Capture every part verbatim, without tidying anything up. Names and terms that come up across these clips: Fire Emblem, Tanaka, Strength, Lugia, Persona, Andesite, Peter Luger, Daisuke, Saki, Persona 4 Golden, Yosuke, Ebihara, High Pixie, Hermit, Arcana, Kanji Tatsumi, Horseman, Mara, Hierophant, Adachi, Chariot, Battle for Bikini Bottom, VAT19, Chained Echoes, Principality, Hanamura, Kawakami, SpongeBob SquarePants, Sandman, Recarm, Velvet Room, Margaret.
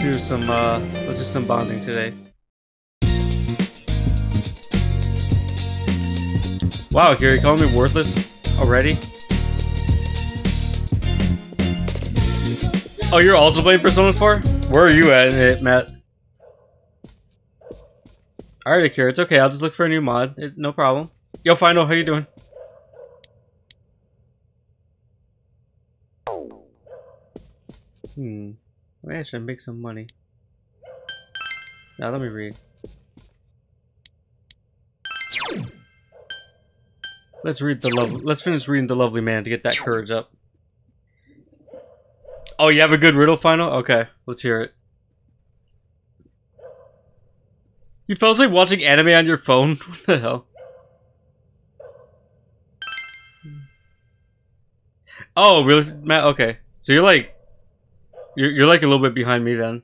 do some uh, let's do some bonding today. Wow, Akira, you calling me worthless already? Oh, you're also playing Persona four? Where are you at it, Matt? Alright, Akira, it's okay. I'll just look for a new mod. It, no problem. Yo, Fino, how you doing? Hmm. Maybe I should make some money. Now, let me read. Let's read the love. Let's finish reading The Lovely Man to get that courage up. Oh, you have a good riddle, Final? Okay, let's hear it. You felt like watching anime on your phone? What the hell? Oh, really, Matt? Okay, so you're like, you're you're like a little bit behind me then.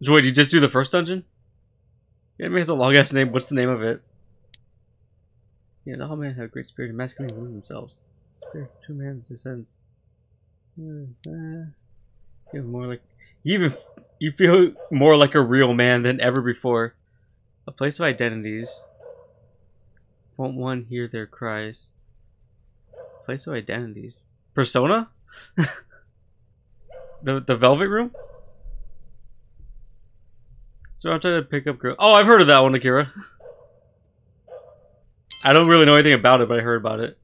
Wait, did you just do the first dungeon? Yeah, it has a long ass name. What's the name of it? Yeah, all men have great spirit and masculine women themselves. Spirit, two men descends. You feel more like you even you feel more like a real man than ever before. A place of identities. Won't one hear their cries? A place of identities. Persona? the the Velvet Room. So I'm trying to pick up girl. Oh, I've heard of that one, Akira. I don't really know anything about it, but I heard about it.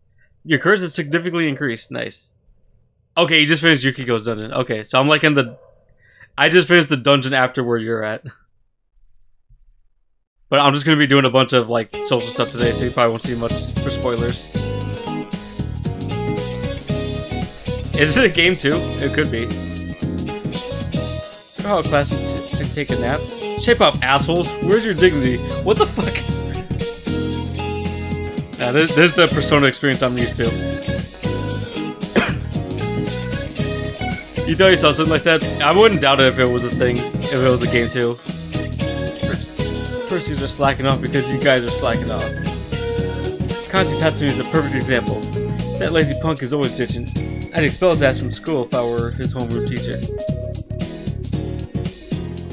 Your curse is significantly increased. Nice. Okay, you just finished Yukiko's dungeon. Okay, so I'm like in the... I just finished the dungeon after where you're at. But I'm just going to be doing a bunch of like social stuff today, so you probably won't see much for spoilers. Is it a game too? It could be. Oh, class can take a nap. Shape up, assholes. Where's your dignity? What the fuck? Nah, this, this is the Persona experience I'm used to. You thought you saw something like that? I wouldn't doubt it if it was a thing, if it was a game too. First, users are slacking off because you guys are slacking off. Kanji Tatsumi is a perfect example. That lazy punk is always ditching. I'd expel his ass from school if I were his homeroom teacher.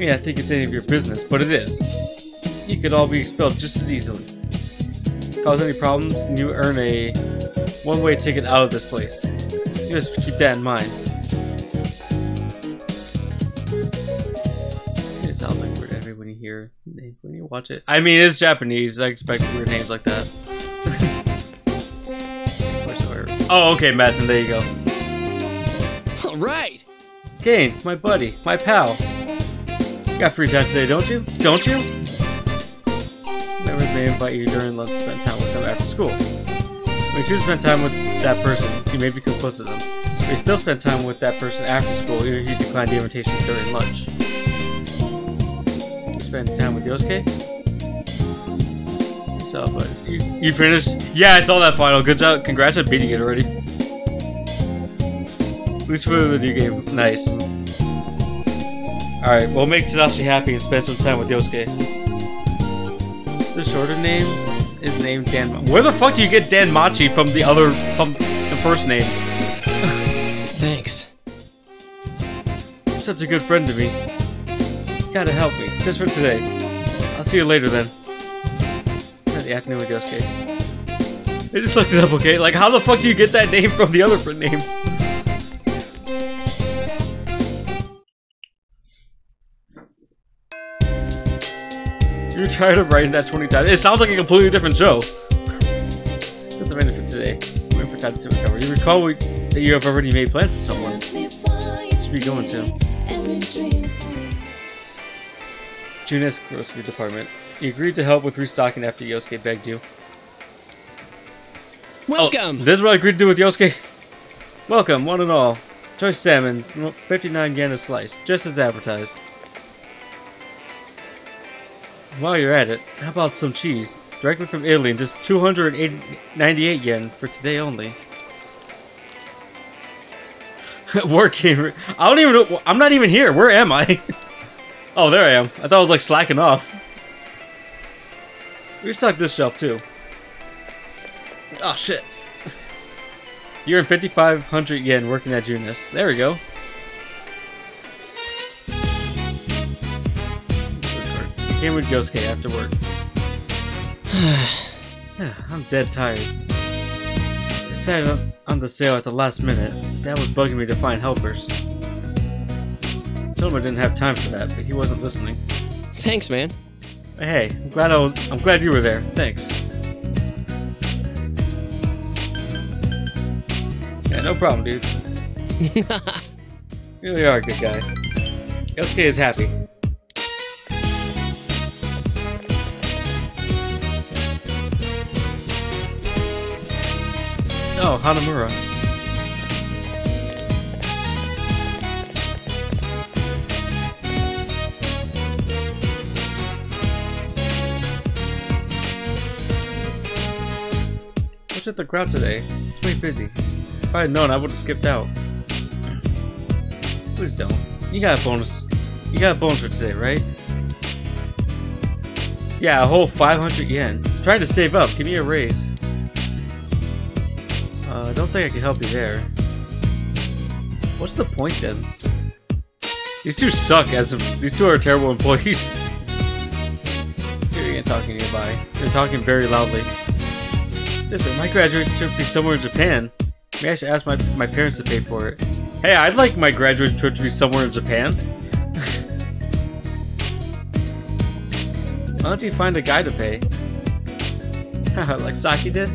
Yeah, I think it's any of your business, but it is. You could all be expelled just as easily. Cause any problems, and you earn a one-way ticket out of this place. You just keep that in mind. It sounds like weird anime when you hear, when you watch it. I mean, it's Japanese. I expect weird names like that. Oh, okay, Matt. Then there you go. All right. Kane, my buddy, my pal. Got free time today, don't you? Don't you? They invite you during lunch to spend time with them after school. When you choose to spend time with that person, you may become close to them. If you still spend time with that person after school, you, you decline the invitation during lunch. You spend time with Yosuke? So, but you, you finished? Yeah, I saw that final. Good job. Congrats on beating it already. At least for the new game. Nice. Alright, we'll make Tadashi happy and spend some time with Yosuke. The shorter name is named Dan. Where the fuck do you get Dan Machi from the other, from the first name? Thanks. Such a good friend to me. You gotta help me, just for today. I'll see you later then. Spend the afternoon with Yosuke. They just looked it up, okay? Like, how the fuck do you get that name from the other friend name? You're tired of writing that twenty times. It sounds like a completely different show. That's amazing for today. We're waiting for time to recover. You recall we, that you have already made plans for someone. It should be going soon. Junes grocery department. You agreed to help with restocking after Yosuke begged you. Welcome! Oh, this is what I agreed to do with Yosuke. Welcome, one and all. Choice salmon, fifty-nine yen a slice, just as advertised. While you're at it, how about some cheese? Directly from Italy, and just two hundred ninety-eight yen for today only. Working. I don't even know. I'm not even here. Where am I? Oh, there I am. I thought I was like slacking off. We stocked this shelf too. Oh, shit. You're in fifty-five hundred yen working at Junes. There we go. Came with Yosuke after work. I'm dead tired. I decided on the sale at the last minute. Dad was bugging me to find helpers. I told him I didn't have time for that, but he wasn't listening. Thanks, man. Hey, I'm glad I'll, I'm glad you were there. Thanks. Yeah, no problem, dude. You really are a good guy. Yosuke is happy. Oh, Hanamura. What's with the crowd today? It's way busy. If I had known, I would have skipped out. Please don't. You got a bonus. You got a bonus for today, right? Yeah, a whole five hundred yen. I'm trying to save up. Give me a raise. I don't think I can help you there. What's the point then? These two suck as of, these two are terrible employees. Here ain't talking nearby. They're talking very loudly. Listen, my graduation trip be somewhere in Japan. Maybe I should ask my, my parents to pay for it. Hey, I'd like my graduation trip to be somewhere in Japan. Why don't you find a guy to pay? Like Saki did?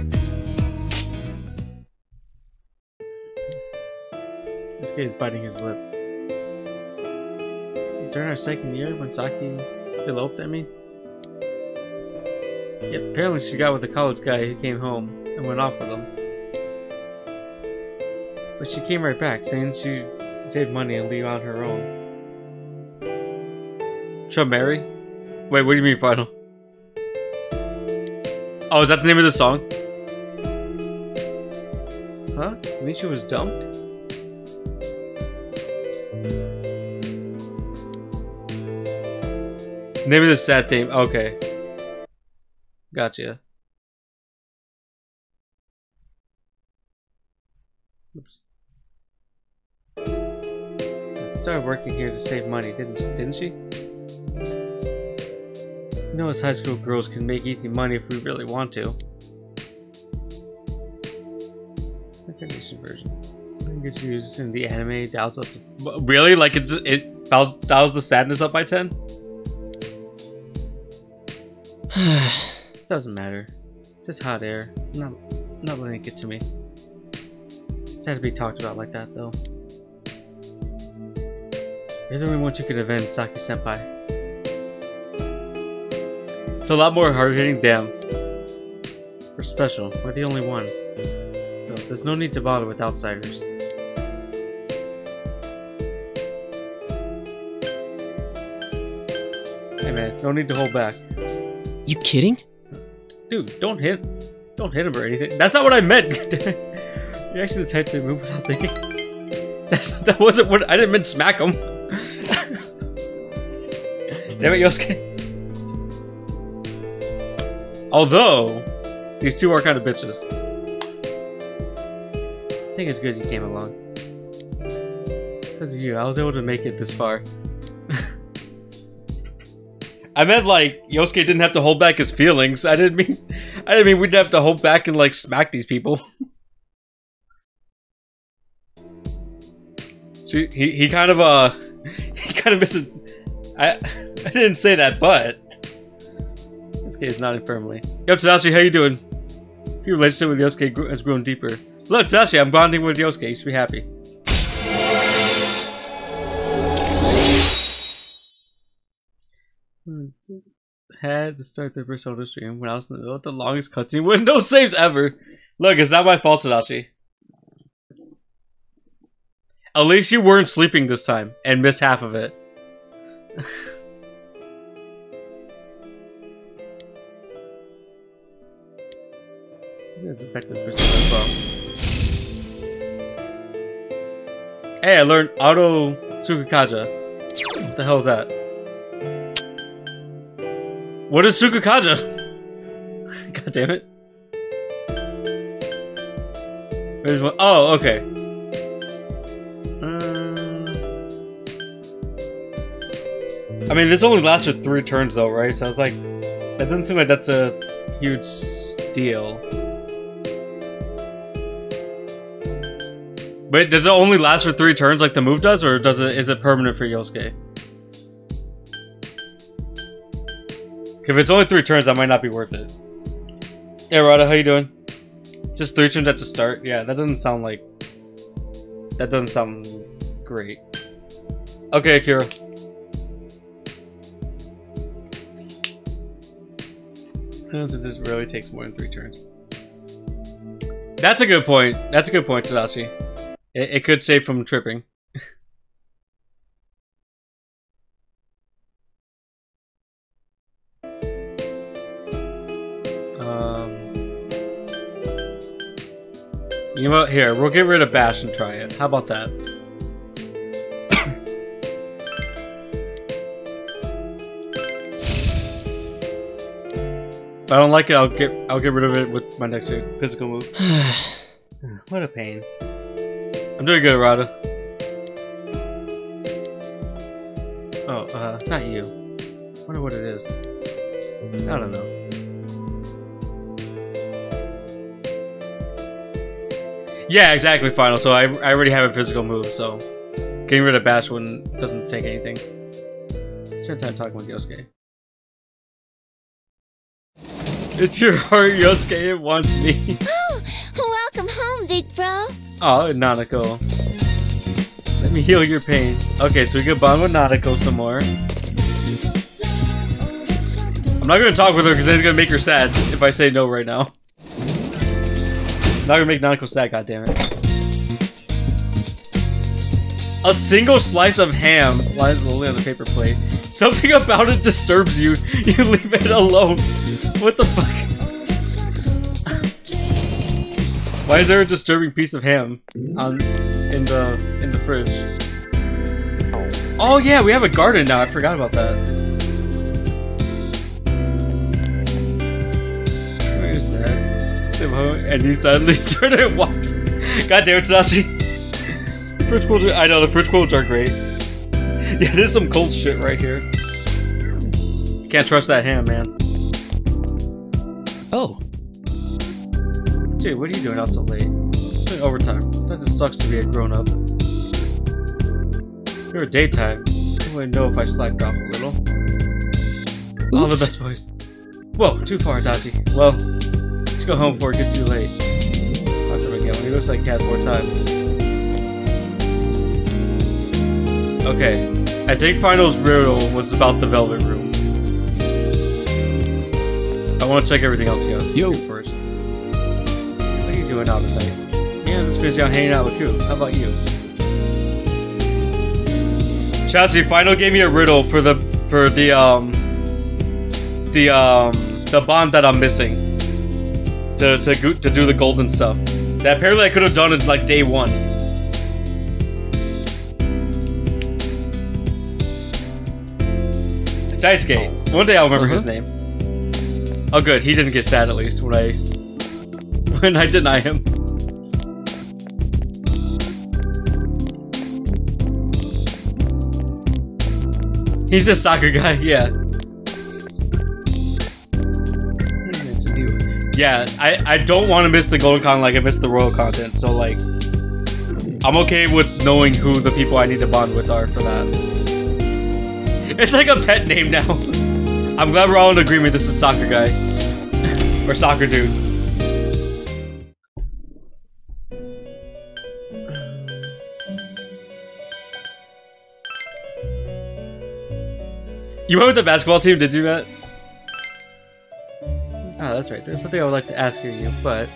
This guy is biting his lip. During our second year, when Saki eloped at me? Yeah, apparently she got with the college guy who came home and went off with him. But she came right back, saying she'd save money and leave on her own. She'll marry? Wait, what do you mean, final? Oh, is that the name of the song? Huh? You mean she was dumped? Name of the sad theme. Okay. Gotcha. Oops. I started working here to save money, didn't she? Didn't she? You know, as high school girls can make easy money if we really want to. The condition version. I think it's used in the anime. Dials up. To, really? Like it's it dials, dials the sadness up by ten? Doesn't matter. It's just hot air. I'm not, I'm not letting it get to me. It's had to be talked about like that, though. You're the only one who could avenge Saki-senpai. It's a lot more hard-hitting, damn. We're special. We're the only ones. So there's no need to bother with outsiders. Hey man, no need to hold back. You kidding? Dude, don't hit don't hit him or anything. That's not what I meant! You're actually the type to move without thinking. That's, that wasn't what- I didn't mean smack him. Damn it, Yosuke. Although, these two are kind of bitches. I think it's good you came along. Because of you, I was able to make it this far. I meant like Yosuke didn't have to hold back his feelings. I didn't mean, I didn't mean we'd have to hold back and like smack these people. So he he kind of uh he kind of misses. I I didn't say that, but this kid is nodding firmly. Yo, Tadashi, how you doing? Your relationship with Yosuke has grown deeper. Look, Tadashi, I'm bonding with Yosuke. You should be happy. Had to start the Persona stream when I was in the middle of the longest cutscene with no saves ever. Look, it's not my fault, Adachi. At least you weren't sleeping this time and missed half of it. Hey, I learned Auto Tsukakaja. What the hell is that? What is Tsukakaja? God damn it. There's one. Oh, okay. Um, I mean, this only lasted three turns though, right? So I was like, that doesn't seem like that's a huge deal. Wait, does it only last for three turns like the move does, or does it, is it permanent for Yosuke? If it's only three turns, that might not be worth it. Hey, Rada, how you doing? Just three turns at the start? Yeah, that doesn't sound like... That doesn't sound great. Okay, Akira. This really takes more than three turns. That's a good point. That's a good point, Tadashi. It, it could save from tripping. You know, here, we'll get rid of Bash and try it. How about that? If I don't like it, I'll get I'll get rid of it with my next physical move. What a pain. I'm doing good, Arata. Oh, uh, not you. I wonder what it is. I don't know. Yeah, exactly, Final. So I, I already have a physical move, so getting rid of Bash wouldn't, doesn't take anything. Spend time talking with Yosuke. It's your heart, Yosuke. It wants me. Oh, welcome home, big bro. Oh, Nanako. Let me heal your pain. Okay, so we can bond with Nanako some more. I'm not going to talk with her because it's going to make her sad if I say no right now. Not gonna make Nanako sad, goddammit. A single slice of ham lies lily on the paper plate. Something about it disturbs you. You leave it alone. What the fuck? Why is there a disturbing piece of ham on in the in the fridge? Oh yeah, we have a garden now. I forgot about that. And you suddenly turned and walked. God damn it, Tadashi. Fridge coolers. I know the fridge coolers are great. Yeah, there's some cold shit right here. Can't trust that ham, man. Oh, dude, what are you doing out so late? It's been overtime. That just sucks to be a grown up. If you're daytime, I wouldn't know if I slacked off a little. Oops. All the best boys. Whoa, too far, Adachi. Well. Go home before it gets too late. Talk to him again when he looks like he has more time. Okay, I think Final's riddle was about the Velvet Room. I want to check everything else here. Yo, Yo. First. What are you doing out tonight? Yeah, I'm just busy out hanging out with you. How about you? Chatsy, Final gave me a riddle for the for the um the um the bond that I'm missing. To, to, to do the golden stuff. That apparently I could have done it like day one. Daisuke. One day I'll remember uh-huh. his name. Oh good, he didn't get sad at least when I... When I deny him. He's a soccer guy, yeah. Yeah, I, I don't want to miss the Golden Con like I missed the Royal Content, so like... I'm okay with knowing who the people I need to bond with are for that. It's like a pet name now. I'm glad we're all in agreement this is Soccer Guy. Or Soccer Dude. You went with the basketball team, did you, Matt? Oh, that's right. There's something I would like to ask you, but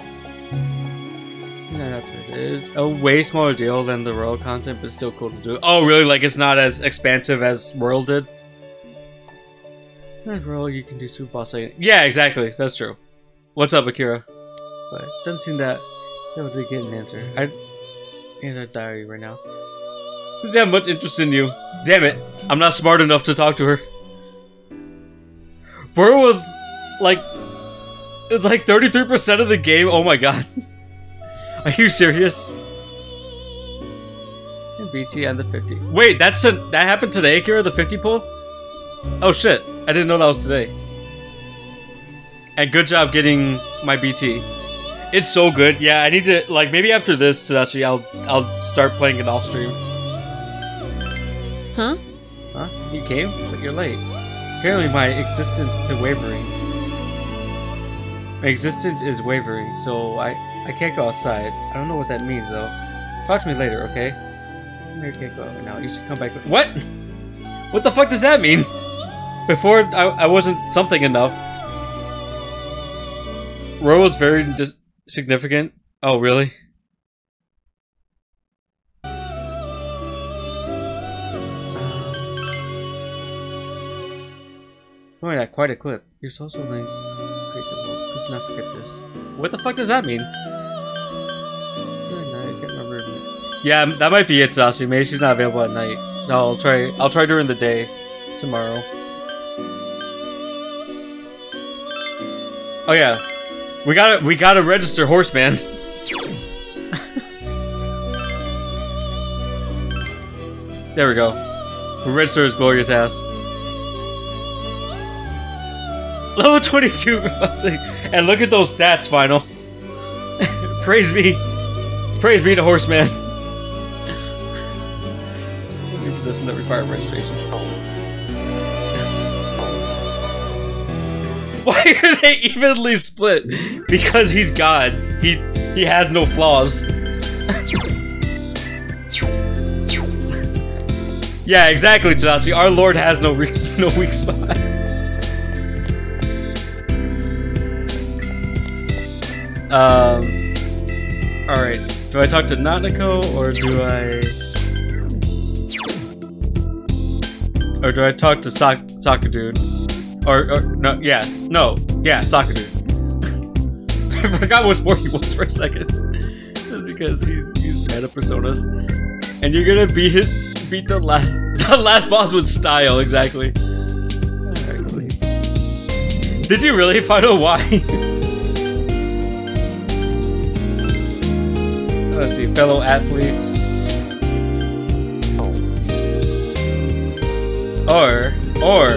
no, that's what it is. A way smaller deal than the Royal content, but still cool to do. Oh, really? Like it's not as expansive as Royal did. Not Royal, you can do Super Boss second. Yeah, exactly. That's true. What's up, Akira? But it doesn't seem that able to get an answer. I in a diary right now. There's that much interest in you. Damn it! I'm not smart enough to talk to her. Royal was like. It's like thirty-three percent of the game. Oh my god. Are you serious? And B T and the fifty. Wait, that's a, that happened today, Akira? The fifty pull? Oh shit, I didn't know that was today. And good job getting my B T. It's so good. Yeah, I need to, like, maybe after this, Tadashi, I'll I'll start playing it off stream. Huh? Huh? You came? But you're late. Apparently my existence to wavering. My existence is wavering, so I, I can't go outside. I don't know what that means, though. Talk to me later, okay? Mary can't go out right now. You should come back with- What? What the fuck does that mean? Before, I, I wasn't something enough. Roy was very dis significant. Oh, really? Oh, yeah, quite a clip. You're so, so nice. Great, the world. Could not forget this. What the fuck does that mean? I can't remember. Yeah, that might be it, Tadashi. Maybe she's not available at night. No, I'll try. I'll try during the day, tomorrow. Oh yeah, we gotta we gotta register Horseman. There we go. We'll register his glorious ass. Level twenty-two, and look at those stats, final. Praise be, praise be to Horseman. New position that required registration. Why are they evenly split? Because he's God. He he has no flaws. Yeah, exactly, Tadashi. Our Lord has no re no weak spot. Um. All right. Do I talk to Nanako or do I? Or do I talk to Sak Saka dude? Or, or no? Yeah, no, yeah, Soccer dude. I forgot what sport he was for a second. That's because he's he's mad at Personas. And you're gonna beat it, beat the last the last boss with style, exactly. Did you really find out why? Let's see, fellow athletes. Oh. Or, or.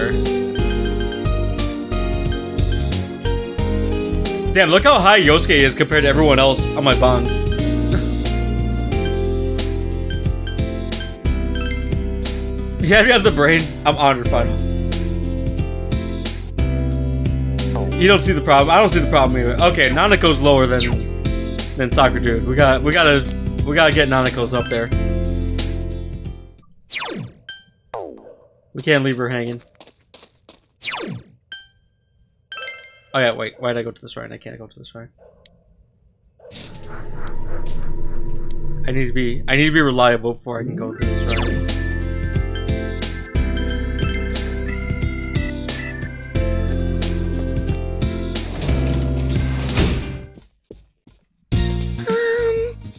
Damn, look how high Yosuke is compared to everyone else on my bonds. You have me out the brain? I'm honored, final. You don't see the problem. I don't see the problem either. Okay, Nanako's lower than. Than Soccer dude. We got we gotta we gotta get Nanako's up there. We can't leave her hanging. Oh yeah, wait, why did I go to the shrine? I can't go to the shrine. I need to be I need to be reliable before I can go to the shrine.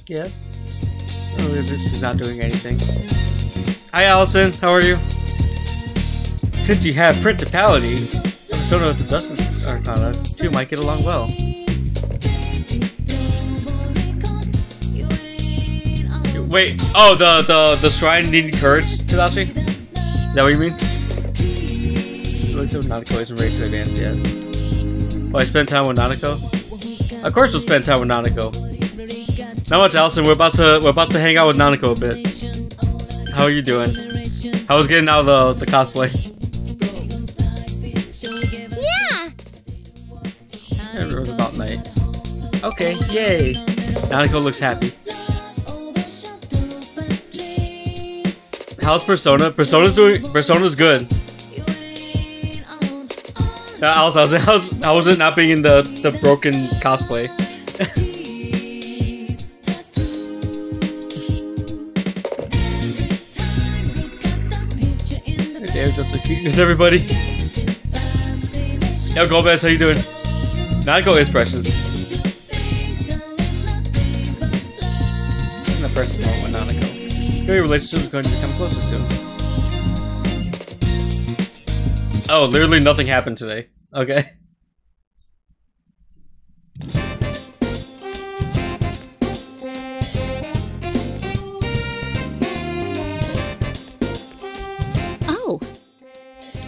Yes. Oh, she's not doing anything. Hi, Allison. How are you? Since you have Principality, Persona of the Justice Arcana, you might get along well. Wait. Oh, the the the shrine needed courage, Tadashi. Is that what you mean? Nanako isn't ready to advance yet. Will I spend time with Nanako? Of course, we'll spend time with Nanako. Not much, Allison. We're about to we're about to hang out with Nanako a bit. How are you doing? I was getting out of the the cosplay. Yeah. Everyone's about night. Okay. Yay. Nanako looks happy. How's Persona? Persona's doing. Persona's good. Uh, Allison, I was I was I wasn't not being in the the broken cosplay. Just so cute. Is everybody? Yo, Golbez, how you doing? Nanako is precious. I'm the person with Nanako. Your relationship is going to become closer soon. Oh, literally nothing happened today. Okay.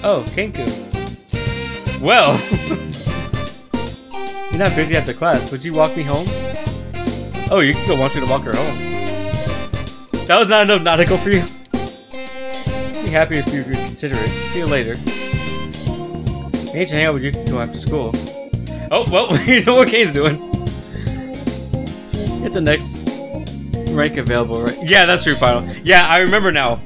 Oh, Kenku. Well. You're not busy after class. Would you walk me home? Oh, Yukiko wants me to walk her home. That was not enough Nanako for you? I'd be happy if you could consider it. See you later. I need to hang out with Yukiko after school. Oh, well, you know what Kane's doing. Get the next rank available, right? Yeah, that's true, final. Yeah, I remember now.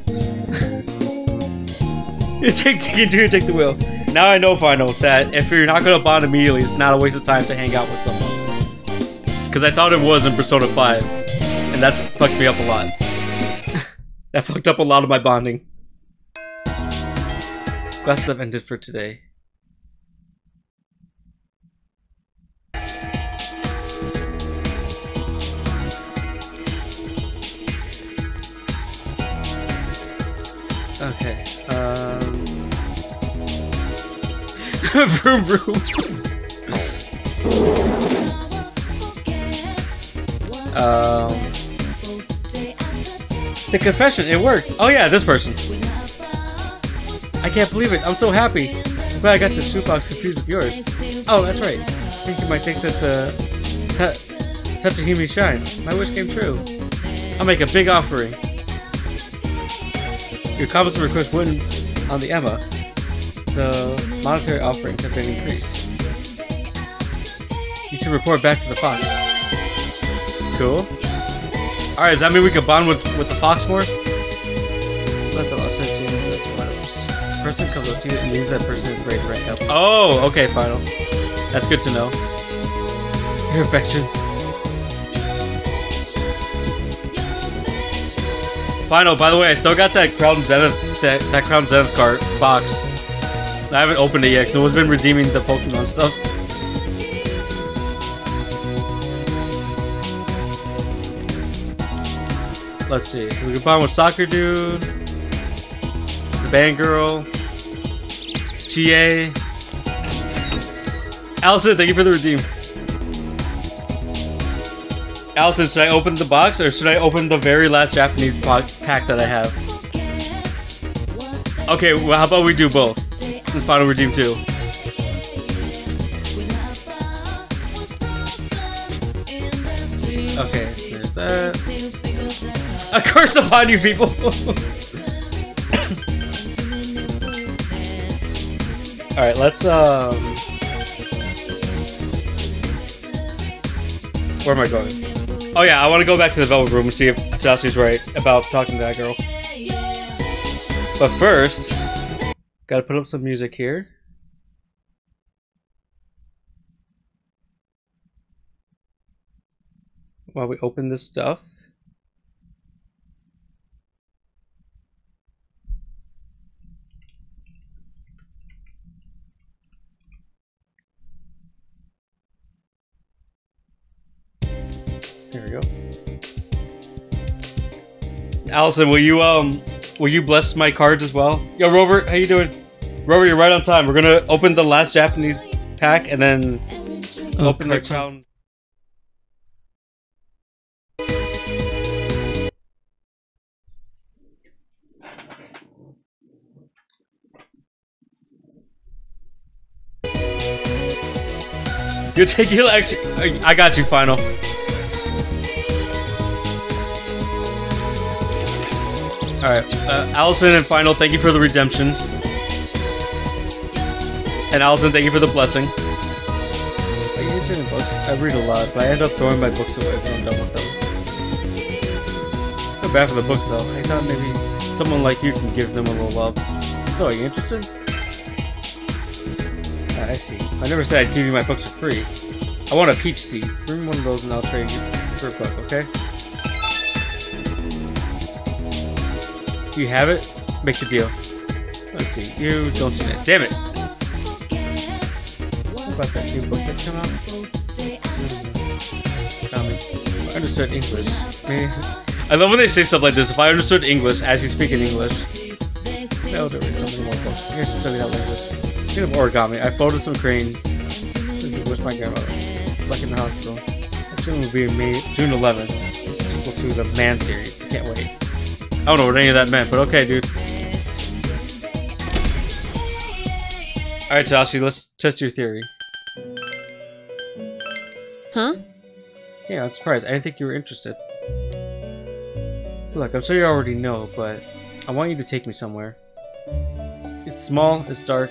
You take the you take the wheel. Now I know, final, that if you're not gonna bond immediately, it's not a waste of time to hang out with someone. Because I thought it was in Persona five, and that fucked me up a lot. That fucked up a lot of my bonding. Class stuff ended for today. Okay, um... vroom vroom! um... The confession, it worked! Oh yeah, this person! I can't believe it, I'm so happy! I'm glad I got the shoebox confused with yours. Oh, that's right. I think it might take that uh, to... Tatsuhimi Shrine. My wish came true. I'll make a big offering. Your comments and requests wouldn't on the Emma. The monetary offerings have been increased. You should report back to the fox. Cool. Alright, does that mean we can bond with, with the fox more? Let the law sense you as well. Person comes up to you and means that person is great right now. Oh, okay, final. That's good to know. Your affection. Final, by the way, I still got that Crown Zenith, that, that Crown Zenith card box. I haven't opened it yet because no one's been redeeming the Pokemon stuff. Let's see. So we can find with Soccer Dude, the Band Girl, Chie, Allison. Thank you for the redeem. Allison, should I open the box, or should I open the very last Japanese pack that I have? Okay, well, how about we do both? And Final Redeem too. Okay, there's that. A curse upon you, people! Alright, let's, um... where am I going? Oh yeah, I want to go back to the Velvet Room and see if Tatsumi's right about talking to that girl. But first, gotta put up some music here. While we open this stuff. There we go. Allison, will you um, will you bless my cards as well? Yo, Rover, how you doing? Rover, you're right on time. We're gonna open the last Japanese pack and then oh, open cards. The crown. You'll take your extra. I got you, final. Alright, uh, Allison and Final, thank you for the redemptions. And Allison, thank you for the blessing. I get into the books. I read a lot, but I end up throwing my books away when I'm done with them. Not bad for the books, though. I thought maybe someone like you can give them a little love. So, are you interested? Uh, I see. I never said I'd give you my books for free. I want a peach seed. Bring one of those and I'll trade you for a book, okay? You have it, make the deal. Let's see, you don't see that. Damn it! What about that new book that's come out? Mm-hmm. I understood English. I love when they say stuff like this. If I understood English as you speak in English, I'll read something more books. Here's to study that language. Speaking of origami, I folded some cranes with my grandmother. Back in the hospital. I assume it will be May June eleventh. Sequel to the Man series. I can't wait. I don't know what any of that meant, but okay, dude. Alright, Tatsumi, let's test your theory. Huh? Yeah, I'm surprised. I didn't think you were interested. Look, I'm sure you already know, but I want you to take me somewhere. It's small, it's dark,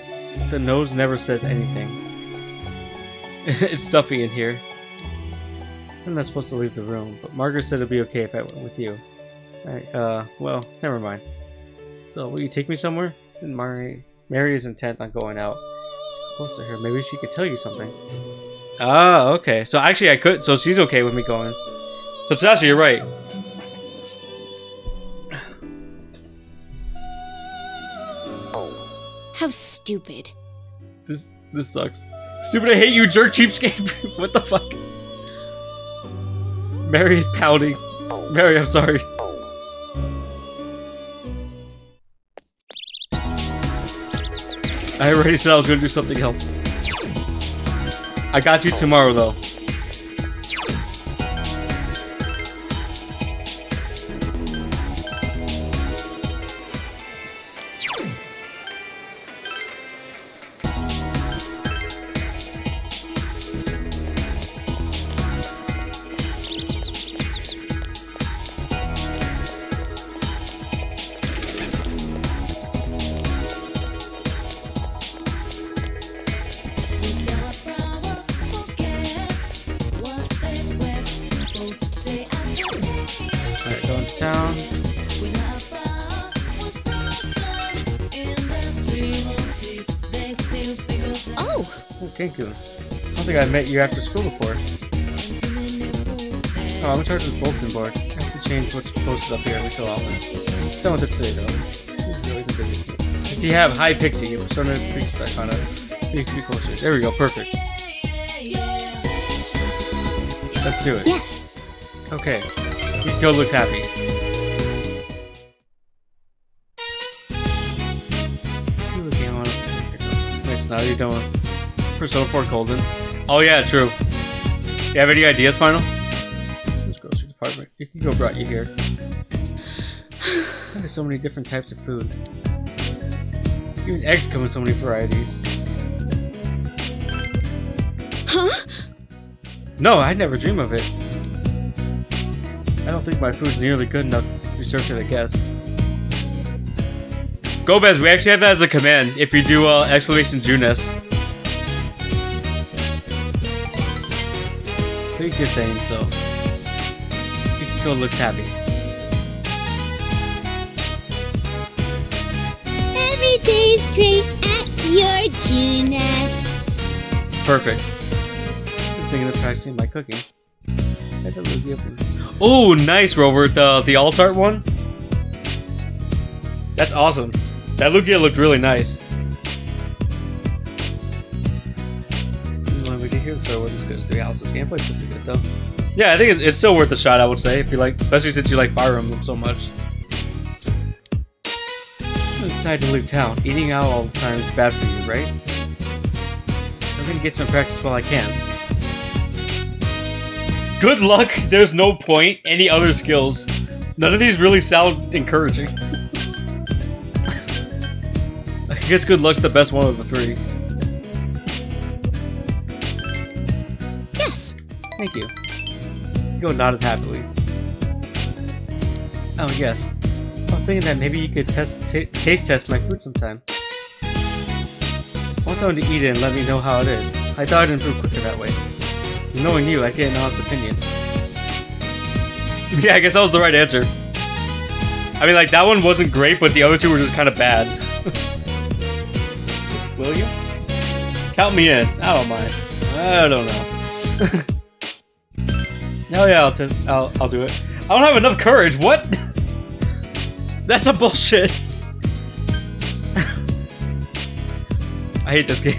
the nose never says anything. It's stuffy in here. I'm not supposed to leave the room, but Margaret said it'd be okay if I went with you. I, uh, well, never mind. So, will you take me somewhere? And Mary, Mary is intent on going out. Close to her, maybe she could tell you something. Ah, okay. So actually, I could. So she's okay with me going. So Tasha, you're right. Oh, how stupid. This this sucks. Stupid, I hate you, jerk cheapskate. What the fuck? Mary is pouting. Mary, I'm sorry. I already said I was gonna do something else. I got you tomorrow, though. I met you after school before. Oh, I'm in charge of this bulletin board. I have to change what's posted up here every so often. Done with it today, though. Really busy. If you have High Pixie, your Persona Pixie Arcana. You can be closer. There we go, perfect. Let's do it. Yes. Okay. Yukiko looks happy. Let's see what game on. Next, now you're done with Persona four Golden. Oh yeah, true. You have any ideas, Final? Let's go to the department. You can go brought you here. There's so many different types of food. Even eggs come in so many varieties. Huh? No, I'd never dream of it. I don't think my food's nearly good enough to be served to the guest. Gomez, we actually have that as a command if you do uh, exclamation Junes. I think you're saying so. Yukiko looks happy. Every day's great at your Junes. Perfect. I'm thinking of practicing my cooking. Oh, nice, Robert. The the alt art one. That's awesome. That Lugia looked really nice. So it's good as three houses. Gameplay's pretty good though. Yeah, I think it's, it's still worth a shot. I would say if you like, especially since you like Fire Emblem so much. I decided to leave town. Eating out all the time is bad for you, right? So I'm gonna get some practice while I can. Good luck. There's no point. Any other skills? None of these really sound encouraging. I guess good luck's the best one of the three. Thank you. Go nodded happily. Oh, yes. I was thinking that maybe you could test, taste test my food sometime. I want someone to eat it and let me know how it is. I thought I'd improve quicker that way. Knowing you, I'd get an honest opinion. Yeah, I guess that was the right answer. I mean, like, that one wasn't great, but the other two were just kind of bad. Will you? Count me in. I don't mind. I don't know. No, yeah, I'll, t I'll I'll do it. I don't have enough courage. What? That's some bullshit. I hate this game.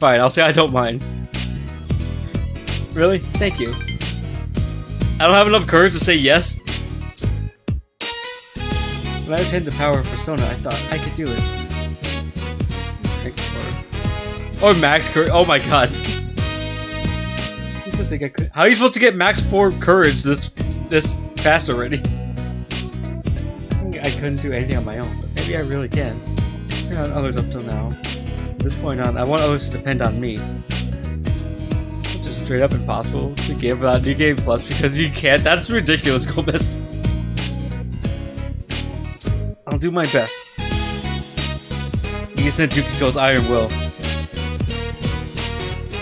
Fine, I'll say I don't mind. Really? Thank you. I don't have enough courage to say yes. When I attained the power of Persona, I thought I could do it. Or, or max courage. Oh my god. I think I could. How are you supposed to get max four courage this this fast already? I couldn't do anything on my own, but maybe I really can. I got others up till now. At this point on, I want others to depend on me. It's just straight up impossible to give without New Game Plus because you can't. That's ridiculous, Golbest. I'll do my best. You can send Yukiko's Iron Will.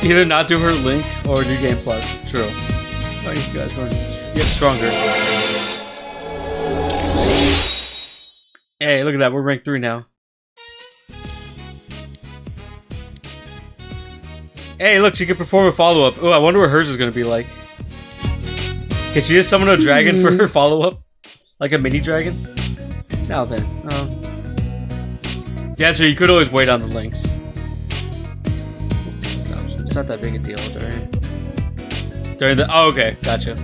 Either not do her Link or New Game Plus. True. Oh, you guys want to get stronger. Hey, look at that. We're ranked three now. Hey, look, she can perform a follow-up. Oh, I wonder what hers is going to be like. Can she just summon a dragon for her follow-up? Like a mini dragon? Now then. Um, yeah, so you could always wait on the links. It's not that big a deal during, during the... Oh, okay. Gotcha.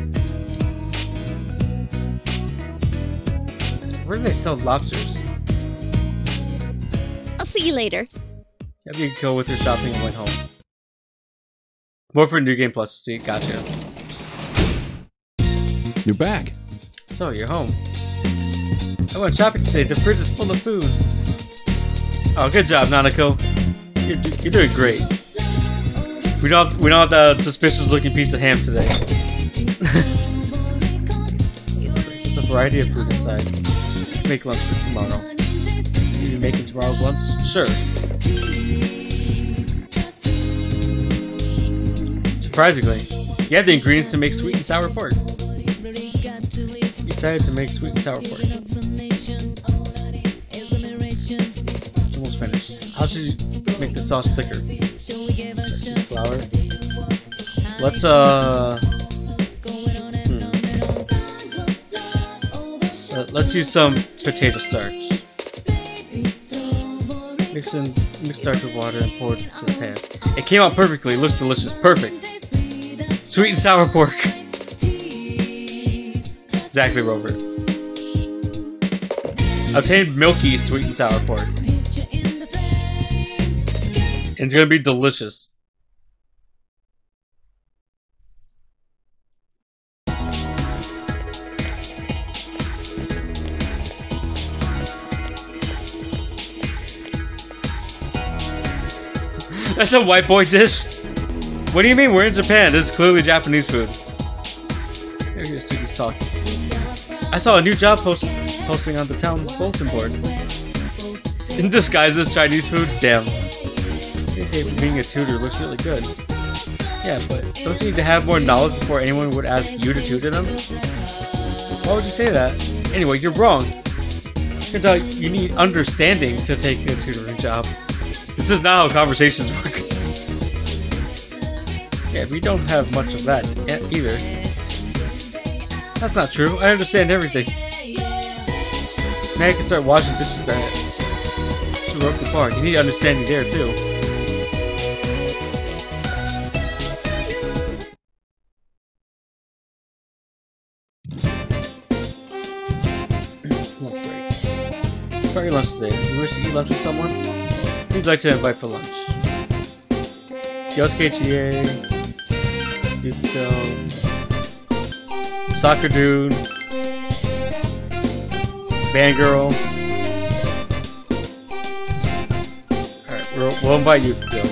Where do they sell lobsters? I'll see you later. Have you go with your shopping and went home. More for New Game Plus to see. Gotcha. You're back. So, you're home. I went shopping today. The fridge is full of food. Oh, good job, Nanako. You're, you're doing great. We don't have, we don't have that suspicious-looking piece of ham today. There's just a variety of food inside. Make lunch for tomorrow. You be making tomorrow's lunch? Sure. Surprisingly, you have the ingredients to make sweet and sour pork. You decided to make sweet and sour pork. It's almost finished. How should you make the sauce thicker? Flour. Let's uh. Hmm. Let's use some potato starch. Mix in mix starch with water and pour it into the pan. It came out perfectly. Looks delicious. Perfect. Sweet and sour pork. Exactly, Rover. Obtained milky sweet and sour pork. And it's gonna be delicious. That's a white boy dish. What do you mean? We're in Japan. This is clearly Japanese food. Here, your students talk. I saw a new job post posting on the town bulletin board. In disguise as Chinese food? Damn. Hey, being a tutor looks really good. Yeah, but don't you need to have more knowledge before anyone would ask you to tutor them? Why would you say that? Anyway, you're wrong. Turns out you need understanding to take a tutoring job. This is not how conversations work. Yeah, we don't have much of that either. That's not true. I understand everything. Now you can start washing dishes at Suroku Park. You need understanding there too. Lunch break. Start your lunch today. You wish to eat lunch with someone? Who'd like to invite for lunch? Yosuke, Chie. Yukiko, Soccer Dude, Band Girl. Alright, we'll, we'll invite Yukiko.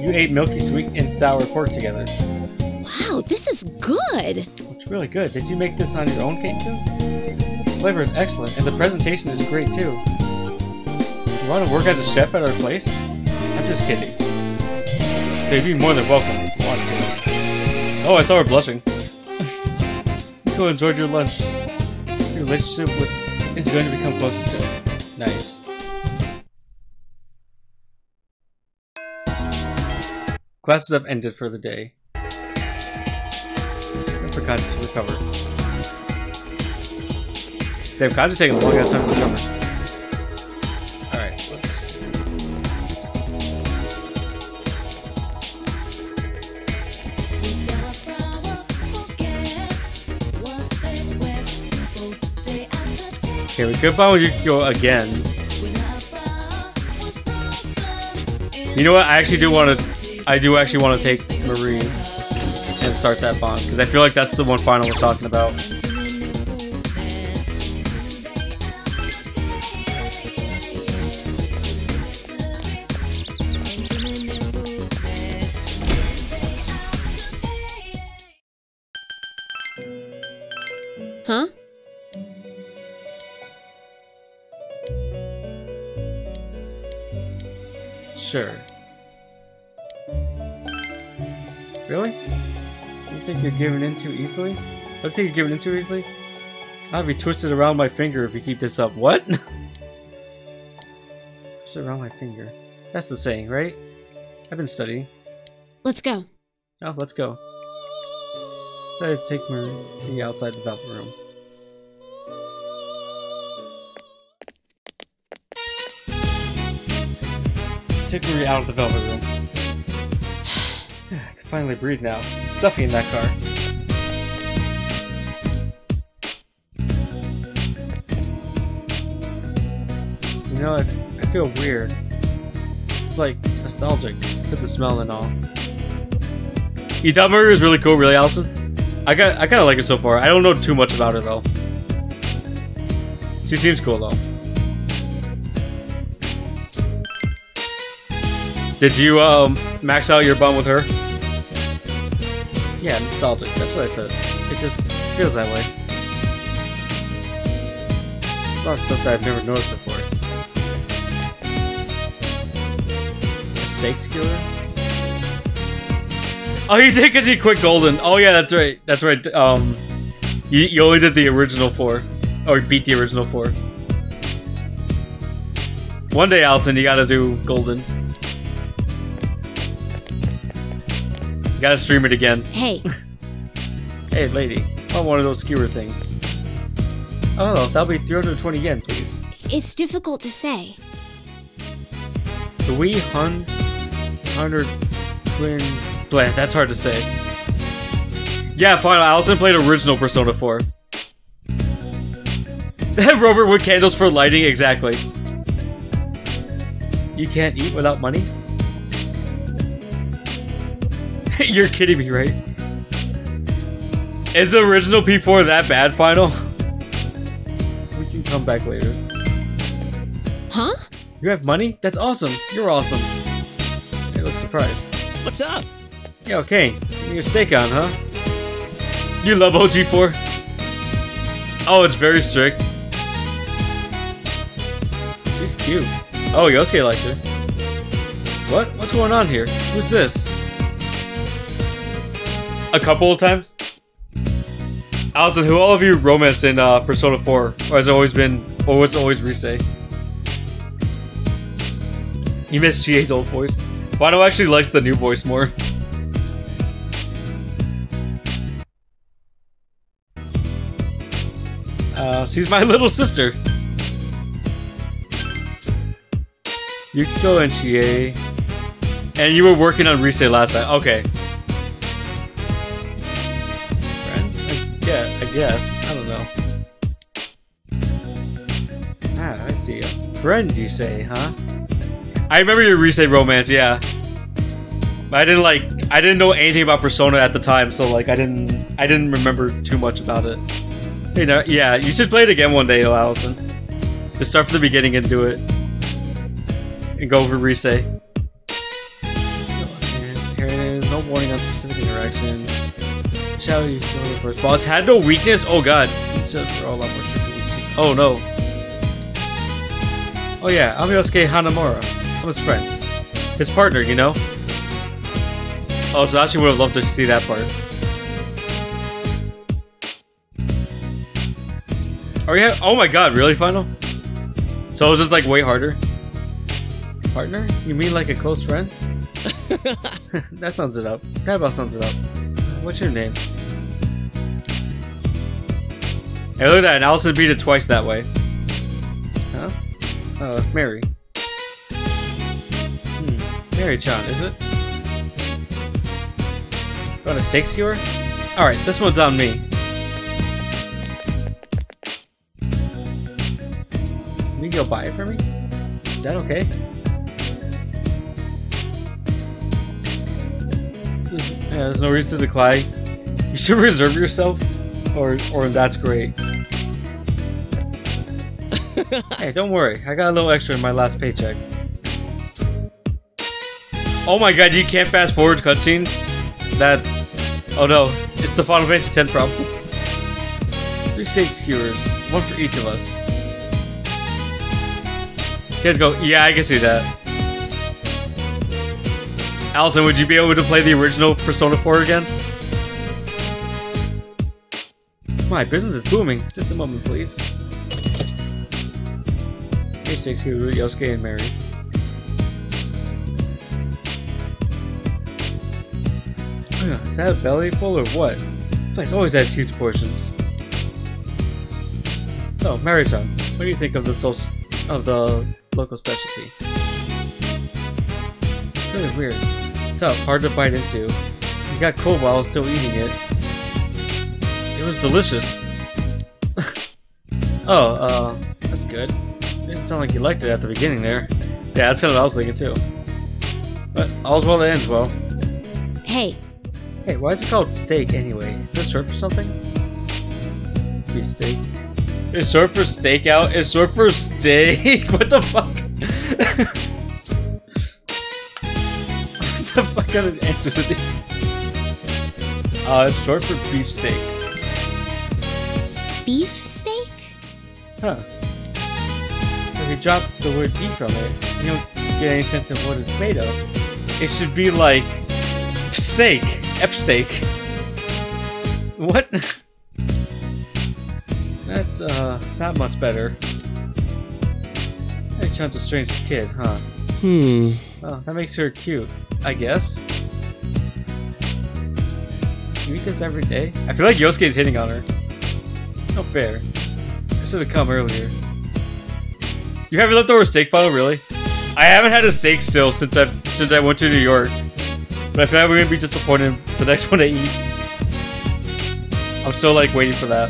You ate milky sweet and sour pork together. Wow, this is good! It's really good. Did you make this on your own cake too? The flavor is excellent, and the presentation is great too. You want to work as a chef at our place? I'm just kidding. They'd be more than welcome if you want to. Oh, I saw her blushing. You two enjoyed your lunch. Your relationship with is going to become closer soon. Nice. Classes have ended for the day. I forgot to recover. They've kind of taken a long ass time to recover. Alright, let's see. Okay, we could follow Yukiko again. You know what? I actually do want to. I do actually want to take Marie and start that bond, because I feel like that's the one final we're talking about. Huh? Sure. Really? You think you're giving in too easily? I think you're giving in too easily? I'll be twisted around my finger if you keep this up. What? Twisted around my finger. That's the saying, right? I've been studying. Let's go. Oh, let's go. So I take Marie outside the Velvet Room. Take Marie out of the Velvet Room. I can finally breathe now. It's stuffy in that car. You know, I, I feel weird. It's like nostalgic for the smell and all. You thought Marie was really cool, really, Allison? I got, I kind of like it so far. I don't know too much about her though. She seems cool though. Did you um, max out your bond with her? Yeah, nostalgic. That's what I said. It just feels that way. A lot of stuff that I've never noticed before. A steak skewer? Oh, you did because you quit Golden. Oh yeah, that's right. That's right. Um, you, you only did the original four, or beat the original four. One day, Allison, you gotta do Golden. You gotta stream it again. Hey. Hey, lady. I want one of those skewer things. Oh, that'll be three hundred twenty yen, please. It's difficult to say. Three hun, hundred twin. That's hard to say. Yeah, fine. Allison played original Persona four. Rover with candles for lighting, exactly. You can't eat without money? You're kidding me, right? Is the original P four that bad, Final? We can come back later. Huh? You have money? That's awesome. You're awesome. I look surprised. What's up? Yeah, okay. Your steak on, huh? You love O G four? Oh, it's very strict. She's cute. Oh, Yosuke likes her. What? What's going on here? Who's this? A couple of times? Allison, who all of you romanced in uh, Persona four? Or has it always been, or was it always Rise? You miss Chie's old voice? Wano actually likes the new voice more. Uh, she's my little sister. Yukiko and Chie. And you were working on Rise last time. Okay. Friend? I, yeah, I guess. I don't know. Ah, I see a friend, you say, huh? I remember your Rise romance, yeah. But I didn't like. I didn't know anything about Persona at the time, so like, I didn't. I didn't remember too much about it. You know, yeah, you should play it again one day, though, Allison. Just start from the beginning and do it. And go over Rise. Here it is, no warning on specific interaction. Shall you kill the first boss? Had no weakness? Oh god. So they're all a lot more strict. Oh no. Oh yeah, I'm Yosuke Hanamura. I'm his friend. His partner, you know? Oh, so Adachi would have loved to see that part. Are you? Oh my god, really, Final? So it was just like way harder? Partner? You mean like a close friend? That sums it up. That about sums it up. What's your name? Hey, look at that. And Allison beat it twice that way. Huh? Uh, Mary. Hmm. Mary-chan, is it? You want a steak skewer? Alright, this one's on me. You go buy it for me? Is that okay? Yeah, there's no reason to decline. You should reserve yourself, or or that's great. Hey, don't worry. I got a little extra in my last paycheck. Oh my god, you can't fast forward cutscenes? That's... Oh no, it's the Final Fantasy ten problem. Three steak skewers, one for each of us. Kids go, yeah, I can see that. Allison, would you be able to play the original Persona four again? My business is booming. Just a moment, please. Three steak skewers, Yosuke and Marie. Is that a belly full or what? This place always has huge portions. So, Maruto, what do you think of the so of the local specialty? It's really weird. It's tough, hard to bite into. It got cold while I was still eating it. It was delicious. Oh, uh, that's good. It didn't sound like you liked it at the beginning there. Yeah, that's kind of what I was thinking too. But all's well that ends well. Hey. Hey, why is it called steak anyway? Is it short for something? Free steak. It's short for stakeout? It's short for steak? What the fuck? What the fuck kind of answers with these? Uh, it's short for beef steak. Beef steak? Huh. If you drop the word beef from it, you don't get any sense of what it's made of. It should be like... steak! F steak. What? That's uh not much better. That sounds a strange kid, huh? Hmm. Oh, that makes her cute, I guess. You eat this every day? I feel like Yosuke is hitting on her. No fair. I should have come earlier. You haven't left over steak final, really? I haven't had a steak still since I since I went to New York. But I feel like we're gonna be disappointed the next one I eat. I'm still like waiting for that.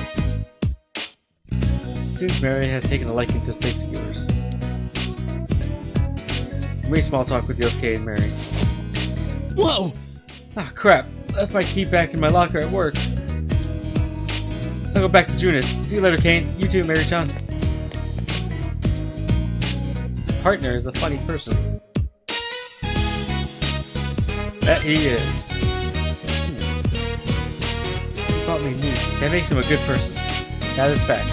It seems Mary has taken a liking to steak skewers. I made small talk with Yosuke and Mary. Whoa! Ah, crap. I left my key back in my locker at work. I'll go back to Junes. See you later, Kane. You too, Mary-chan. Partner is a funny person. That he is. Hmm. He taught me meat. That makes him a good person. That is fact.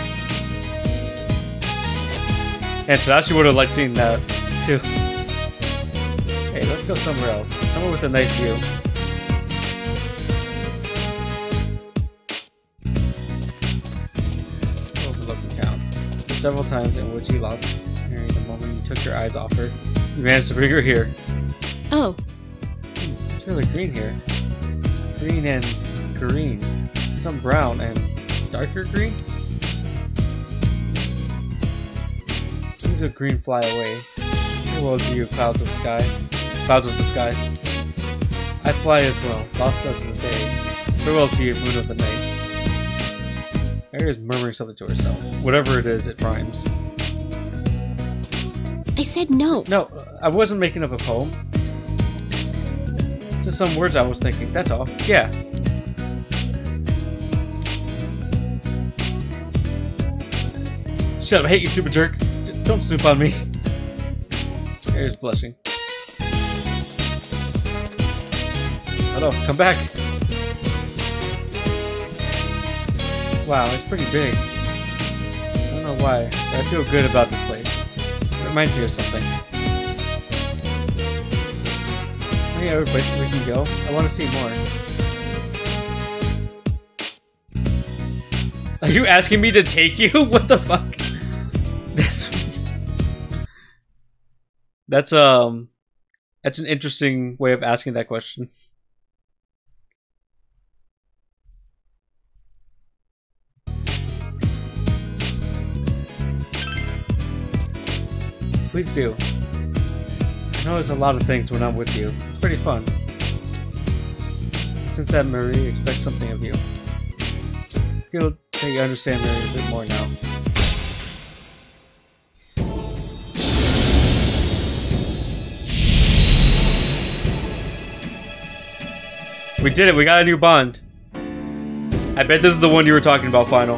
And Tadashi would have liked seeing that too. Hey, let's go somewhere else. Somewhere with a nice view. Overlooking town. There were several times in which he lost Mary the moment you took your eyes off her. You managed to bring her here. Oh. It's really green here. Green and green. Some brown and darker green? Things of green fly away. Your world view of clouds of the sky. Clouds of the sky. I fly as well. Lost us in the day. Farewell to you, moon of the night. Mary is murmuring something to herself. Whatever it is, it rhymes. I said no. No, I wasn't making up a poem. Just some words I was thinking, that's all. Yeah. Shut up, I hate you, stupid jerk. D don't snoop on me. Mary's blushing. Hello, come back. Wow, it's pretty big. I don't know why, but I feel good about this place. It reminds me of something. Any other places we can go? I want to see more. Are you asking me to take you? What the fuck? That's, that's um, that's an interesting way of asking that question. Please do. I know there's a lot of things when I'm with you. It's pretty fun. Since that Marie expects something of you. I feel that you understand Marie a bit more now. We did it! We got a new bond! I bet this is the one you were talking about, Final.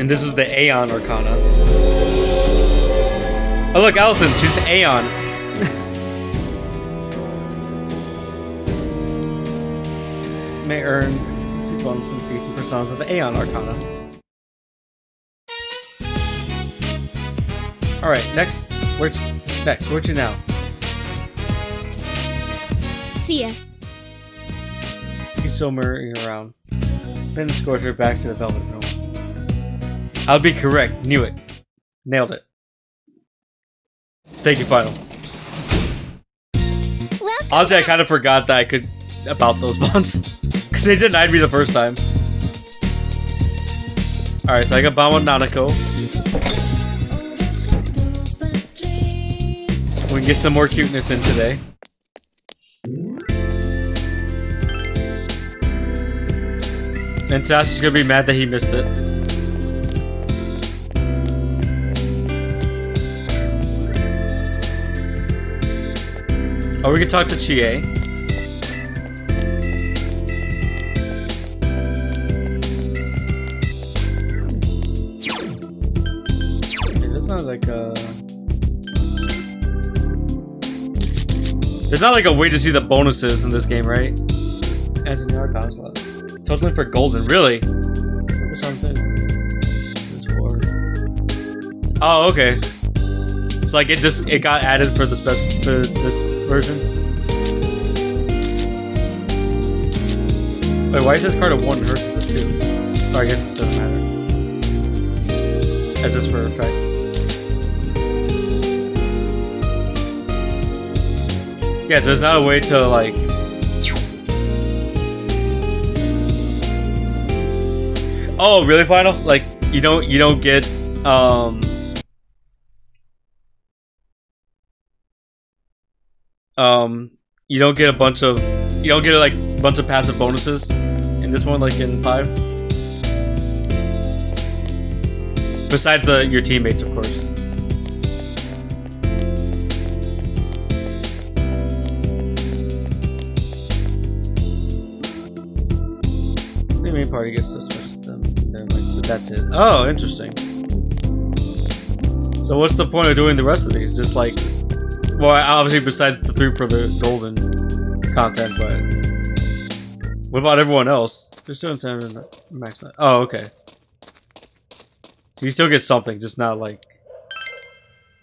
And this is the Aeon Arcana. Oh look, Allison, she's the Aeon. May earn two bonus from increasing personas of the Aeon Arcana. Alright, next. Where next, where to now? See ya. He's still murmuring around. Ben escorted her back to the Velvet Room. I'll be correct. Knew it. Nailed it. Thank you, Final. Welcome. Honestly, I kind of forgot that I could about those bonds. Because they denied me the first time. Alright, so I got bond with Nanako. We can get some more cuteness in today. And Sash is going to be mad that he missed it. Oh, we can talk to Chie. It's not like a... There's not like a way to see the bonuses in this game, right? As in the Arcana slot. Totally for Golden, really? What's on this? Oh, okay. It's like it just it got added for this best for this. Version. Wait, why is this card a one versus a two? Oh, I guess it doesn't matter. That's just for a fact. Yeah, so there's not a way to, like... Oh, really, Final? Like, you don't, you don't get, um... Um, you don't get a bunch of, you don't get like a bunch of passive bonuses in this one, like in five. Besides the your teammates, of course. The main party gets this much. Then like that's it. Oh, interesting. So what's the point of doing the rest of these? Just like. Well, obviously, besides the three for the golden content, but what about everyone else? They're still in max. Oh, okay. So you still get something, just not like,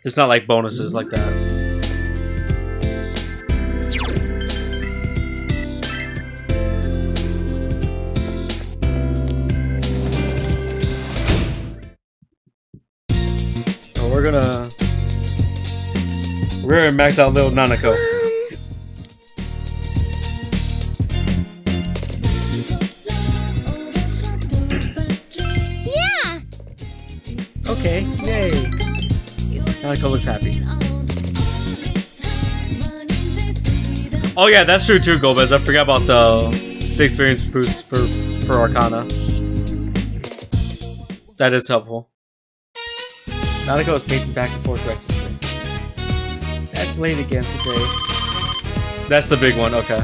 just not like bonuses like that. So we're gonna. We're gonna max out little Nanako. Yeah. Okay. Yay. Nanako looks happy. Oh yeah, that's true too, Golbez. I forgot about the the experience boost for for Arcana. That is helpful. Nanako is pacing back and forth restlessly. That's late again today. That's the big one, okay.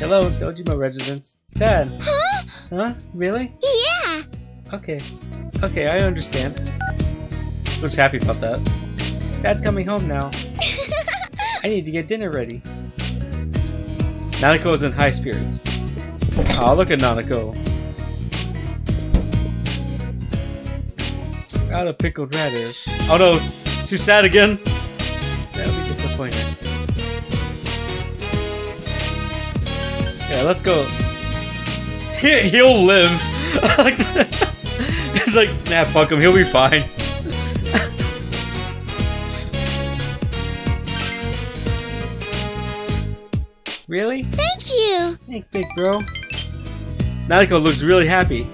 Hello, Dojima residents. Dad! Huh? Huh? Really? Yeah! Okay. Okay, I understand. Just looks happy about that. Dad's coming home now. I need to get dinner ready. Nanako is in high spirits. Aw, oh, look at Nanako. Out of pickled radish. Oh no! She's sad again. That'll be disappointing. Yeah, let's go. He he'll live. It's like, nah, fuck him. He'll be fine. Really? Thank you. Thanks, big bro. Nanako looks really happy.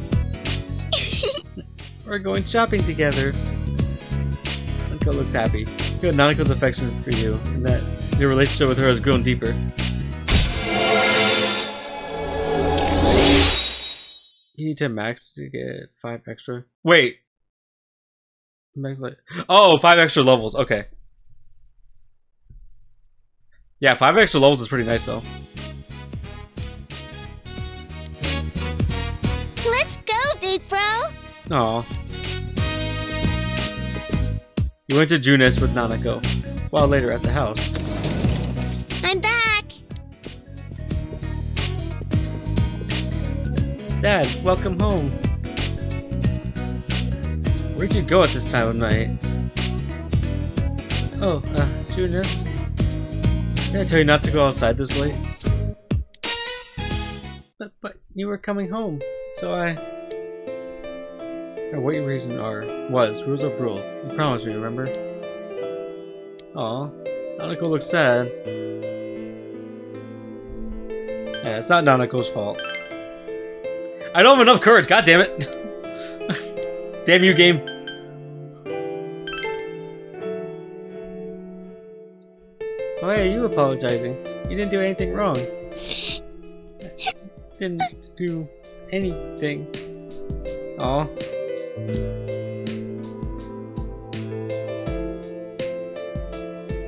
We're going shopping together. Nanako looks happy. Good, Nanako's affection for you, and that your relationship with her has grown deeper. You need to max to get five extra. Wait. Max like oh, five extra levels. Okay. Yeah, five extra levels is pretty nice though. Let's go, big bro. Aw. You went to Junes with Nanako. While later at the house. I'm back. Dad, welcome home. Where'd you go at this time of night? Oh, uh, Junes. Did I tell you not to go outside this late? But, but you were coming home, so I... Or what your reason are, was, rules of rules. You promised me, remember? Aw, Nanako looks sad. Yeah, it's not Nanako's fault. I don't have enough courage, god damn it! Damn you, game. Why are you apologizing? You didn't do anything wrong. Didn't do anything. Aw.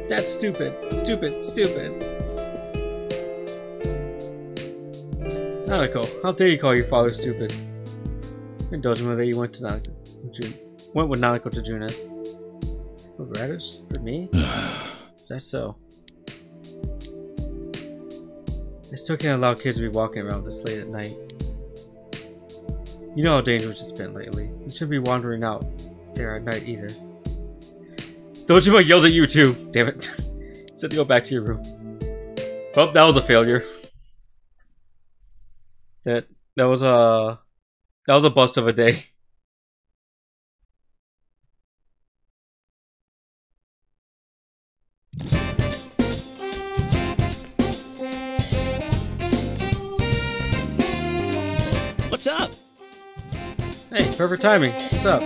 That's stupid. Stupid. Stupid. Nanako, how dare you call your father stupid? And Dojima, that you went to Nanako. Went with Nanako to Junes. Oh, radish? For me? Is that so? I still can't allow kids to be walking around this late at night. You know how dangerous it's been lately. You shouldn't be wandering out there at night either. Dojima yelled at you too. Damn it. You said to go back to your room. Well, that was a failure. That that was a that was a bust of a day. What's up? Hey, perfect timing. What's up?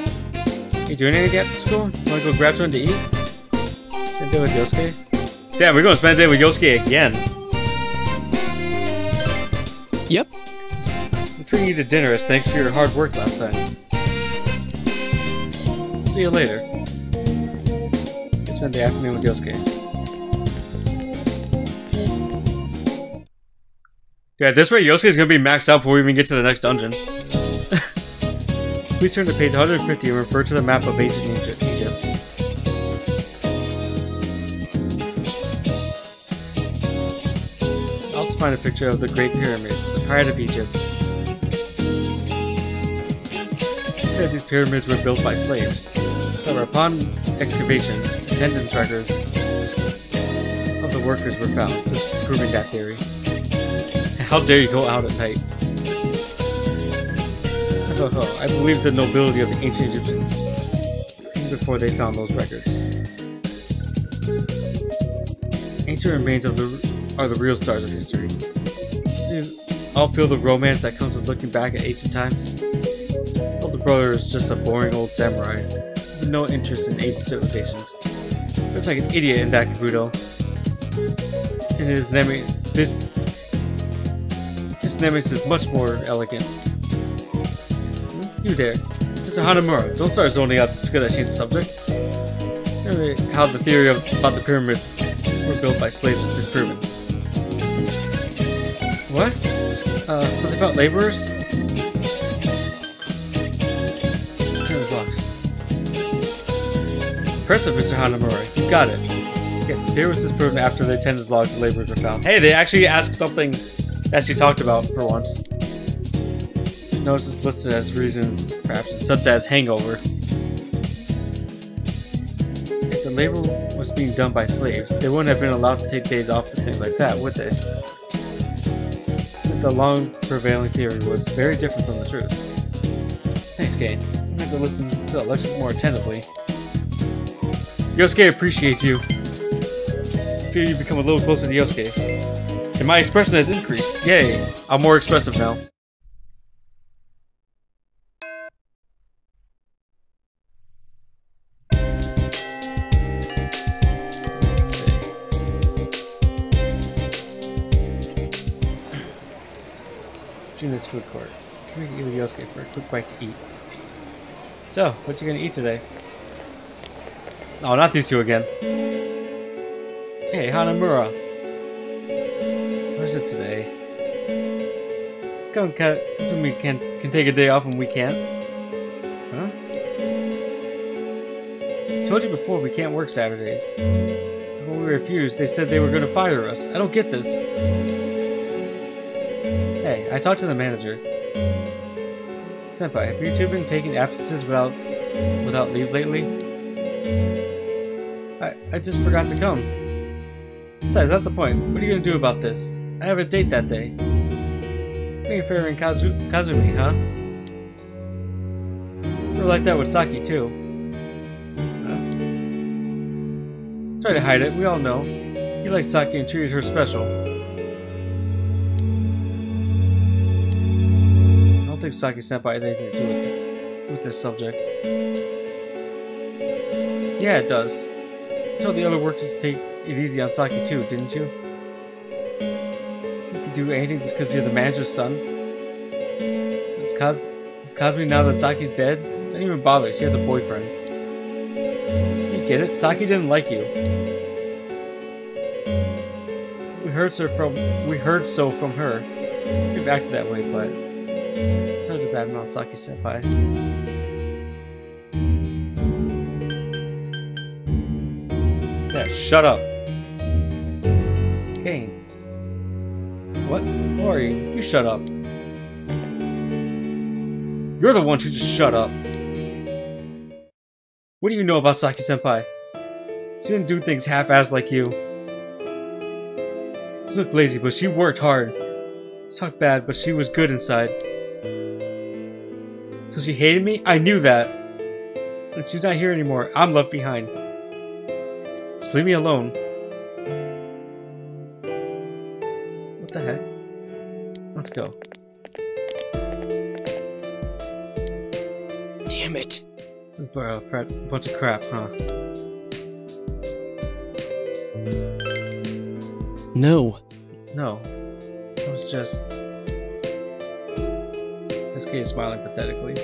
You doing anything after school? Want to go grab something to eat? Spend the day with Yosuke? Damn, we're gonna spend the day with Yosuke again. Yep. I'm treating you to dinner as thanks for your hard work last time. See you later. You spend the afternoon with Yosuke. Yeah, at this rate, Yosuke's gonna be maxed out before we even get to the next dungeon. Please turn to page one hundred fifty and refer to the map of ancient Egypt. I also find a picture of the Great Pyramids, the pride of Egypt. It said these pyramids were built by slaves. However, upon excavation, attendance records of the workers were found, disproving that theory. How dare you go out at night? I believe the nobility of the ancient Egyptians before they found those records. Ancient remains of the are the real stars of history. Dude, I'll feel the romance that comes with looking back at ancient times. Older brother is just a boring old samurai with no interest in ancient civilizations. Looks like an idiot in that kabuto. And his nemesis, this his nemesis is much more elegant. You there, Mister Hanamura, don't start zoning out just because I changed the subject. Remember how the theory of, about the pyramids were built by slaves is disproven. What? Uh, something about laborers? It was locked. Impressive, Mister Hanamura, you got it. Yes, the theory was disproven after the attendance logs and laborers were found. Hey, they actually asked something that she talked about for once. Notice is listed as reasons for absence, such as hangover. If the labor was being done by slaves, they wouldn't have been allowed to take days off for things like that, would they? But the long prevailing theory was very different from the truth. Thanks, Kane. I'm going to listen to the lectures more attentively. Yosuke appreciates you. I fear you become a little closer to Yosuke. And my expression has increased. Yay! I'm more expressive now. This food court. Come here with Yosuke for a quick bite to eat. So, what you gonna eat today? Oh, not these two again. Hey, Hanamura. is it today? Come on, Kat. That's when we can can take a day off when we can't. Huh? I told you before we can't work Saturdays. And when we refused, they said they were going to fire us. I don't get this. Hey, I talked to the manager. Senpai, have you two been taking absences without without leave lately? I, I just forgot to come. Besides, that's the point. What are you going to do about this? I have a date that day. Being fair in Kazu Kazumi, huh? We're like that with Saki, too. Huh? Try to hide it, we all know. He liked Saki and treated her special. I don't think Saki-senpai has anything to do with this, with this subject. Yeah, it does. You told the other workers to take it easy on Saki too, didn't you? You can do anything just because you're the manager's son. Does Kazumi, now that Saki's dead? Don't even bother, she has a boyfriend. You get it? Saki didn't like you. We heard so from, we heard so from her. We've acted that way, but... it's not a bad mouth, Saki-senpai. Yeah, shut up. Kane. What? Lori, you shut up. You're the one who just shut up. What do you know about Saki-senpai? She didn't do things half-assed like you. She looked lazy, but she worked hard. She talked bad, but she was good inside. So she hated me? I knew that. And she's not here anymore. I'm left behind. Just leave me alone. What the heck? Let's go. Damn it. This is a bunch of crap, huh? No. No. It was just... Yosuke is smiling pathetically.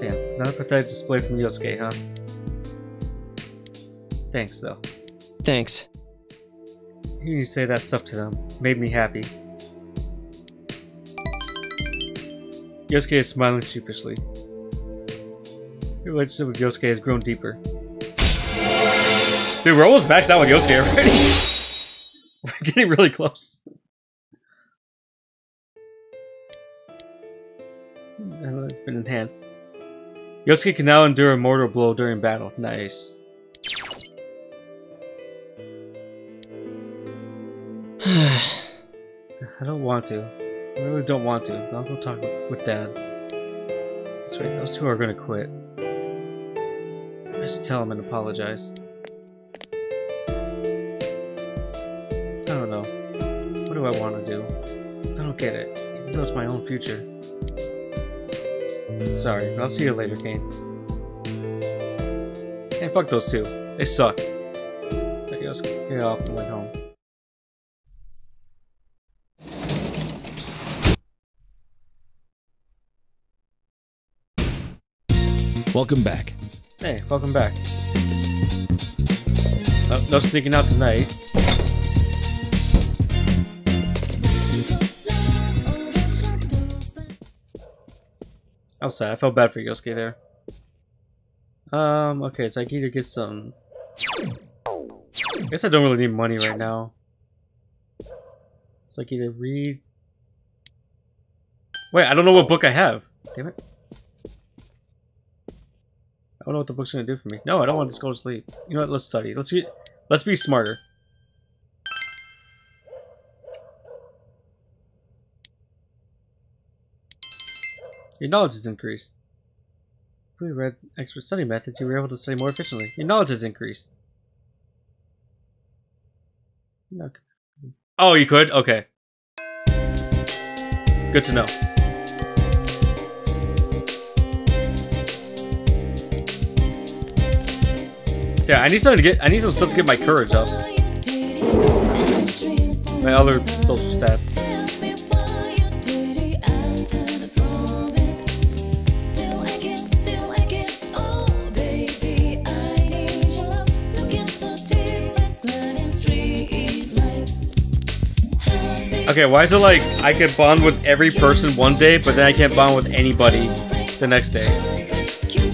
Damn, another pathetic display from Yosuke, huh? Thanks, though. Thanks. You need to say that stuff to them. Made me happy. Yosuke is smiling sheepishly. Your relationship with Yosuke has grown deeper. Dude, we're almost maxed out with Yosuke already. We're getting really close. It's been enhanced. Yosuke can now endure a mortal blow during battle. Nice. I don't want to. I really don't want to. I'll go talk with, with Dad. That's right, those two are gonna quit. I should tell him and apologize. I don't know. What do I want to do? I don't get it. Even though it's my own future. Sorry, but I'll see you later, Kane. And fuck those two. They suck. Okay, let's get off and went home. Welcome back. Hey, welcome back. No, no sneaking out tonight. I was sad. I felt bad for Yosuke there. Um, okay, so I can either get some... I guess I don't really need money right now. So I can either read... Wait, I don't know what book I have. Damn it. I don't know what the book's gonna do for me. No, I don't want to just go to sleep. You know what, let's study. Let's be, let's be smarter. Your knowledge has increased. If we read expert study methods, you were able to study more efficiently. Your knowledge has increased. Oh, you could? Okay. Good to know. Yeah, I need something to get I need some stuff to get my courage up. My other social stats. Okay, why is it like I could bond with every person one day, but then I can't bond with anybody the next day?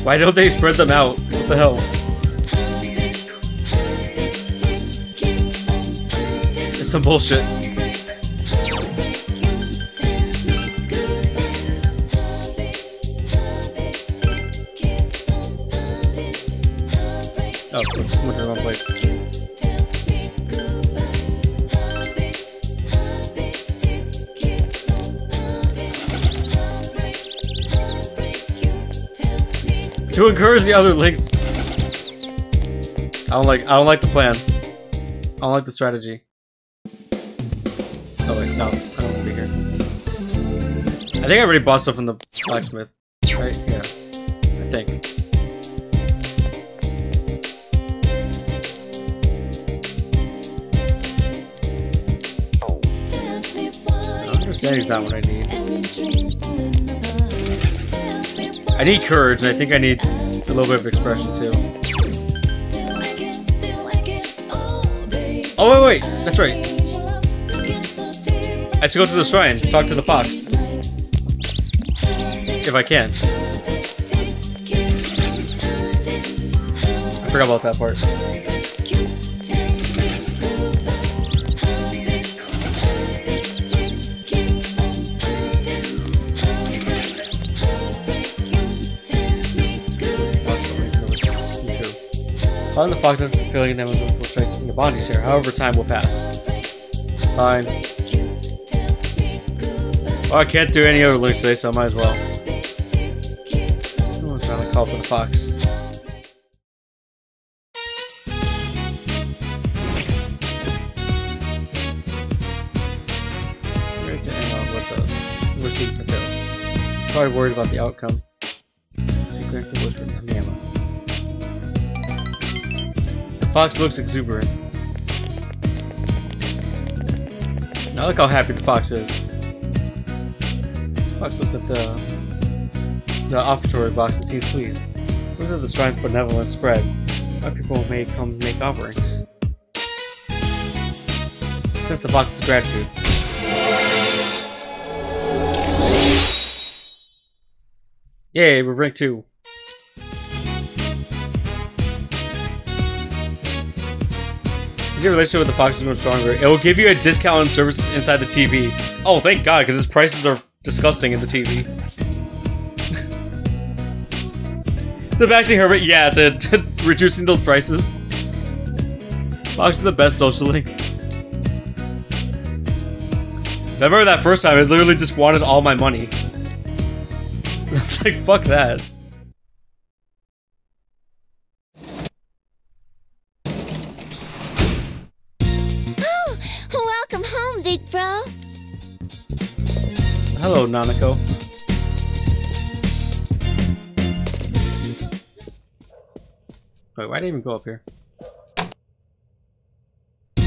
Why don't they spread them out? What the hell? It's some bullshit. Oh, oops, went to the wrong place. To encourage the other links. I don't like I don't like the plan. I don't like the strategy. Oh wait, no, I don't want to be here. I think I already bought stuff from the blacksmith. Right? Yeah. I think. That is not what I need. I need courage, and I think I need a little bit of expression too. Oh wait, wait, that's right. I should go to the shrine, talk to the fox, if I can. I forgot about that part. Following the fox after fulfilling them will strike in the bondage share, however time will pass. Fine. Oh, I can't do any other links today, so I might as well. Oh, I'm trying to call for the fox. I'm probably worried about the outcome. Fox looks exuberant. Now look how happy the fox is. Fox looks at the the offertory box and seems pleased. Those are the shrine's benevolent spread. Our people may come make offerings. Sense the fox's gratitude. Yay, we're rank two. Your relationship with the fox is much stronger. It will give you a discount on services inside the T V. Oh, thank God, because its prices are disgusting in the T V. The bashing Herbert, yeah, to, to reducing those prices. Fox is the best socially. I remember that first time, I literally just wanted all my money. It's like, fuck that. Hello, Nanako. Wait, why did I even go up here? My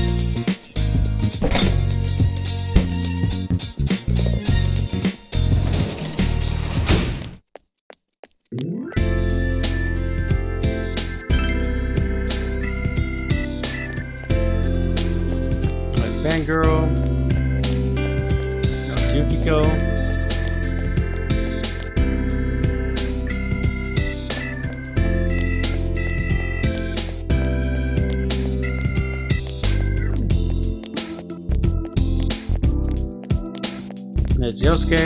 fangirl. Yukiko. It's Yosuke.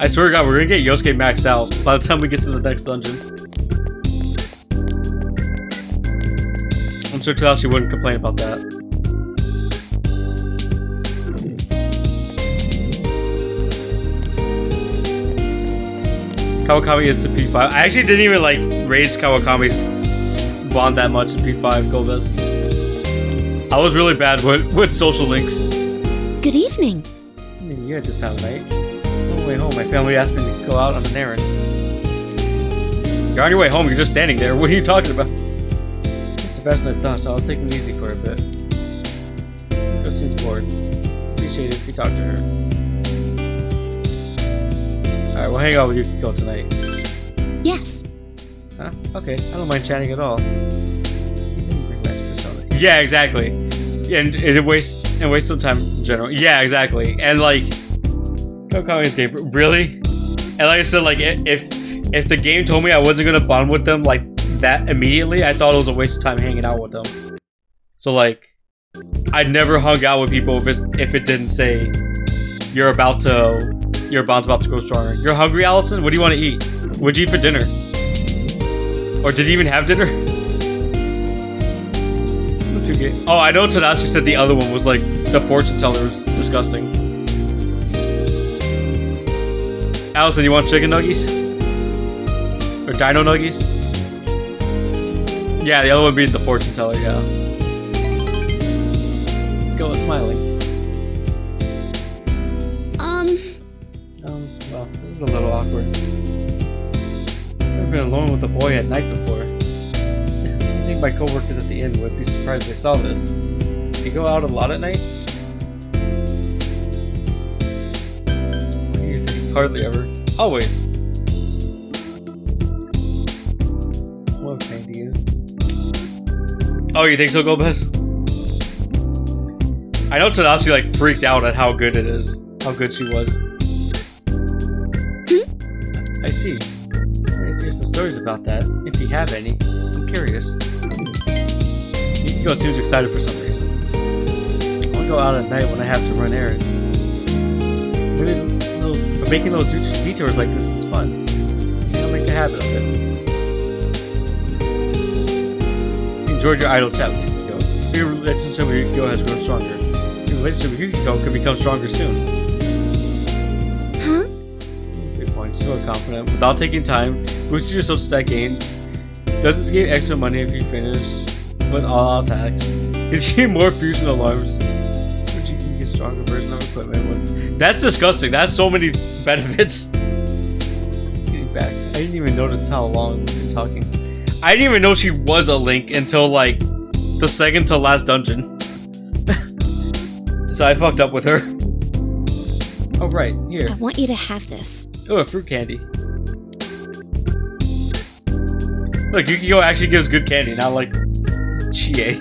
I swear to God, we're gonna get Yosuke maxed out by the time we get to the next dungeon. I'm sure Tadashi wouldn't complain about that. Kawakami is to P five. I actually didn't even like raise Kawakami's bond that much in P five Goldust. I was really bad with, with social links. Good evening. You had to sound late. On the way home, my family asked me to go out on an errand. You're on your way home, you're just standing there. What are you talking about? It's the best I've done, so I was taking it easy for a bit. But she's bored. Appreciate it if you talk to her. Alright, we'll hang out with Yukiko tonight. Yes. Huh? Okay, I don't mind chatting at all. You didn't bring back Persona. Yeah, exactly. and it wastes it wastes some time in general. Yeah, exactly. And like, Kokami Escape, really? And like I said, like if if the game told me I wasn't gonna bond with them like that immediately, I thought it was a waste of time hanging out with them. So like, I never hung out with people if it's, if it didn't say you're about to you're about to go stronger. You're hungry, Allison? What do you want to eat? What'd you eat for dinner? Or did you even have dinner? Oh, I know Tadashi said the other one was like the fortune teller was disgusting. Allison, you want chicken nuggies? Or dino nuggies? Yeah, the other one would be the fortune teller, yeah. Go smiling. Um. Um, well, this is a little awkward. I've been alone with a boy at night before. I think my co-workers at the inn would be surprised they saw this. Do you go out a lot at night? What do you think? Hardly ever. Always. What kind do you? Oh, you think so, Golbez? I know Tadashi like freaked out at how good it is. How good she was. I see. I hear some stories about that, if you have any. Curious. Yukiko seems excited for some reason. I want to go out at night when I have to run errands. Maybe little, but making little detours like this is fun. I'll make a habit of it. Enjoy your idle chat with Yukiko. Your relationship with Yukiko has grown stronger. Your relationship with Yukiko could become stronger soon. Huh? Good point. So confident. Without taking time, boosting your social stat gains. Doesn't this give extra money if you finish with all-out attacks? It's getting more fusion alarms, which you can get stronger version of equipment with. That's disgusting. That's so many benefits. Getting back. I didn't even notice how long we've been talking. I didn't even know she was a Link until like the second to last dungeon. So I fucked up with her. Oh right, here. I want you to have this. Oh, a fruit candy. Look, Yukiko actually gives good candy, not like Chie. She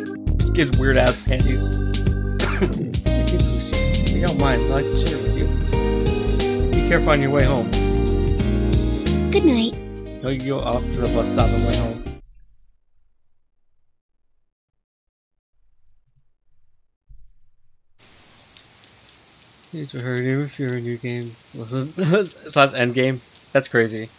gives weird ass candies. If you don't mind, I'd like to share with you. Be careful on your way home. Good night. Yukiko off to the bus stop and went home. These were her new if you're a new game. Slash end game. That's crazy.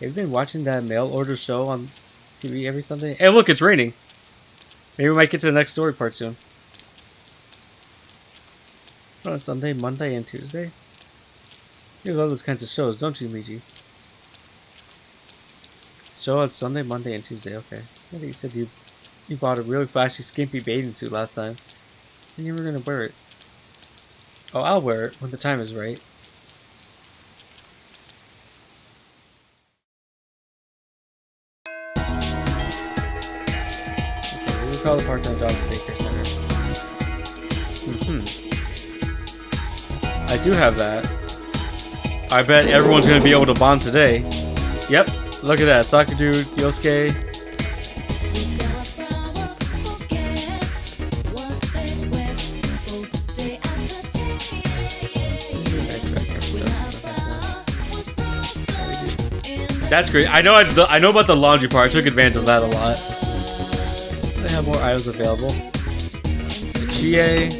Have you been watching that mail order show on T V every Sunday? Hey, look, it's raining. Maybe we might get to the next story part soon. On Sunday, Monday, and Tuesday. You love those kinds of shows, don't you, Miji? Show on Sunday, Monday, and Tuesday. Okay. I think you said you you bought a really flashy, skimpy bathing suit last time, and you were gonna wear it. Oh, I'll wear it when the time is right. Call the part-time job at the daycare center. Mm-hmm. I do have that. I bet everyone's gonna be able to bond today. Yep, look at that. Soccer dude, Yosuke. That's great. I know. I, I know about the laundry part. I took advantage of that a lot. Have more items available. The Chie.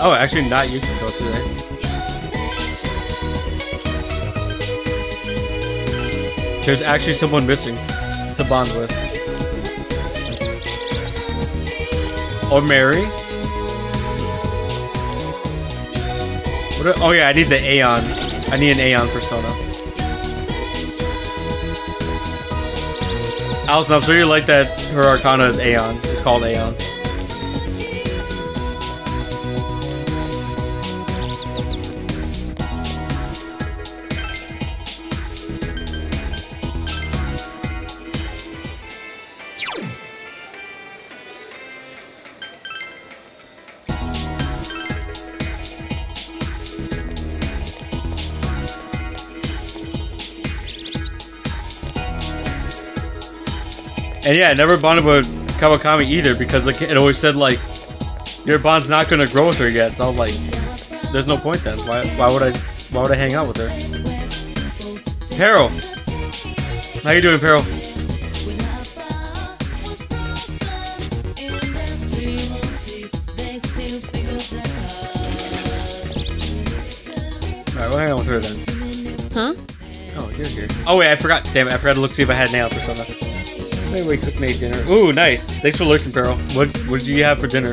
Oh, actually, not you can go today. There's actually someone missing to bond with. Or Mary. Oh yeah, I need the Aeon. I need an Aeon persona. Allison, I'm sure you like that her Arcana is Aeon. It's called Aeon. And yeah, I never bonded with Kawakami either, because like it always said like your bond's not gonna grow with her yet. So I was like, there's no point then. Why why would I why would I hang out with her? Peril! How you doing, Peril? Alright, we'll hang out with her then. Huh? Oh, you're here. Oh wait, I forgot. Damn it, I forgot to look see if I had nail Persona. Maybe we could make dinner. Ooh, nice. Thanks for lurking, Peril. What what did you have for dinner?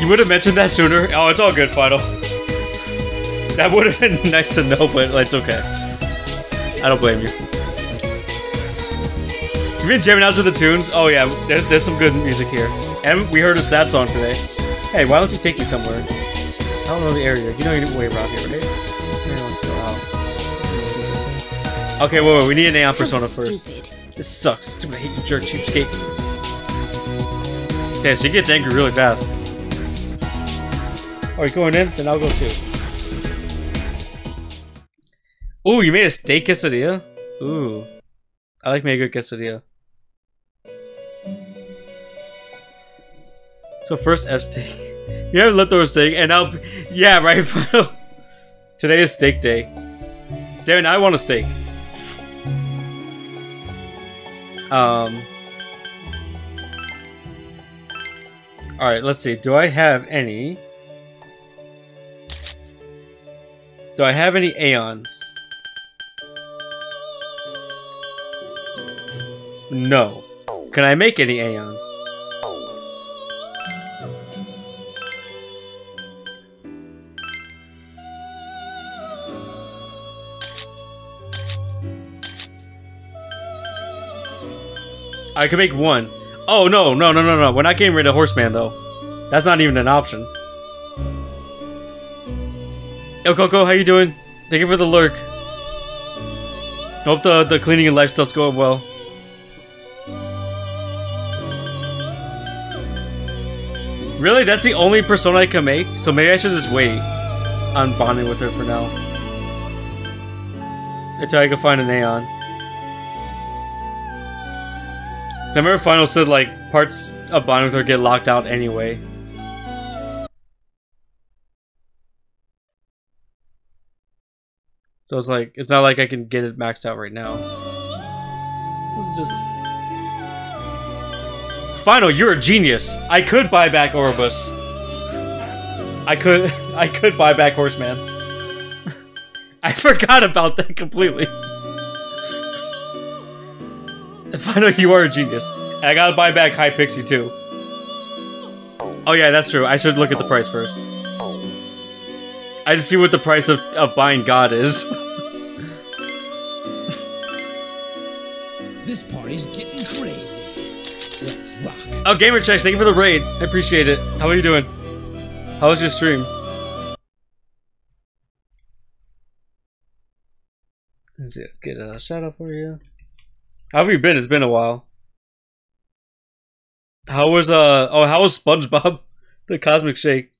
You would have mentioned that sooner. Oh, it's all good, Final. That would have been next to no, but it's okay. I don't blame you. You've been jamming out to the tunes? Oh yeah, there's, there's some good music here. And we heard a sad song today. Hey, why don't you take me somewhere? I don't know the area. You know you didn't wave around here, right? Okay, whoa, whoa, we need an Aeon Persona first. This sucks. Stupid, I hate you, jerk, cheapskate. Damn, she gets angry really fast. Alright, going in? Then I'll go too. Ooh, you made a steak quesadilla? Ooh. I like making a good quesadilla. So first F steak. You have leftover steak and I'll... Yeah, right? Today is steak day. Damn it, I want a steak. Um... Alright, let's see. Do I have any... Do I have any Aeons? No. Can I make any Aeons? I can make one. Oh, no, no, no, no, no. We're not getting rid of Horseman, though. That's not even an option. Yo, Coco, how you doing? Thank you for the lurk. Hope the, the cleaning and lifestyle's going well. Really? That's the only Persona I can make? So maybe I should just wait on bonding with her for now. Until I can find an Aeon. So I remember Final said like parts of bonding with her get locked out anyway. So it's like, it's not like I can get it maxed out right now. It's just... Final, you're a genius! I could buy back Orobas. I could, I could buy back Horseman. I forgot about that completely. Final, you are a genius. And I gotta buy back High Pixie too. Oh yeah, that's true. I should look at the price first. I just see what the price of, of buying God is. This party's getting crazy. Let's rock. Oh, Gamer Checks, thank you for the raid. I appreciate it. How are you doing? How was your stream? Let's see, let's get a shout out for you. How have you been? It's been a while. How was uh oh how was SpongeBob? The Cosmic Shake.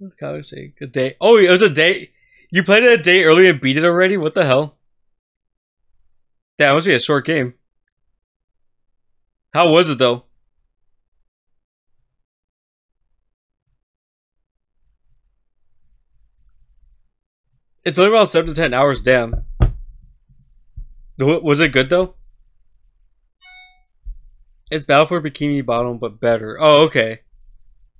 A day. Oh, it was a day. You played it a day earlier and beat it already? What the hell? That must be a short game. How was it though? It's only about seven to ten hours. Damn. Was it good though? It's Battle for Bikini Bottom, but better. Oh, okay.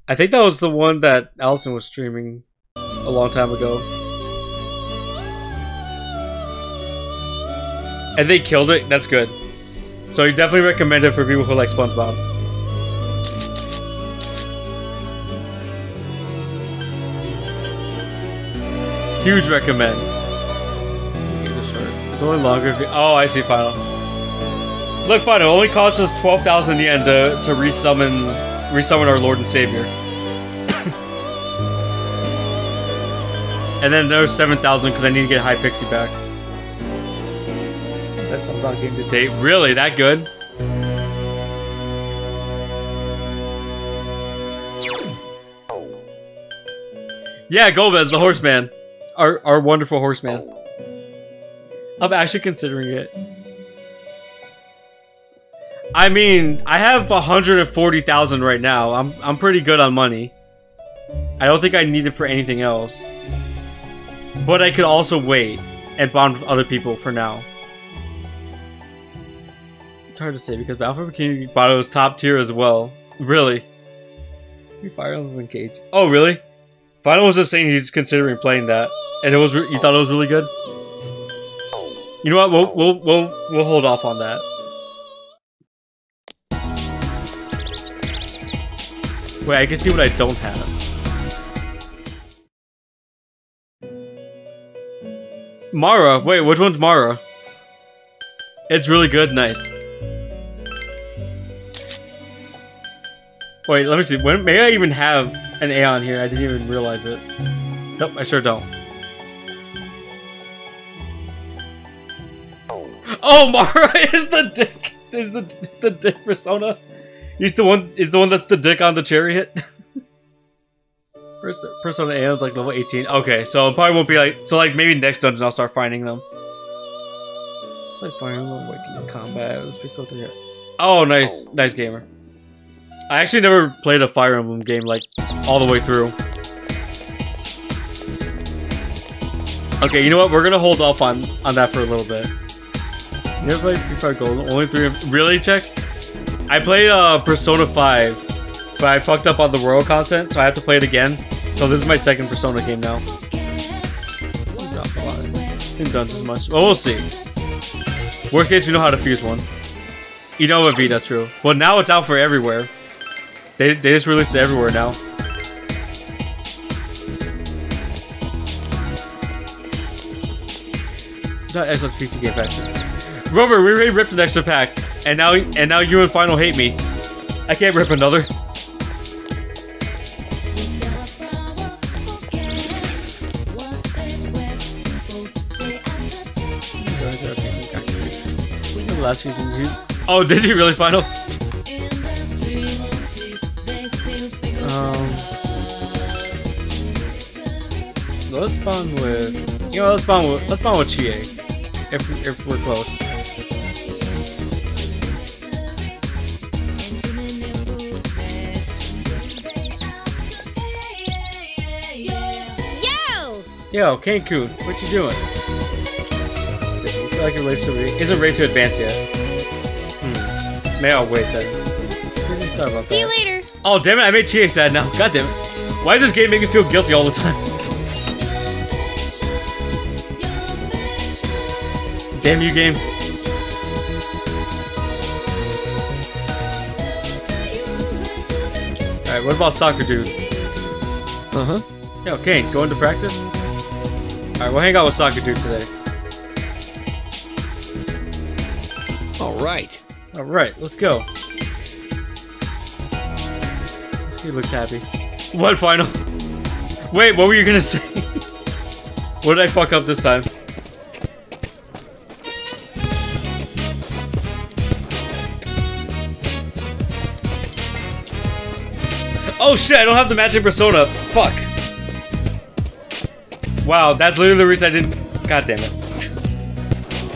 I think that was the one that Allison was streaming a long time ago. And they killed it? That's good. So I definitely recommend it for people who like SpongeBob. Huge recommend. It's only longer if you- Oh, I see, Final. Look, Final, it only costs us twelve thousand yen to, to resummon- resummon our Lord and Savior. And then there's seven thousand because I need to get High Pixie back. That's my about game to date. Really? That good? Yeah, Golbez, the horseman. Our, our wonderful horseman. I'm actually considering it. I mean, I have one hundred forty thousand right now. I'm, I'm pretty good on money. I don't think I need it for anything else. But I could also wait and bond with other people for now. It's hard to say because Battle for Bikini Bottom is top tier as well. Really? Fire Emblem Engage. Oh, really? Final was just saying he's considering playing that, and it was re you thought it was really good. You know what? We'll we'll we'll we'll hold off on that. Wait, I can see what I don't have. Mara. Wait, which one's Mara? It's really good. Nice. Wait, let me see. When may I even have an Aeon here? I didn't even realize it. Nope, I sure don't. Oh, Mara is the dick. Is the is the dick persona? He's the one. Is the one that's the dick on the chariot. Persona Aeon's like level eighteen. Okay, so it probably won't be like. So like maybe next dungeon I'll start finding them. It's like Fire Emblem Awakening combat. Let's pick up here. Oh, nice, nice gamer. I actually never played a Fire Emblem game, like, all the way through. Okay, you know what? We're gonna hold off on, on that for a little bit. You never played Fire Golden? Only three of- Really, Chex? I played, uh, Persona five, but I fucked up on the world content, so I have to play it again. So this is my second Persona game now. Dropped a lot. Didn't done as much. Well, we'll see. Worst case, we know how to fuse one. You know what, Vita, true. Well, now it's out for everywhere. They, they just released it everywhere now. Not extra P C game pack. Rover, we already ripped an extra pack, and now and now you and Final hate me. I can't rip another. The last few seasons, oh, did you really Final? Let's bond with, you know, let's bond with, let's bond with Chie, if, if we're close. Yo! Yo, Cancun, what you doing? I feel like it relates to, isn't ready to advance yet. Hmm, maybe I'll wait then. Sorry about that. See you later! Oh, damn it, I made Chie sad now, god damn it. Why does this game make me feel guilty all the time? Damn you, game. Alright, what about soccer, dude? Uh-huh. Yo, Kane, going to practice? Alright, we'll hang out with soccer, dude, today. Alright. Alright, let's go. This kid looks happy. What, Final? Wait, what were you gonna say? What did I fuck up this time? Oh shit, I don't have the magic persona. Fuck. Wow, that's literally the reason I didn't. God damn it.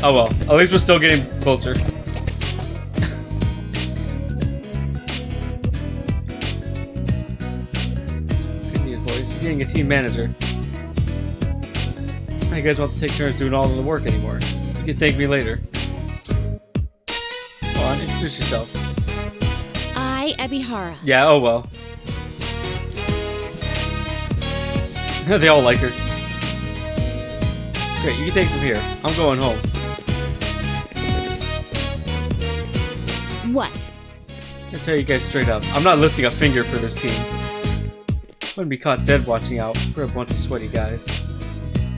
Oh well. At least we're still getting closer. Good news, boys. You're getting a team manager. Now you guys won't have to take turns doing all of the work anymore. You can thank me later. Come on, introduce yourself. I, Ebihara. Yeah, oh well. They all like her. Great, you can take it from here. I'm going home. What? I'll tell you guys straight up. I'm not lifting a finger for this team. Wouldn't be caught dead watching out for a bunch of sweaty guys.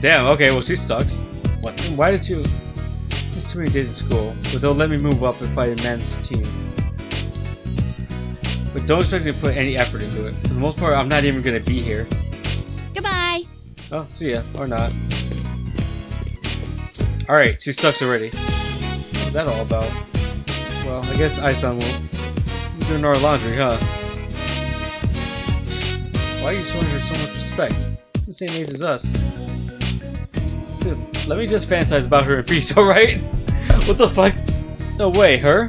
Damn, okay, well she sucks. What? Why did you... There's too many days at school, but they'll let me move up if I manage the team. But don't expect me to put any effort into it. For the most part, I'm not even going to be here. Goodbye. Oh, see ya. Or not. Alright, she sucks already. What's that all about? Well, I guess I-san will. You're doing our laundry, huh? Why are you showing her so much respect? the same age as us. Dude, let me just fantasize about her in peace, alright? What the fuck? No way, her?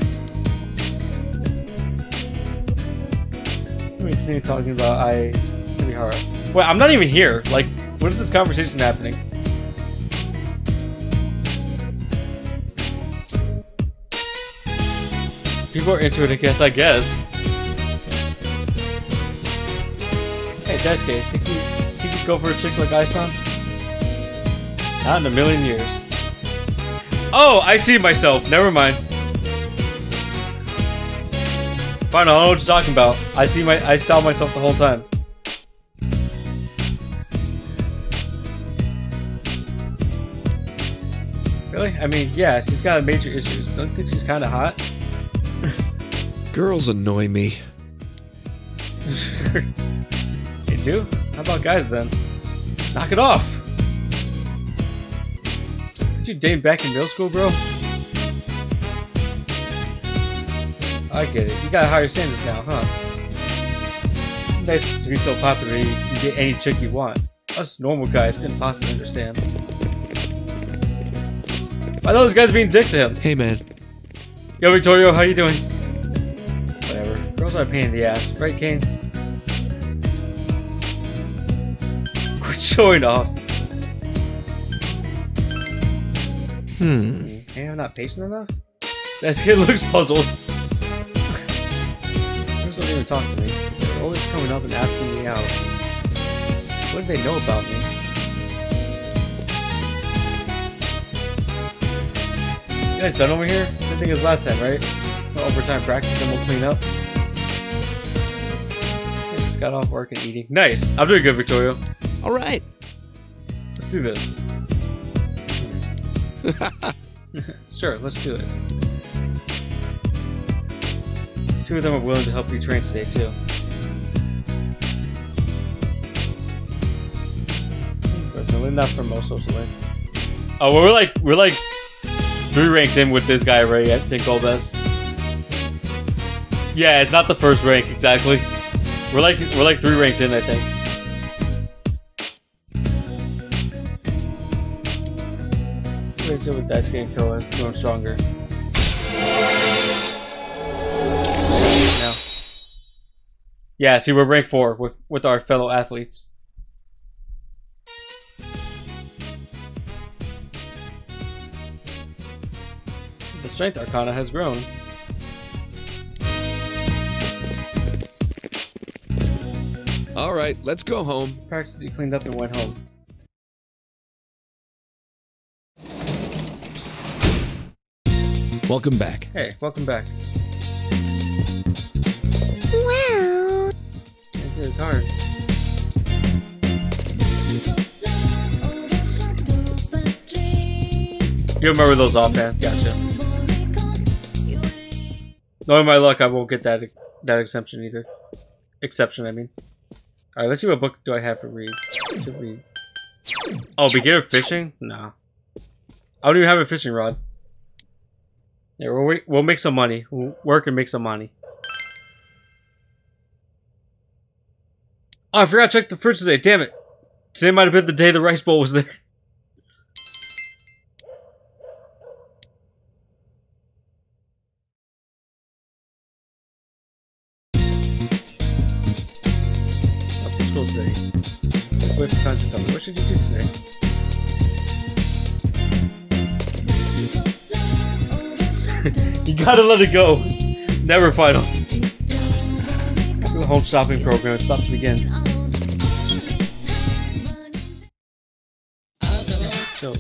Let me continue talking about Ai Kurihara. Wait, I'm not even here. Like, when is this conversation happening? People are into it, I guess. I guess. Hey, Daisuke, think you think you'd go for a chick like Ai-san? Not in a million years. Oh, I see myself. Never mind. Fine, I don't know what you're talking about. I see my, I saw myself the whole time. Really? I mean, yeah, she's got major issues. Don't you think she's kind of hot? Girls annoy me. Sure. They do? How about guys then? Knock it off! Did you date back in middle school, bro? I get it. You got higher standards now, huh? Nice to be so popular you can get any chick you want. Us normal guys couldn't possibly understand. I know those guys are being dicks to him. Hey, man. Yo, Vittorio, how you doing? Whatever. Girls are a pain in the ass, right, Kane? Quit showing off. Hmm. Hey, I'm not patient enough? That kid looks puzzled. Girls don't even talk to me. They're always coming up and asking me out. What do they know about me? You guys done over here? Same thing as last time, right? So overtime practice, then we'll clean up. I just got off work and eating. Nice! I'm doing good, Victoria. Alright. Let's do this. Sure, let's do it. Two of them are willing to help you train today, too. Definitely not for most social links. Oh, well, we're like, we're like... Three ranks in with this guy right, I think, Orobas. Yeah, it's not the first rank, exactly. We're like we're like three ranks in, I think. Three ranks in with Daisuke and Koa, going stronger. Now. Yeah, see, we're rank four with, with our fellow athletes. The Strength Arcana has grown. Alright, let's go home. Practiced, you cleaned up and went home. Welcome back. Hey, welcome back. Wow. It's hard. You remember those offhand? Gotcha. Knowing my luck, I won't get that that exemption either. Exception, I mean. Alright, let's see what book do I have to read. To read. Oh, beginner fishing? Nah. I don't even have a fishing rod. Yeah, we'll, we'll make some money. We'll work and make some money. Oh, I forgot to check the fridge today. Damn it. Today might have been the day the rice bowl was there. With Kanji Tatsumi. What should you do today? You gotta let it go. Never final. The home shopping program is about to begin. So,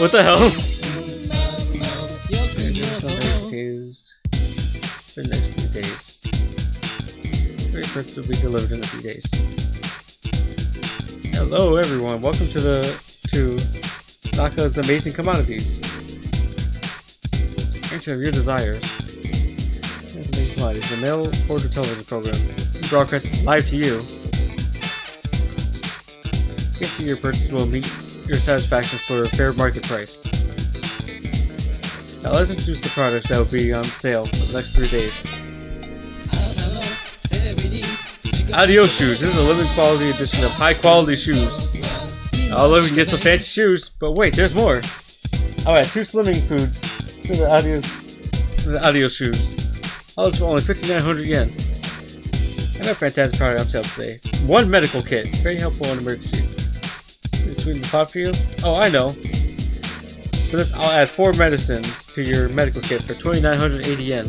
what the hell? For the next few days. Perks will be delivered in a few days. Hello, everyone. Welcome to the to Naka's Amazing Commodities. Answer of your desires. Amazing Commodities, the mail order television program broadcasts live to you. Get to your purchase will meet your satisfaction for a fair market price. Now let's introduce the products that will be on sale for the next three days. Adios shoes. This is a limited quality edition of high quality shoes. I'll live and get some fancy shoes, but wait, there's more. Alright, two slimming foods for the Adios, for the Adios shoes. All this for only fifty-nine hundred yen. And a fantastic product on sale today. One medical kit, very helpful in emergencies. Did it sweeten the pot for you? Oh, I know. For this, I'll add four medicines to your medical kit for twenty-nine eighty yen.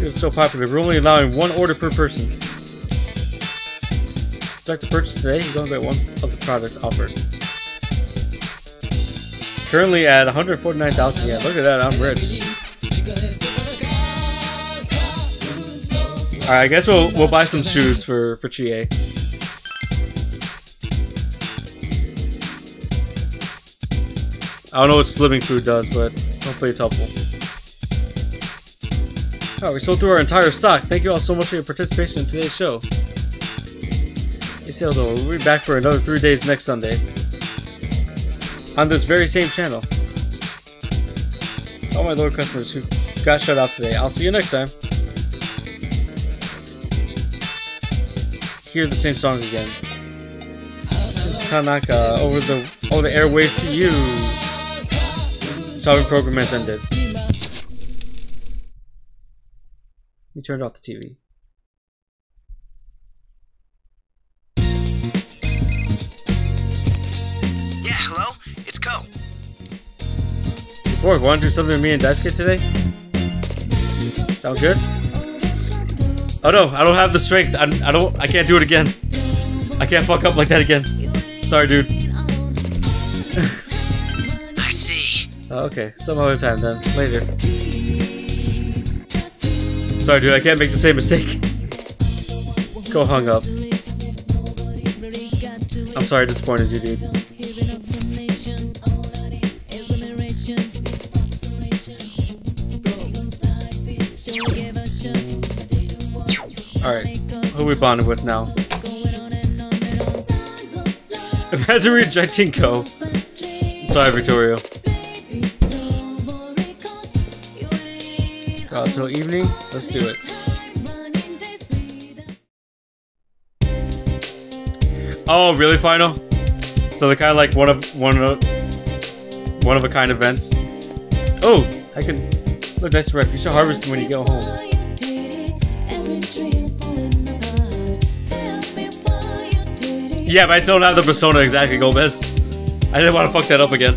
It's so popular, we're only allowing one order per person. If you'd like to purchase today, you're going to get one of the products offered. Currently at one hundred forty-nine thousand yen. Look at that, I'm rich. Alright, I guess we'll we'll buy some shoes for, for Chie. I don't know what slimming food does, but hopefully it's helpful. Alright, we sold through our entire stock. Thank you all so much for your participation in today's show. We'll be back for another three days next Sunday on this very same channel. All my loyal customers who got shut out today, I'll see you next time. Hear the same song again. It's Tanaka over the over the airwaves to you. Solving program has ended. He turned off the T V. Boy, want to do something with me and Daisuke today? Sound good? Oh no, I don't have the strength. I, I don't. I can't do it again. I can't fuck up like that again. Sorry, dude. I see. Oh, okay, some other time then. Later. Sorry, dude. I can't make the same mistake. Go hung up. I'm sorry, I disappointed you, dude. Alright, who are we bonded with now? Imagine rejecting Ko. Sorry, Victorio. Go out till evening? Let's do it. Oh, really, final? So they're kind of like one of one of one of a kind events. Oh, I can look. Nice rep. You should harvest them when you go home. Yeah, but I still don't have the persona exactly, Gomez. I didn't want to fuck that up again.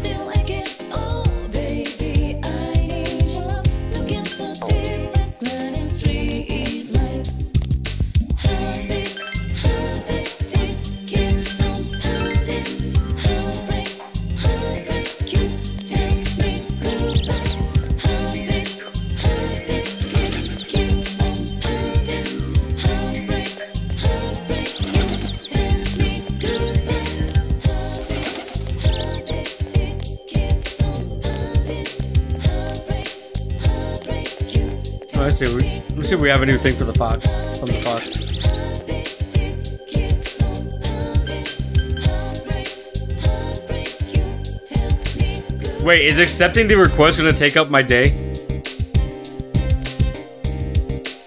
We have a new thing for the fox. From the fox. Wait, is accepting the request gonna take up my day?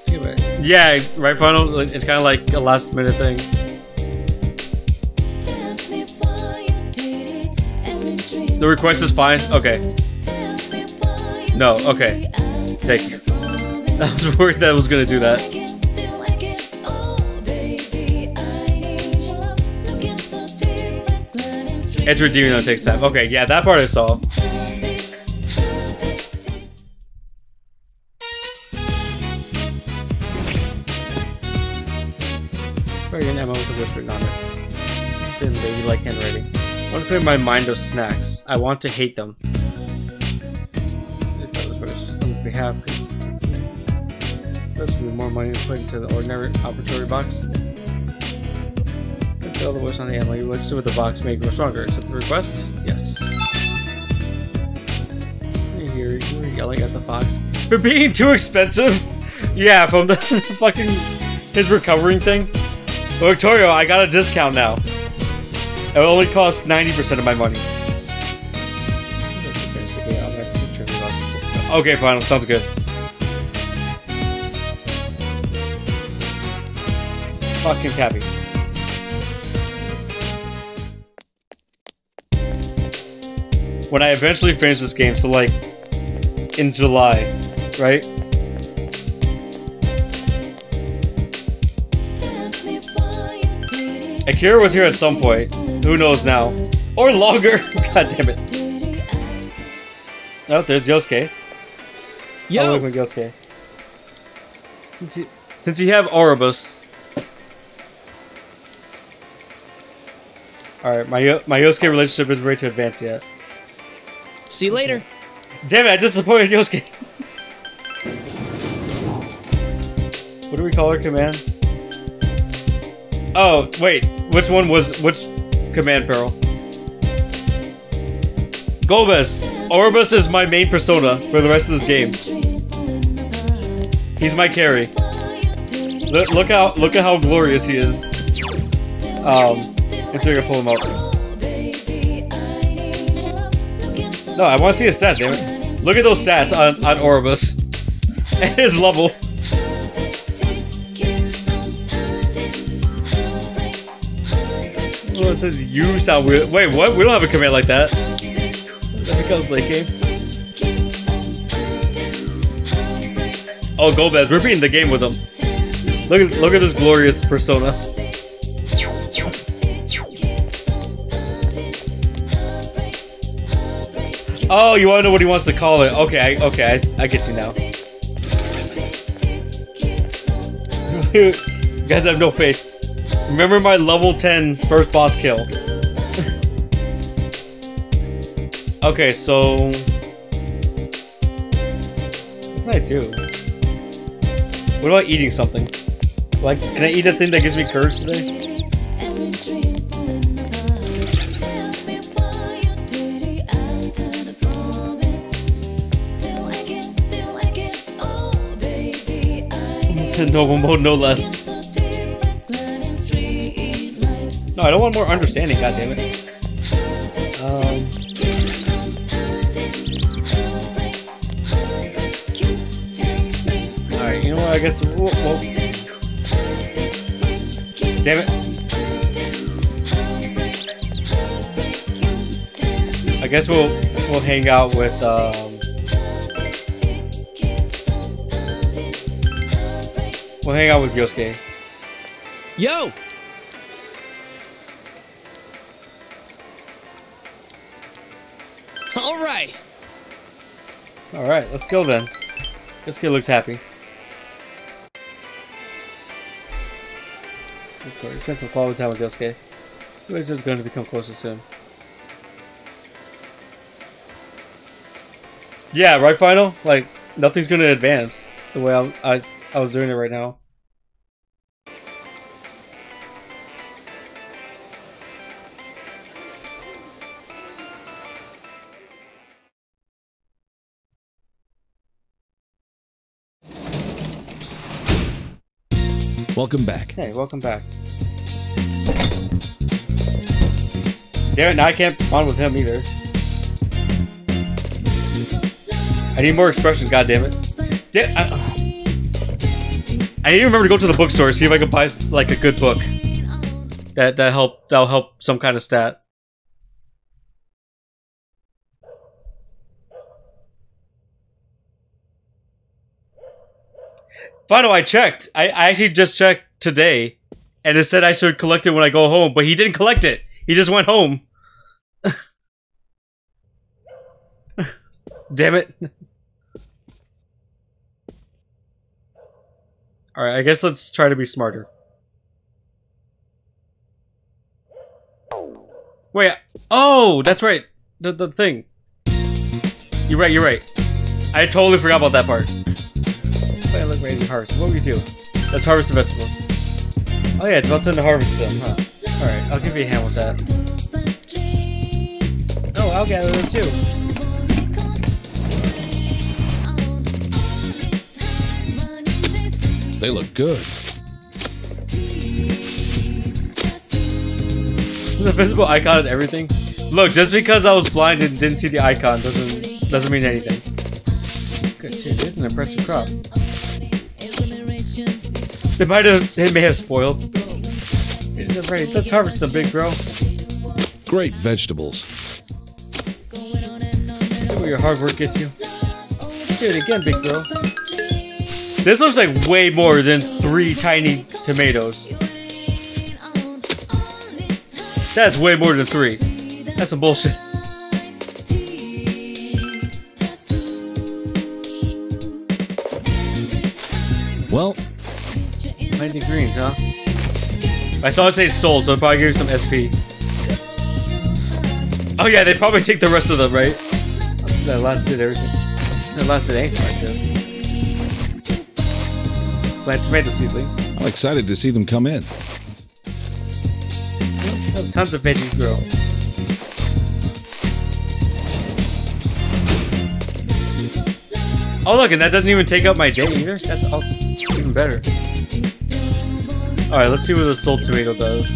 Anyway. Yeah, right, final. It's kind of like a last minute thing. The request is fine. Okay. No. Okay. Thank you. I was worried that I was gonna do that. It's redeeming though, it takes time. Okay, yeah, that part I saw. Probably an Emma with a whispering on it. Thin baby like handwriting. I want to clear my mind of snacks. I want to hate them. If that was first, on behalf. That's gonna be more money put into the ordinary operatory box. Fill the voice on the animal. Let's see what the box may grow stronger. Accept the request? Yes. You hear you were yelling at the fox for being too expensive. Yeah, from the fucking his recovering thing. Well, Victorio, I got a discount now. It only costs ninety percent of my money. Okay, fine. Sounds good. Foxy and Cappy. When I eventually finish this game, so like in July, right? Akira was here at some point. Who knows now? Or longer. God damn it. Oh, there's Yosuke. Yo. I'll look at Yosuke. Since you have Orobas. Alright, my Yo my Yosuke relationship is ready to advance yet. See you later. Damn it, I disappointed Yosuke. What do we call her command? Oh, wait. Which one was which command peril? Golbez. Orobus is my main persona for the rest of this game. He's my carry. Look, look out! Look at how glorious he is. Um, until you pull him out. No, I want to see his stats. Damn it! Look at those stats on on Orobus and his level. Oh, it says you sound weird. Wait, what? We don't have a command like that. That becomes late game. Oh, Golbez, we're beating the game with him. Look at, look at this glorious persona. Oh, you want to know what he wants to call it? Okay, I, okay, I, I get you now. You guys have no faith. Remember my level ten first boss kill. Okay, so... what did I do? What about eating something? Like, can I eat a thing that gives me courage today? It's in normal mode, no less. No, I don't want more understanding, goddammit. Um... Alright, you know what, I guess... Whoa, whoa. Damn it. I guess we'll, we'll hang out with, um... we'll hang out with Yosuke. Yo! Alright! Alright, let's go then. This kid looks happy. Okay, spend some quality time with Yosuke. He's going to become closer soon. Yeah, right, Final? Like, nothing's going to advance the way I'm, I, I was doing it right now. Welcome back. Hey, welcome back. Darren, I can't bond with him either. I need more expressions, goddammit. Da I, I need to remember to go to the bookstore, see if I can buy like a good book. That that help that'll help some kind of stat. Final, I checked. I, I actually just checked today, and it said I should collect it when I go home, but he didn't collect it. He just went home. Damn it. Alright, I guess let's try to be smarter. Wait, I, oh, that's right. The, the thing. You're right, you're right. I totally forgot about that part. I look ready to harvest. What do we do? Let's harvest the vegetables. Oh yeah, it's about time to harvest them, huh? Alright, I'll give you a hand with that. Oh, I'll gather them too. They look good. The visible icon and everything? Look, just because I was blind and didn't see the icon doesn't doesn't mean anything. Good, too. This is an impressive crop. They might have. They may have spoiled. These are ready. Let's harvest them, big bro. Great vegetables. Is that where your hard work gets you? Do it again, big bro. This looks like way more than three tiny tomatoes. That's way more than three. That's some bullshit. Well, ninety greens, huh? I saw it say sold, so I'll probably give you some S P. Oh yeah, they probably take the rest of them, right? That lasted everything. That lasted ain't like this. Glad tomato seedling. I'm excited to see them come in. Oh, tons of veggies grow. Oh look, and that doesn't even take up my day either. That's awesome. Even better. Alright, let's see what the soul tomato does.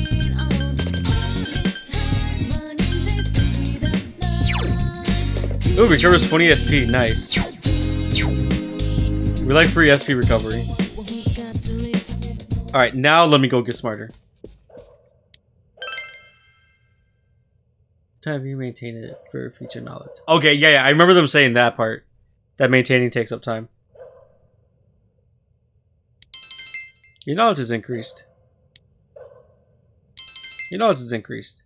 Ooh, recovers twenty S P, nice. We like free S P recovery. Alright, now let me go get smarter. Time you maintain it for future knowledge. Okay, yeah, yeah, I remember them saying that part. That maintaining takes up time. Your knowledge is increased. Your knowledge is increased.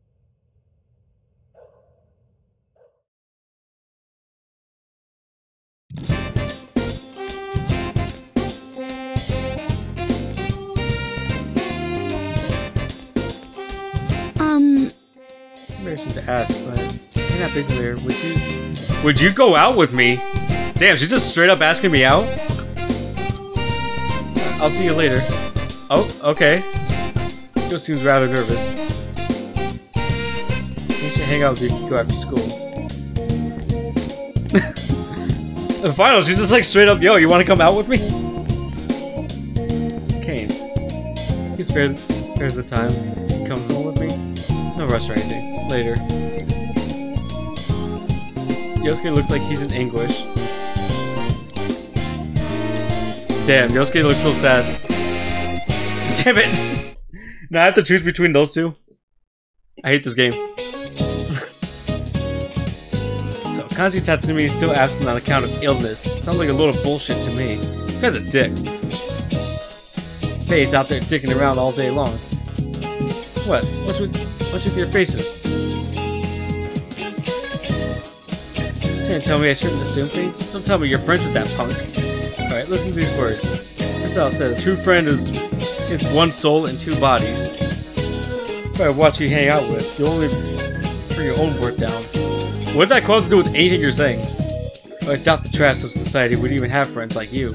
Um. Embarrassing to ask, but you're not big there. Would you? Would you go out with me? Damn, she's just straight up asking me out? I'll see you later. Oh, okay. Still seems rather nervous. You should hang out with Yukiko after school. And finally, she's just like straight up, yo, you want to come out with me? Kane. He spared, spared the time. She comes home with me. No rush or anything. Later. Yosuke looks like he's in anguish. Damn, Yosuke looks so sad. Damn it! Now I have to choose between those two. I hate this game. So, Kanji Tatsumi is still absent on account of illness. Sounds like a load of bullshit to me. This guy's a dick. Faye's out there dicking around all day long. What? What's with, what's with your faces? You're trying to tell me I shouldn't assume things? Don't tell me you're friends with that punk. Alright, listen to these words. Marcel said, a true friend is is one soul and two bodies. Try to watch you hang out with. You'll only bring your own work down. What did that quote have to do with anything you're saying? I doubt the trash of society would even have friends like you.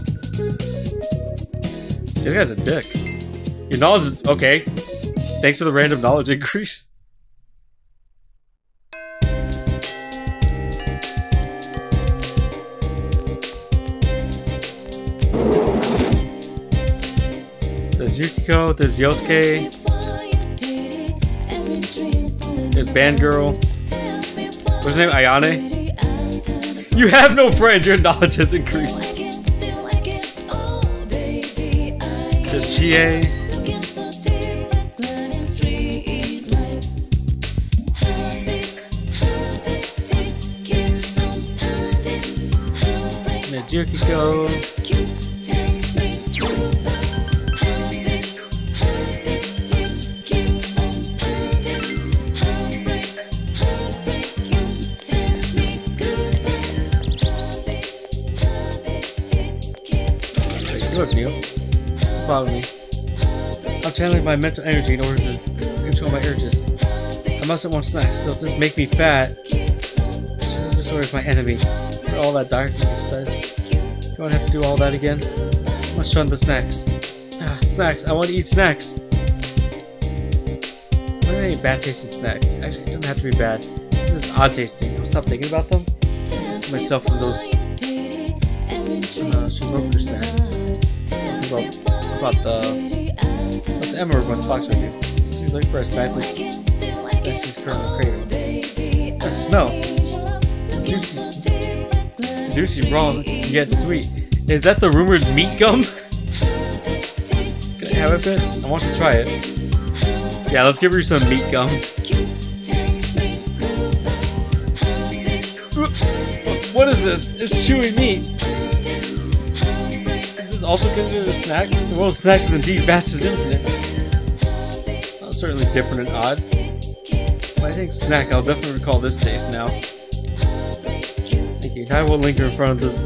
This guy's a dick. Your knowledge is... Okay. Thanks for the random knowledge increase. There's Yukiko, there's Yosuke, there's Band Girl. What's her name? Ayane? You have no friend, your knowledge has increased. There's Chie. There's Yukiko. Look, Neil. Follow me. I'm channeling my mental energy in order to control my urges. I mustn't want snacks, they'll just make me fat. The story is my enemy. For all that dark exercise. Do I have to do all that again? I must shun the snacks. Ah, snacks. I want to eat snacks. Why are any bad tasting snacks? Actually, it doesn't have to be bad. This is odd tasting. Stop thinking about them. I distance myself from those. Uh, Shumoku snacks. About, about the about the Emma who talks with you. She's looking for a snack place that she's currently craving. That smell. Juicy, juicy, raw, yet sweet. Is that the rumored meat gum? Can I have a bit? I want to try it. Yeah, Yeah, let's give her some meat gum. What is this? It's chewy meat. Is this also considered a snack? The world of snacks is indeed vast as infinite. Well, certainly different and odd. When I think snack, I'll definitely recall this taste now. Thank you. I won't linger in front of this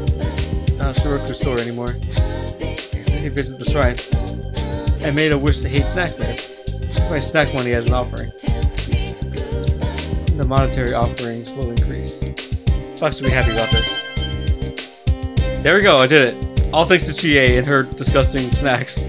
uh, Shiroku store anymore. So he visit the shrine. I made a wish to hate snacks there. My snack money as an offering. The monetary offerings will increase. Fox will be happy about this. There we go, I did it. All thanks to Chie and her disgusting snacks.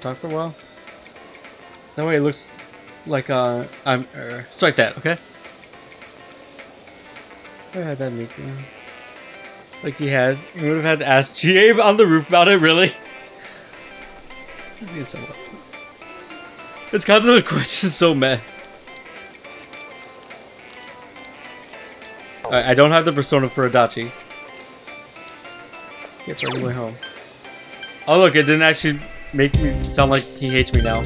Talk for a while. That way it looks like uh, I'm uh, strike that, okay? I had that meeting. Like he had, you would have had to ask Chie on the roof about it, really. It's constant of questions, so mad. Alright, I don't have the persona for Adachi. Can't find the way home. Oh look, it didn't actually make me sound like he hates me now. All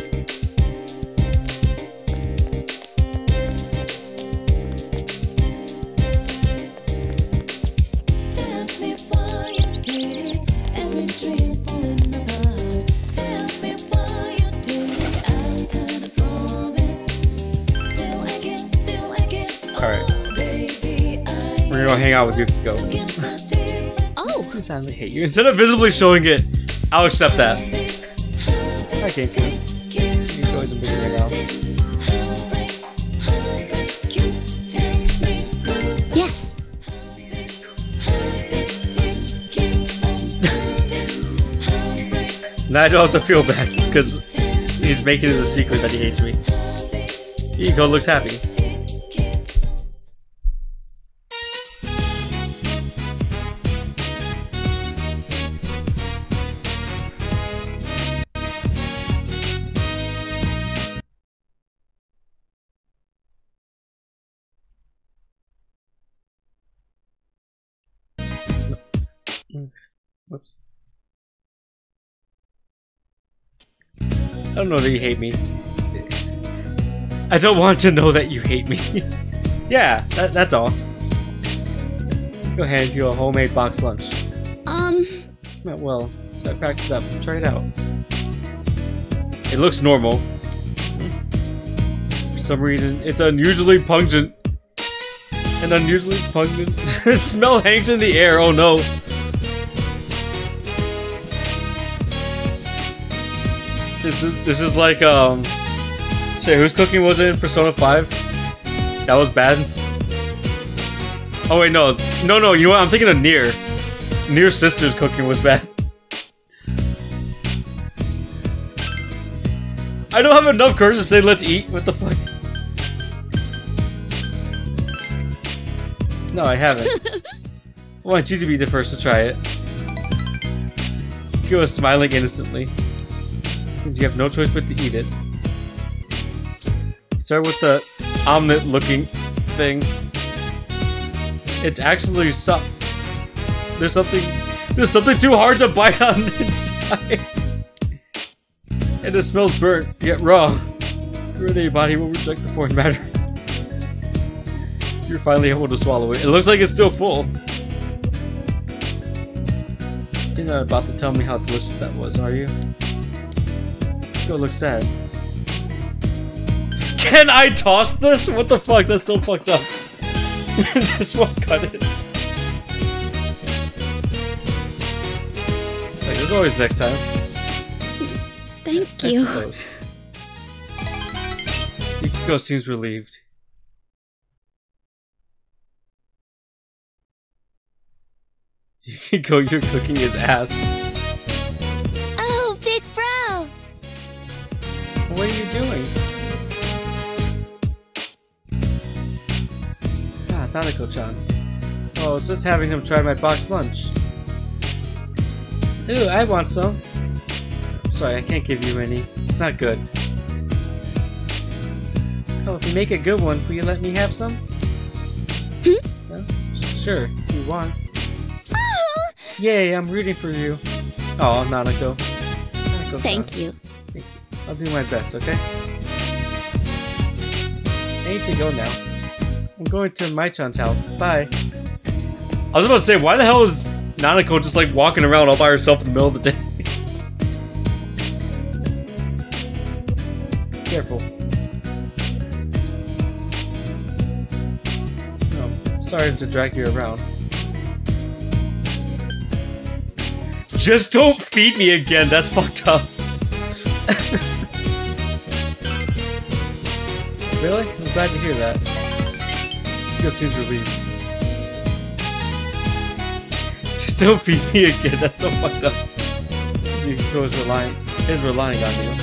right, we're gonna go hang out with Yukiko. Oh, I hate you. Instead of visibly showing it, I'll accept that. I can't do it. You're always a big right now. Yes. Now I don't have to feel bad because he's making it a secret that he hates me. Ego looks happy. Whoops. I don't know that you hate me. I don't want to know that you hate me. Yeah, that, that's all. Go hand you a homemade box lunch. Um. Not well, so I packed it up. Try it out. It looks normal. For some reason, it's unusually pungent. An unusually pungent smell hangs in the air. Oh no. This is this is like um shit, whose cooking was it in Persona five? That was bad. Oh wait, no. No no, you know what? I'm thinking of Nier. Nier's sister's cooking was bad. I don't have enough courage to say let's eat. What the fuck? No, I haven't. I want you to be the first to try it. He was smiling innocently. You have no choice but to eat it. Start with the omelet looking thing. It's actually so there's something there's something too hard to bite on inside. And it smells burnt, yet raw. Your your body will reject the foreign matter. You're finally able to swallow it. It looks like it's still full. You're not about to tell me how delicious that was, are you? It looks sad. Can I toss this? What the fuck? That's so fucked up. This won't cut it. Like, there's always next time. Thank I, you. I Yukiko seems relieved. Yukiko, you're cooking his ass. What are you doing? Ah, Nanako-chan. Oh, Oh, I was just having him try my box lunch. Ooh, I want some. Sorry, I can't give you any. It's not good. Oh, if you make a good one, will you let me have some? Hmm? No? Sure, if you want. Oh! Yay, I'm rooting for you. Oh, Nanako. Nanako Thank you. Thank you. I'll do my best, okay? I need to go now. I'm going to Mai-chan's house. Bye. I was about to say, why the hell is Nanako just like walking around all by herself in the middle of the day? Careful. Oh, sorry to drag you around. Just don't feed me again, that's fucked up. Really? I'm glad to hear that. Just seems relieved. Just don't feed me again, that's so fucked up. Yukiko is relying, is relying on you.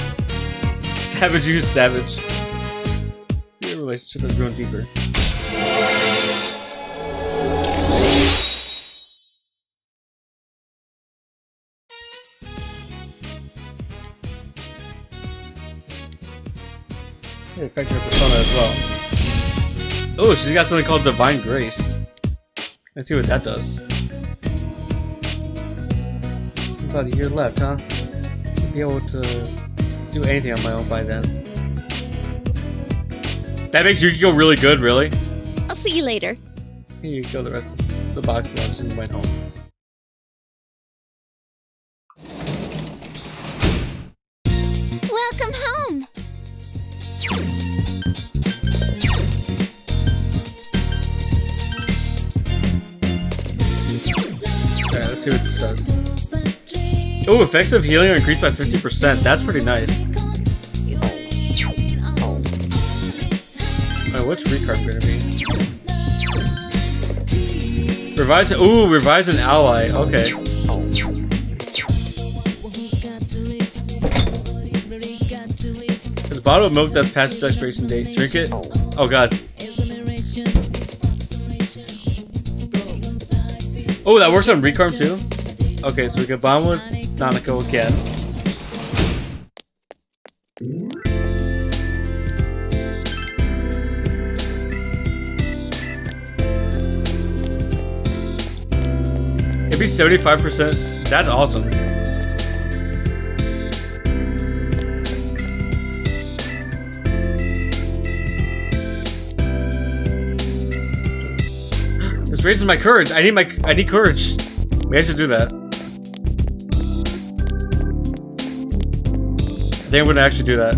Savage, you savage. Your relationship has grown deeper. It affects her persona as well. Oh, she's got something called Divine Grace. Let's see what that does. About a year left, huh? I'll be able to do anything on my own by then. That makes Yukiko really good, really. I'll see you later. You go the rest of the box lunch and went home. Welcome home. Alright, let's see what this does. Ooh, effects of healing are increased by fifty percent. That's pretty nice. Alright, what's Recard gonna be? Revise. Ooh, revives an ally. Okay. There's a bottle of milk that's past its expiration date. Drink it. Oh god. Oh, that works on Recarm too? Okay, so we can bond with Nanako again. It'd be seventy-five percent. That's awesome. Raises my courage. I need my. I need courage. Maybe I should do that. I think I'm gonna actually do that.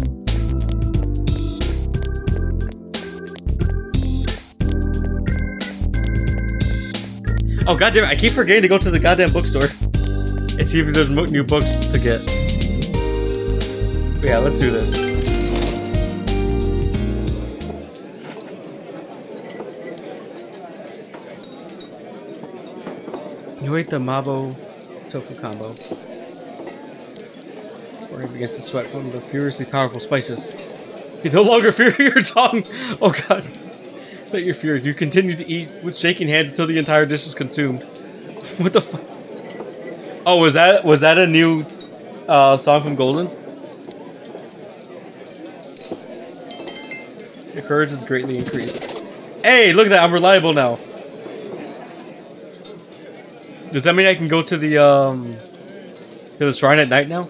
Oh goddamn! I keep forgetting to go to the goddamn bookstore and see if there's new books to get. But yeah, let's do this. Wait, the Mabo tofu combo. Or begins to sweat from the furiously powerful spices. You no longer fear your tongue! Oh god. That your fear. You continue to eat with shaking hands until the entire dish is consumed. What the fuck? Oh, was that was that a new uh, song from Golden? Your courage is greatly increased. Hey, look at that, I'm reliable now. Does that mean I can go to the um to the shrine at night now?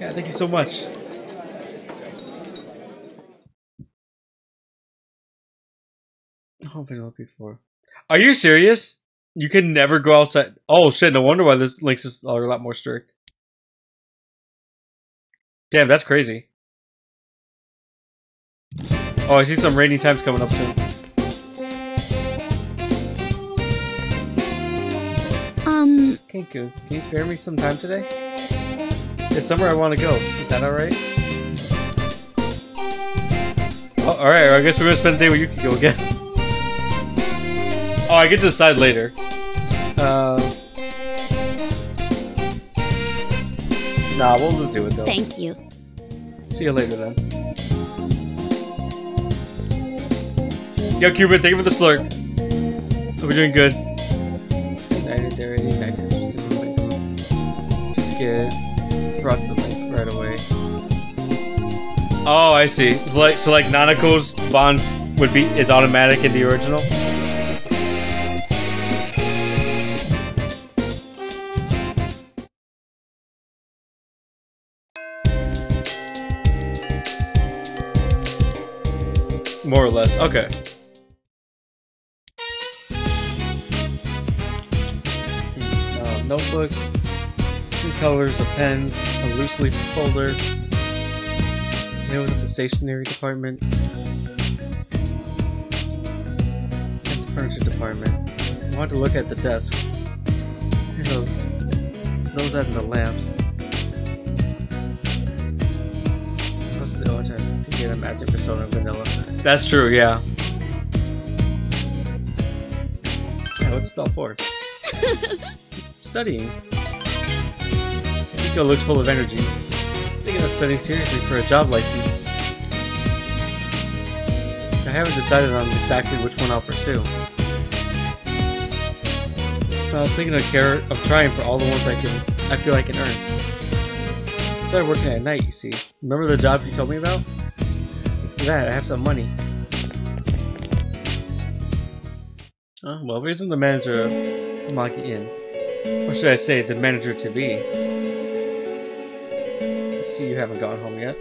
Yeah, thank you so much. I've been up before. Are you serious? You can never go outside. Oh shit! No wonder why this links is a lot more strict. Damn, that's crazy. Oh, I see some rainy times coming up soon. Kenku, can you spare me some time today? It's somewhere I want to go. Is that alright? Oh, alright, I guess we're gonna spend the day with Yukiko again. Oh, I get to decide later. Uh, nah, we'll just do it though. Thank you. See you later then. Yo, Cuban, thank you for the slurp. So we're doing good. Ignited their ignited specific links. Just get brought to the link right away. Oh, I see. So like, so like Nanako's bond would be is automatic in the original. More or less, okay. Uh, notebooks, two colors of pens, a loose leaf folder. It was at the stationery department, at the furniture department. I wanted to look at the desks, you know, those out in the lamps. Most of the O T M to get them after Persona Vanilla. That's true, yeah. Yeah, what's this all for? Studying. Yukiko looks full of energy. Thinking of studying seriously for a job license. I haven't decided on exactly which one I'll pursue. I was thinking of care of trying for all the ones I can I feel I can earn. Started working at night, you see. Remember the job you told me about? That I have some money. Oh, well, isn't the manager of Maki Inn? Or should I say, the manager to be? I see you haven't gone home yet.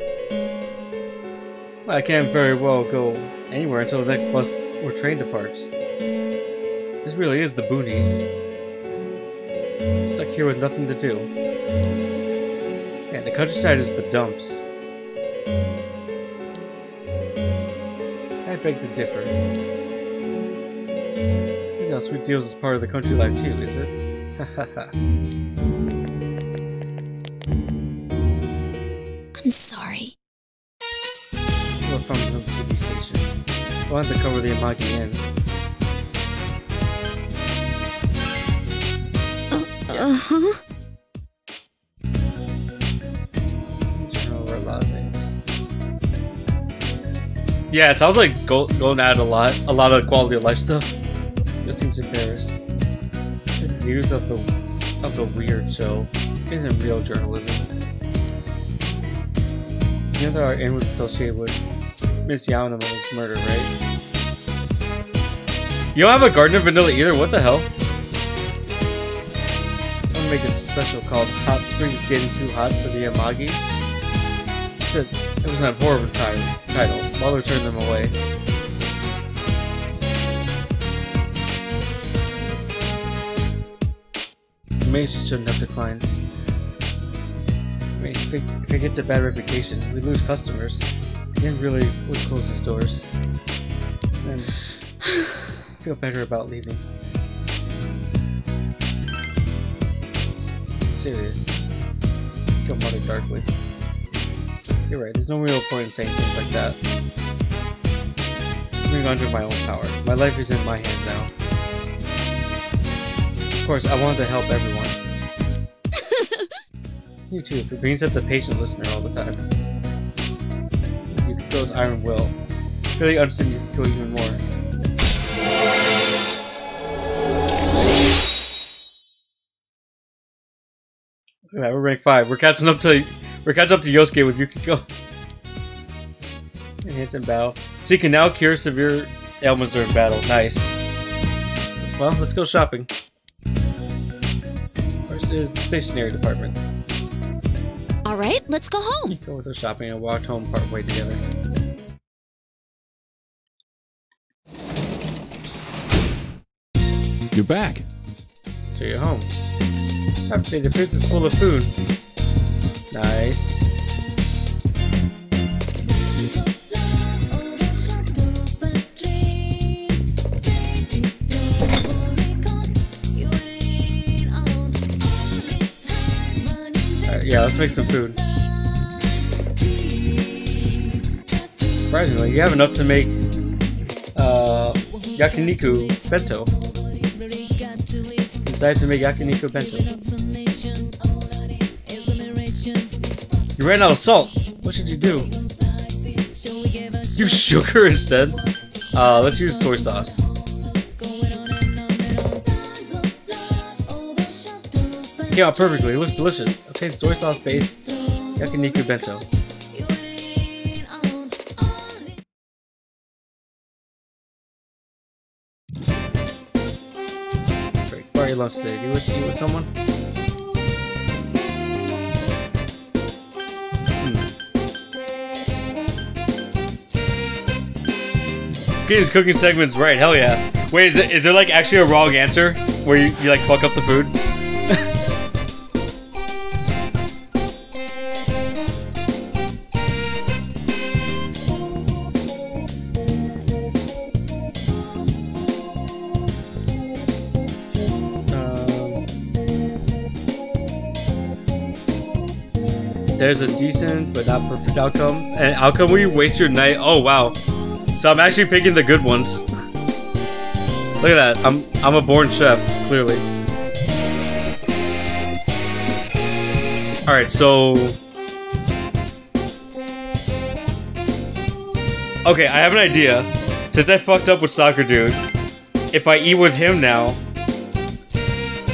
Well, I can't very well go anywhere until the next bus or train departs. This really is the boonies. Stuck here with nothing to do. And the countryside is the dumps. I beg to differ. You know, Sweet Deals is part of the country life too, is it? I'm sorry. We're from the T V station. I wanted to cover the Amagi Inn. Uh, uh huh. Yeah, it sounds like Golden added a lot, a lot of quality of life stuff. Just seems embarrassed. The news of the of the weird show isn't real journalism. You know that our end was associated with Miss Yaonamo's murder, right? You don't have a Garden of Vanilla either. What the hell? I'm gonna make a special called "Hot Springs Getting Too Hot" for the Amagis. Said it was an horrible time. Title. Mother turned them away. Maybe she shouldn't have declined. I mean, if, we, if it gets a bad reputation, we lose customers. Then really would close its doors. And feel better about leaving. I'm serious. Kill Mother darkly. You're right, there's no real point in saying things like that. I'm moving under my own power. My life is in my hands now. Of course, I wanted to help everyone. You too, for being such a patient listener all the time. Yukiko's iron will. Really understood Yukiko even more. Look at that, we're rank five. We're catching up to... We're catching up to Yosuke with Yukiko. Enhance and battle. So you can now cure severe ailments during battle. Nice. Well, let's go shopping. First is the stationery department. Alright, let's go home. Go with her shopping and walked home part way together. You're back. So you're home. Shop day, the fridge is full of food. Nice. Right, yeah, let's make some food. Surprisingly, you have enough to make uh, yakiniku bento. Decided to make yakiniku bento. You ran out of salt. What should you do? Use sugar instead. Uh, let's use soy sauce. It came out perfectly. It looks delicious. Obtained soy sauce base yakiniku bento. Break. Barry loves to say, do you wish to eat with someone? These cooking segments, right? Hell yeah! Wait, is, it, is there like actually a wrong answer where you, you like fuck up the food? um, There's a decent but not perfect outcome. An outcome where you waste your night. Oh wow. So I'm actually picking the good ones. Look at that. I'm I'm a born chef, clearly. Alright, so... okay, I have an idea. Since I fucked up with Soccer Dude, if I eat with him now,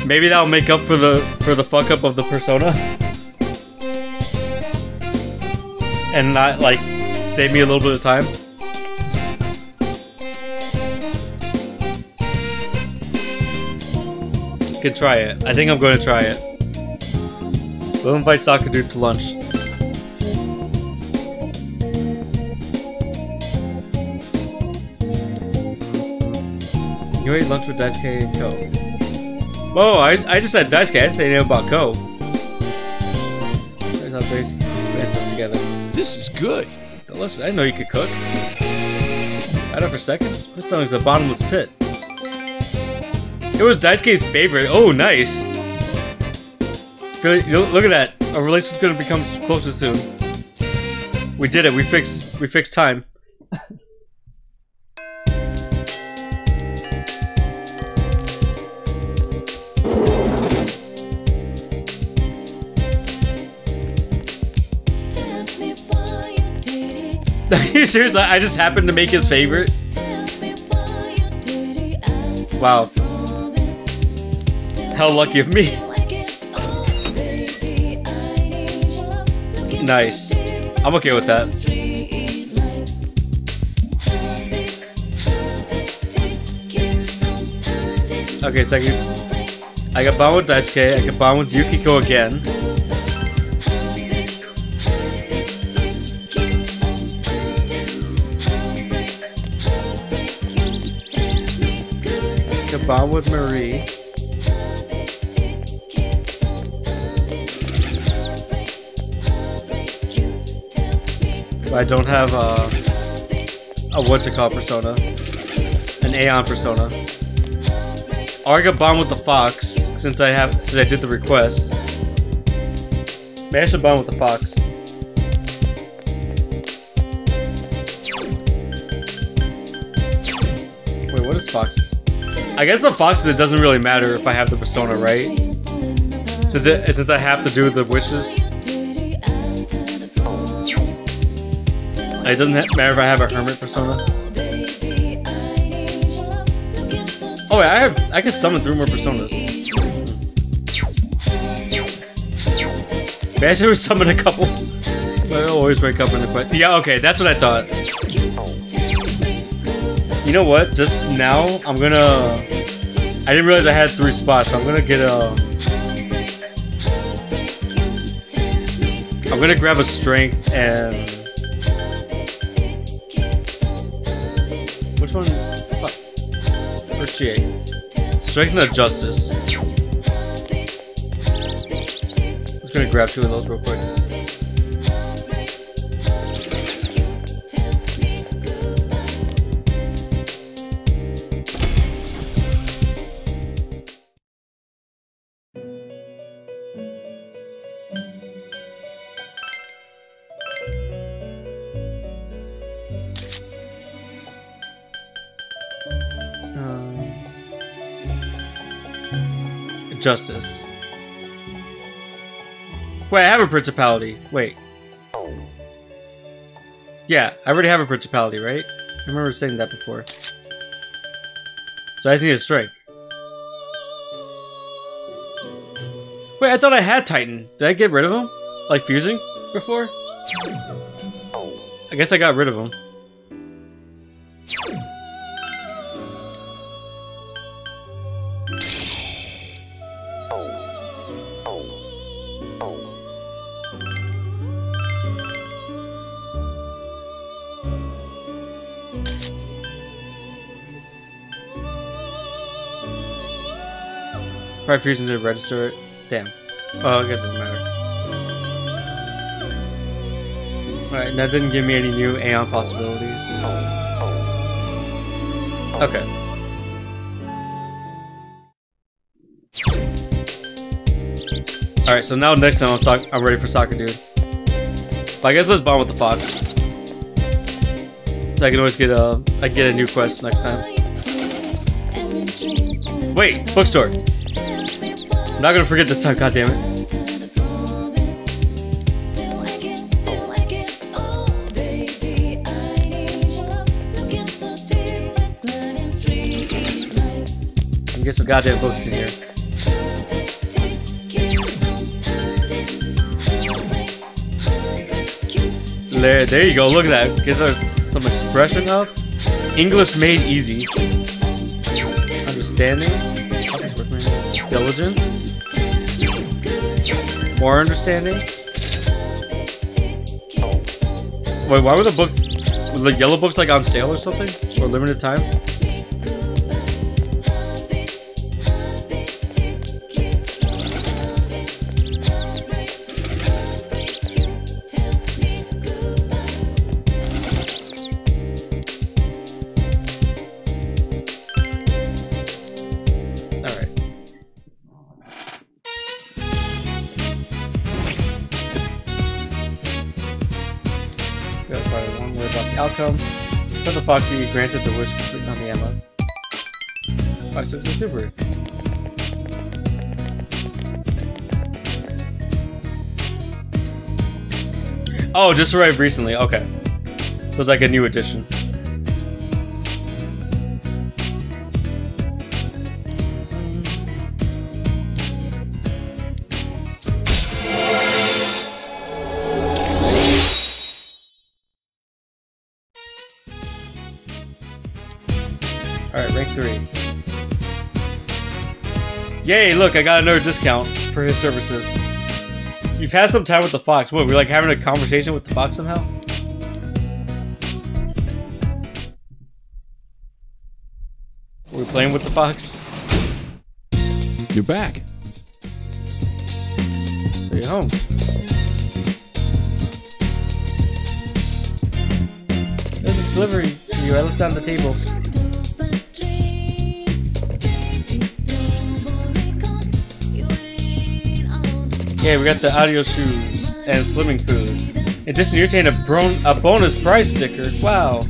maybe that'll make up for the for the fuck up of the Persona. And not, like, save me a little bit of time. Could try it. I think I'm going to try it. We'll invite Soccer Dude to lunch. You ate lunch with Daisuke and Co. Whoa, I, I just said Daisuke. I didn't say anything about Co. Turns out they them together. This is good. Delicious. I didn't know you could cook. Had it for seconds? This stomach's a bottomless pit. It was Daisuke's favorite. Oh, nice. Look at that. Our relationship's gonna become closer soon. We did it. We fixed. We fixed time. Are you serious? I just happened to make his favorite. Wow. How lucky of me. Nice. I'm okay with that. Okay, so I can... I got bond with Daisuke, I can bond with Yukiko again. I can bond with Marie. I don't have a, a what's it called persona, an Aeon persona. Or I got bond with the fox since I have since I did the request. Maybe I should bond with the fox. Wait, what is foxes? I guess the foxes. It doesn't really matter if I have the persona, right? Since it since I have to do the wishes. It doesn't matter if I have a hermit persona. Oh wait, I have I can summon three more personas. Maybe I should summon a couple. But I always wake up in the question. Yeah, okay, that's what I thought. You know what? Just now I'm gonna I didn't realize I had three spots, so I'm gonna get a I'm gonna grab a strength and one, fuck, or Chie. Strength and Justice. I'm just gonna grab two of those real quick. Justice. Wait, I have a principality. Wait. Yeah, I already have a principality, right? I remember saying that before. So I just need a strength. Wait, Wait, I thought I had Titan. Did I get rid of him? Like fusing before? I guess I got rid of him. Probably fusions to register it. Damn. Oh, I guess it doesn't matter. Alright, that didn't give me any new Aeon possibilities. Okay. Alright, so now next time I'm, so I'm ready for Soccer Dude. But I guess let's bond with the Fox. So I can always get a, I get a new quest next time. Wait, bookstore! I'm not gonna forget this time, goddammit. Get some goddamn books in here. There, there you go. Look at that. Get a, some expression up. English made easy. Understanding. Diligence. More understanding. Wait, why were the books, were the yellow books like on sale or something? Or limited time? Foxy granted the wish completely on the ammo. Alright, so it's a super. Oh, just arrived recently. Okay. So it's like a new edition. Yay, look, I got another discount for his services. You've had some time with the Fox. What, we're like having a conversation with the Fox somehow? Were we playing with the Fox? You're back. So you're home. There's a delivery for you. I looked on the table. Yeah, we got the audio shoes and slimming food. In addition, you obtain a, a bonus prize sticker. Wow.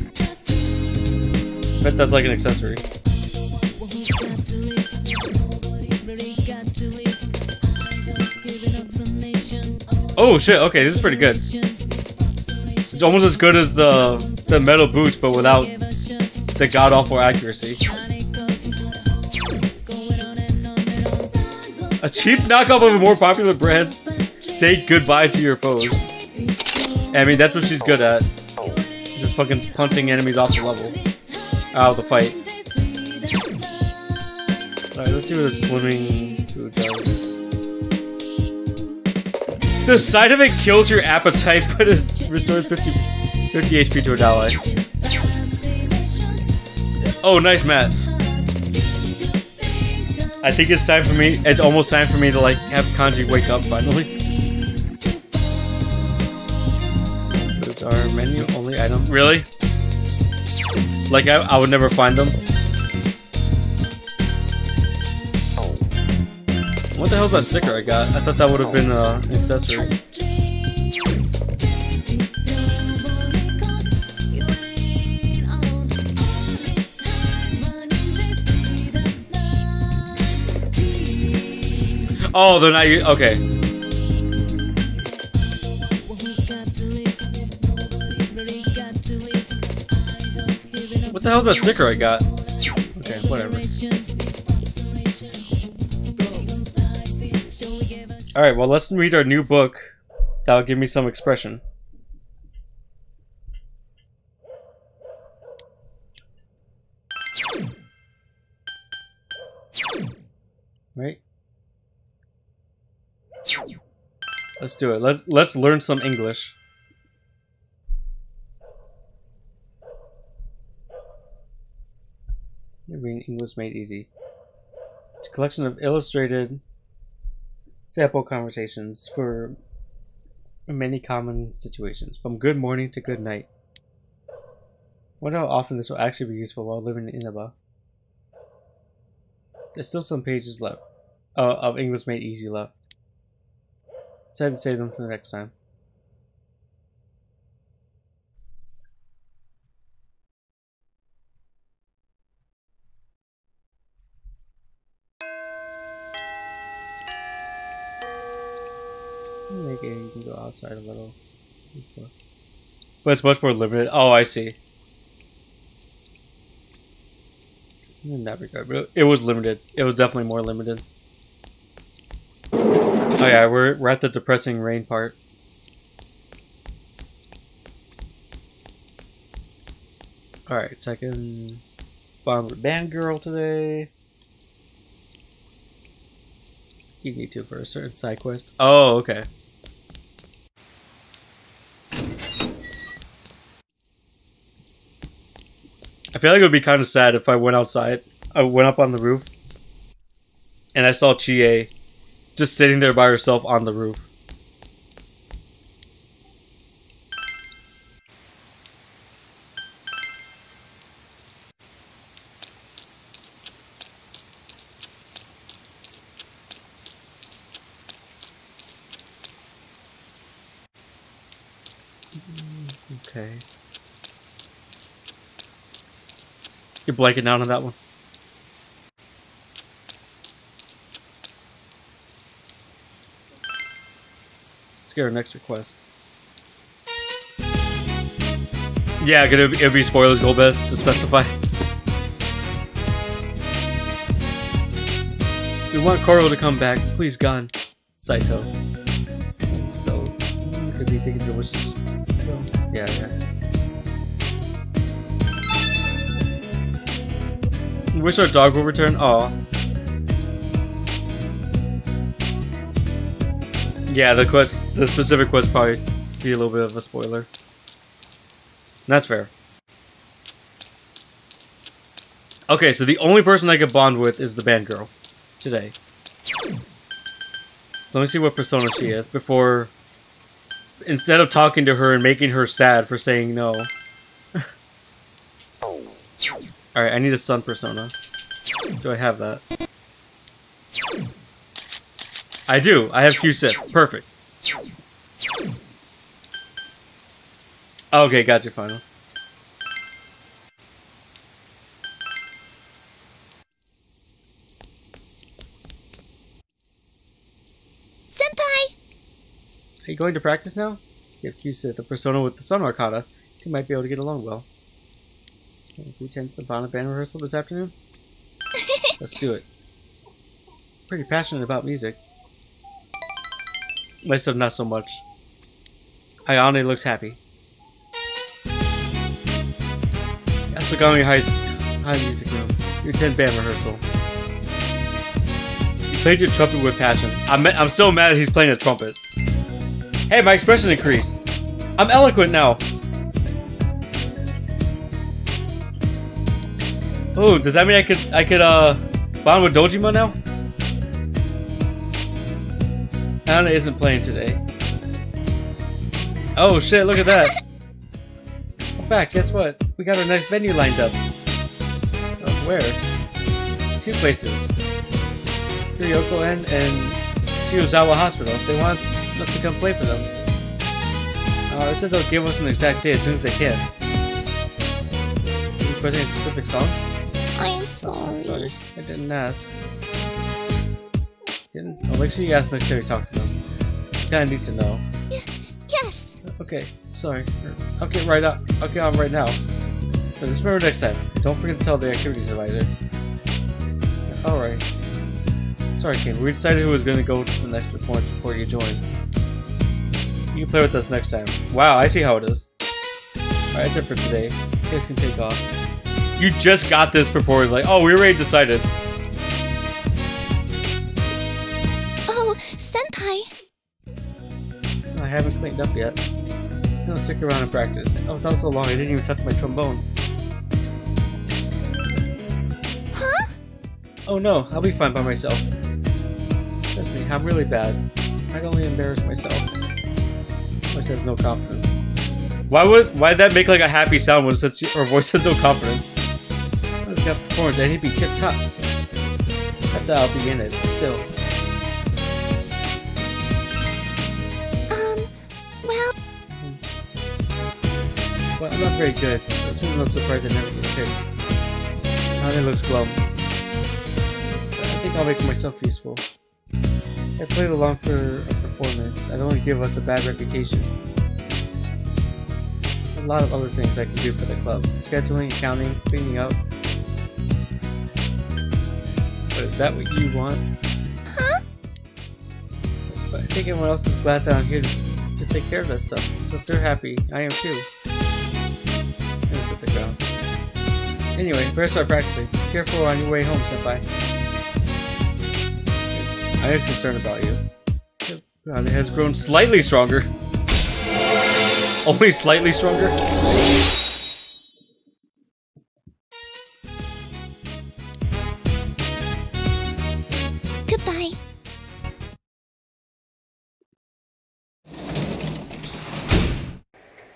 Bet that's like an accessory. Oh shit, okay, this is pretty good. It's almost as good as the, the metal boots, but without the god-awful accuracy. A cheap knockoff of a more popular brand. Say goodbye to your foes. I mean, that's what she's good at. Just fucking punting enemies off the level. Out of the fight. Alright, let's see what this slimming food does. The sight of it kills your appetite, but it restores fifty, fifty H P to an ally. Oh, nice, Matt. I think it's time for me, it's almost time for me to like have Kanji wake up finally. It's our menu only item. Really? Like I, I would never find them. What the hell's that sticker I got? I thought that would have been uh, an accessory. Oh, they're not. Okay. What the hell's that sticker I got? Okay, whatever. Alright, well, let's read our new book. That'll give me some expression. Right? Let's do it. Let's, let's learn some English. Reading English Made Easy. It's a collection of illustrated sample conversations for many common situations, from good morning to good night. I wonder how often this will actually be useful while living in Inaba. There's still some pages left uh, of English Made Easy left. Decided to save them for the next time. Okay, you can go outside a little. But it's much more limited. Oh, I see. In that regard, but it was limited. It was definitely more limited. Oh yeah, we're we're at the depressing rain part. All right, so I can bond with Band Girl today. You need to for a certain side quest. Oh, okay. I feel like it would be kind of sad if I went outside. I went up on the roof and I saw Chie just sitting there by herself on the roof. Okay. You're blanking out on that one. Let's get our next request. Yeah, could it, it'd be spoilers gold best to specify. We want Koro to come back. Please, Gon. Saito. No. Could be thinking of your wishes. No. Yeah, yeah. Wish our dog will return. Aw. Yeah, the quest, the specific quest, probably be a little bit of a spoiler. And that's fair. Okay, so the only person I could bond with is the band girl today. So let me see what persona she is before. Instead of talking to her and making her sad for saying no. Alright, I need a Sun persona. Do I have that? I do! I have Q-Sip. Perfect. Okay, gotcha, final. Senpai! Are you going to practice now? You have Q-Sip, the persona with the Sun Arcana. You might be able to get along well. We attend some band rehearsal this afternoon? Let's do it. Pretty passionate about music. Myself, not so much. Ayane looks happy. Yasugami High, High Music Room. You attend band rehearsal. You played your trumpet with passion. I'm, I'm still mad that he's playing a trumpet. Hey, my expression increased. I'm eloquent now. Oh, does that mean I could I could uh bond with Dojima now? Anna isn't playing today. Oh shit! Look at that. I'm back. Guess what? We got our next venue lined up. Oh, where? Two places. Ryoko-en and Shiozawa Hospital. They want us to come play for them. Uh, they said they'll give us an exact day as soon as they can. Requesting specific songs? I am sorry. Oh, sorry. I didn't ask. Didn't? I'll make sure you ask next time you talk to them. Kinda need to know. Y yes! Okay, sorry. I'll get right up. I'll get on right now. But just remember next time. Don't forget to tell the activities advisor. Alright. Sorry, King. We decided who was going to go to the next report before you joined. You can play with us next time. Wow, I see how it is. Alright, that's it for today. You guys can take off. You just got this before we were like, oh, we already decided. Oh, Senpai. I haven't cleaned up yet. No, stick around and practice. I was out so long, I didn't even touch my trombone. Huh? Oh no, I'll be fine by myself. Trust me, I'm really bad. I'd only embarrass myself. Voice has no confidence. Why would why did that make like a happy sound when such or voice has no confidence? If that performed, then he'd be tip top. I thought I'll be in it still. Um, well. Well, I'm not very good. That's one of those surprises I never get picked. Now it looks glum. But I think I'll make myself useful. I played along for a performance. I don't want to give us a bad reputation. A lot of other things I can do for the club. Scheduling, accounting, cleaning up. But is that what you want? Huh? But I think everyone else is glad that I'm here to, to take care of that stuff. So if they're happy, I am too. I'm gonna sit the ground. Anyway, better start practicing. Be careful on your way home, Senpai. I am concerned about you. Your body has grown slightly stronger. Only slightly stronger. Goodbye.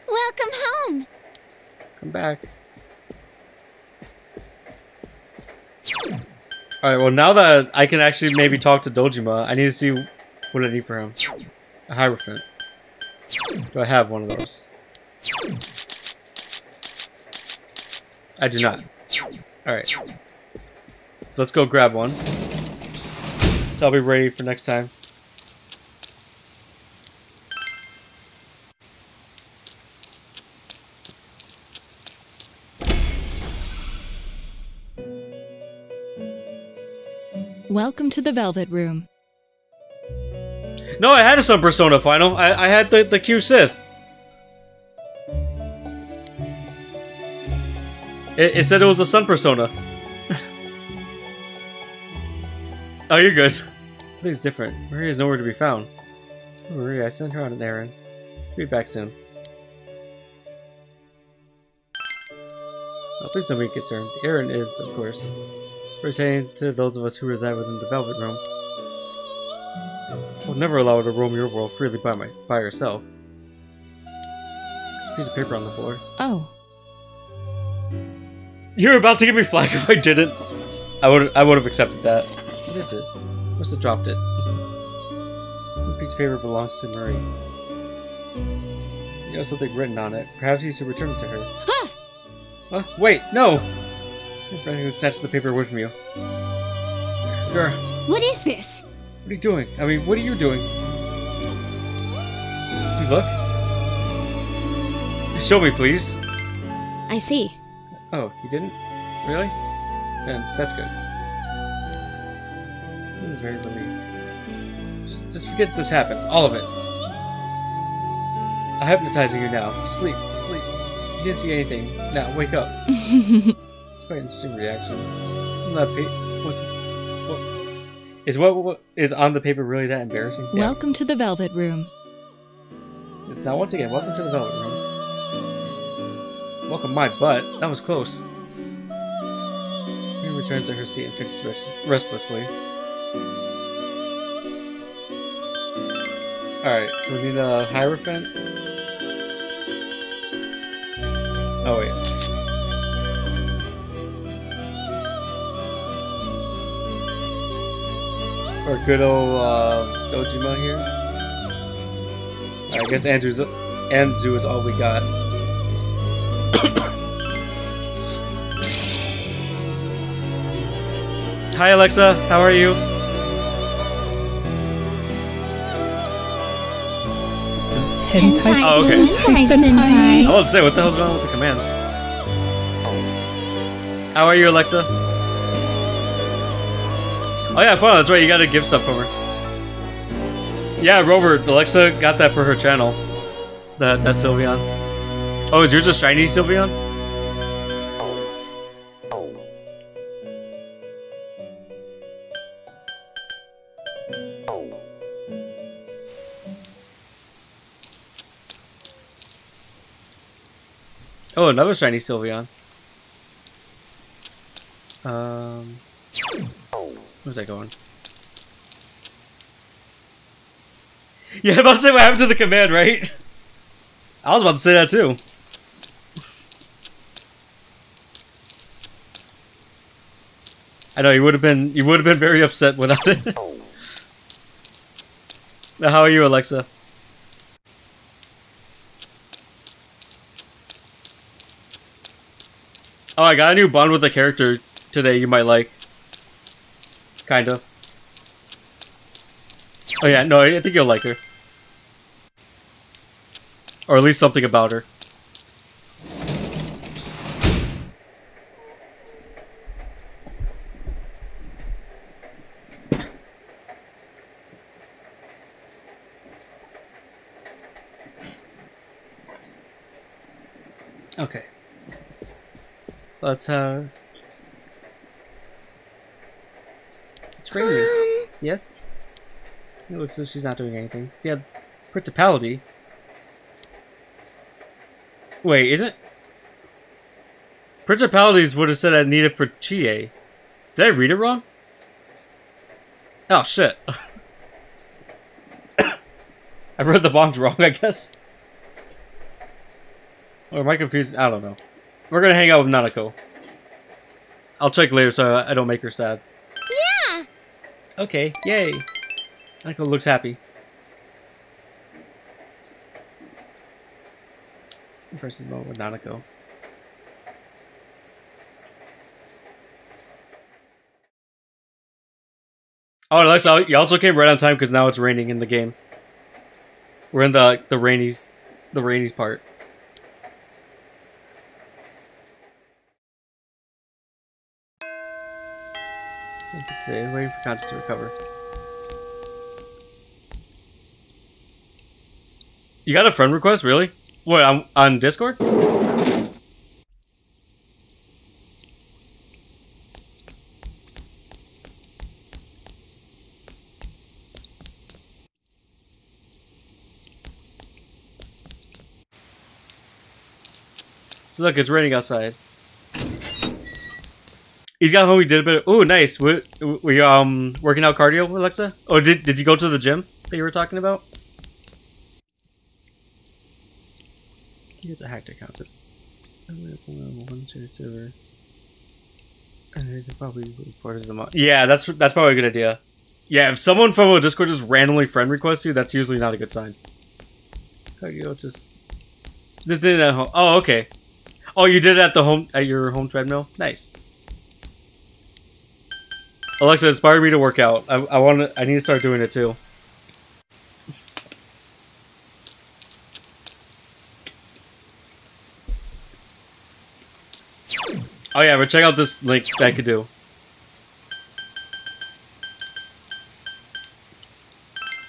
Welcome home. Come back. All right, well, now that I can actually maybe talk to Dojima, I need to see what I need for him. A Hierophant. Do I have one of those? I do not. Alright. So let's go grab one. So I'll be ready for next time. Welcome to the Velvet Room. No, I had a Sun Persona final. I, I had the, the Q Sith. It, it said it was a Sun Persona. Oh, you're good. Something's different. Marie is nowhere to be found. Oh, Marie, I sent her on an errand. Be back soon. Oh, please don't be concerned. The errand is, of course, pertaining to those of us who reside within the Velvet Room. I would never allow her to roam your world freely by my by herself. There's a piece of paper on the floor. Oh. You're about to give me flack if I didn't. I would I would have accepted that. What is it? I must have dropped it. The piece of paper belongs to Marie. You know something written on it. Perhaps you should return it to her. Ah! Huh? Wait, no! Your friend who snatched the paper away from you. Girl. What is this? What are you doing? I mean, what are you doing? Did you look? Show me, please. I see. Oh, you didn't? Really? Then, that's good. I was very relieved. Just, just forget this happened. All of it. I'm hypnotizing you now. Sleep. Sleep. You didn't see anything. Now, wake up. It's quite an interesting reaction. I'm not paid. What? Is what, what is on the paper really that embarrassing? Yeah. Welcome to the Velvet Room. It's now once again, welcome to the Velvet Room. Welcome my butt. That was close. Mary returns to her seat and picks rest restlessly. Alright, so we need a Hierophant. Oh wait. Or good old uh, Dojima here. I guess Andrew's Anzu is all we got. Hi Alexa, how are you? Hentai. Hentai. Oh, okay. Hentai. Senpai. I want to say, what the hell's going on with the command? How are you, Alexa? Oh yeah, Fauna, that's right, you gotta give stuff from her. Yeah, Rover, Alexa got that for her channel. That, that Sylveon. Oh, is yours a shiny Sylveon? Oh, another shiny Sylveon. Um, where's that going? Yeah, I'm about to say what happened to the command, right? I was about to say that too. I know you would have been you would have been very upset without it. Now, how are you, Alexa? Oh, I got a new bond with a character today you might like. Kind of. Oh yeah, no, I think you'll like her. Or at least something about her. Okay. So that's how... It's crazy. Um... Yes? It looks like she's not doing anything. Yeah, Principality. Wait, isn't... Principalities would have said I need it for Chie. Did I read it wrong? Oh, shit. I read the bond wrong, I guess. Or am I confused? I don't know. We're gonna hang out with Nanako. I'll check later so I don't make her sad. Yeah! Okay, yay. Nanako looks happy. Versus mode with Nanako. Oh, Alexa, you also came right on time because now it's raining in the game. We're in the the rainies, the rainies part. Today, waiting for conscience to recover. You got a friend request, really? What, on, on Discord? So look, it's raining outside. He's got home, we did a bit of... Ooh, nice. We, we um, working out cardio, Alexa? Oh, did, did you go to the gym that you were talking about? It's a hacked account. It's one it's over. And they probably reported them out. Yeah, that's that's probably a good idea. Yeah, if someone from a Discord just randomly friend requests you, that's usually not a good sign. Oh, you just just did it at home. Oh, okay. Oh, you did it at the home at your home treadmill. Nice. Alexa inspired me to work out. I I want to. I need to start doing it too. Oh yeah, but check out this link that I could do.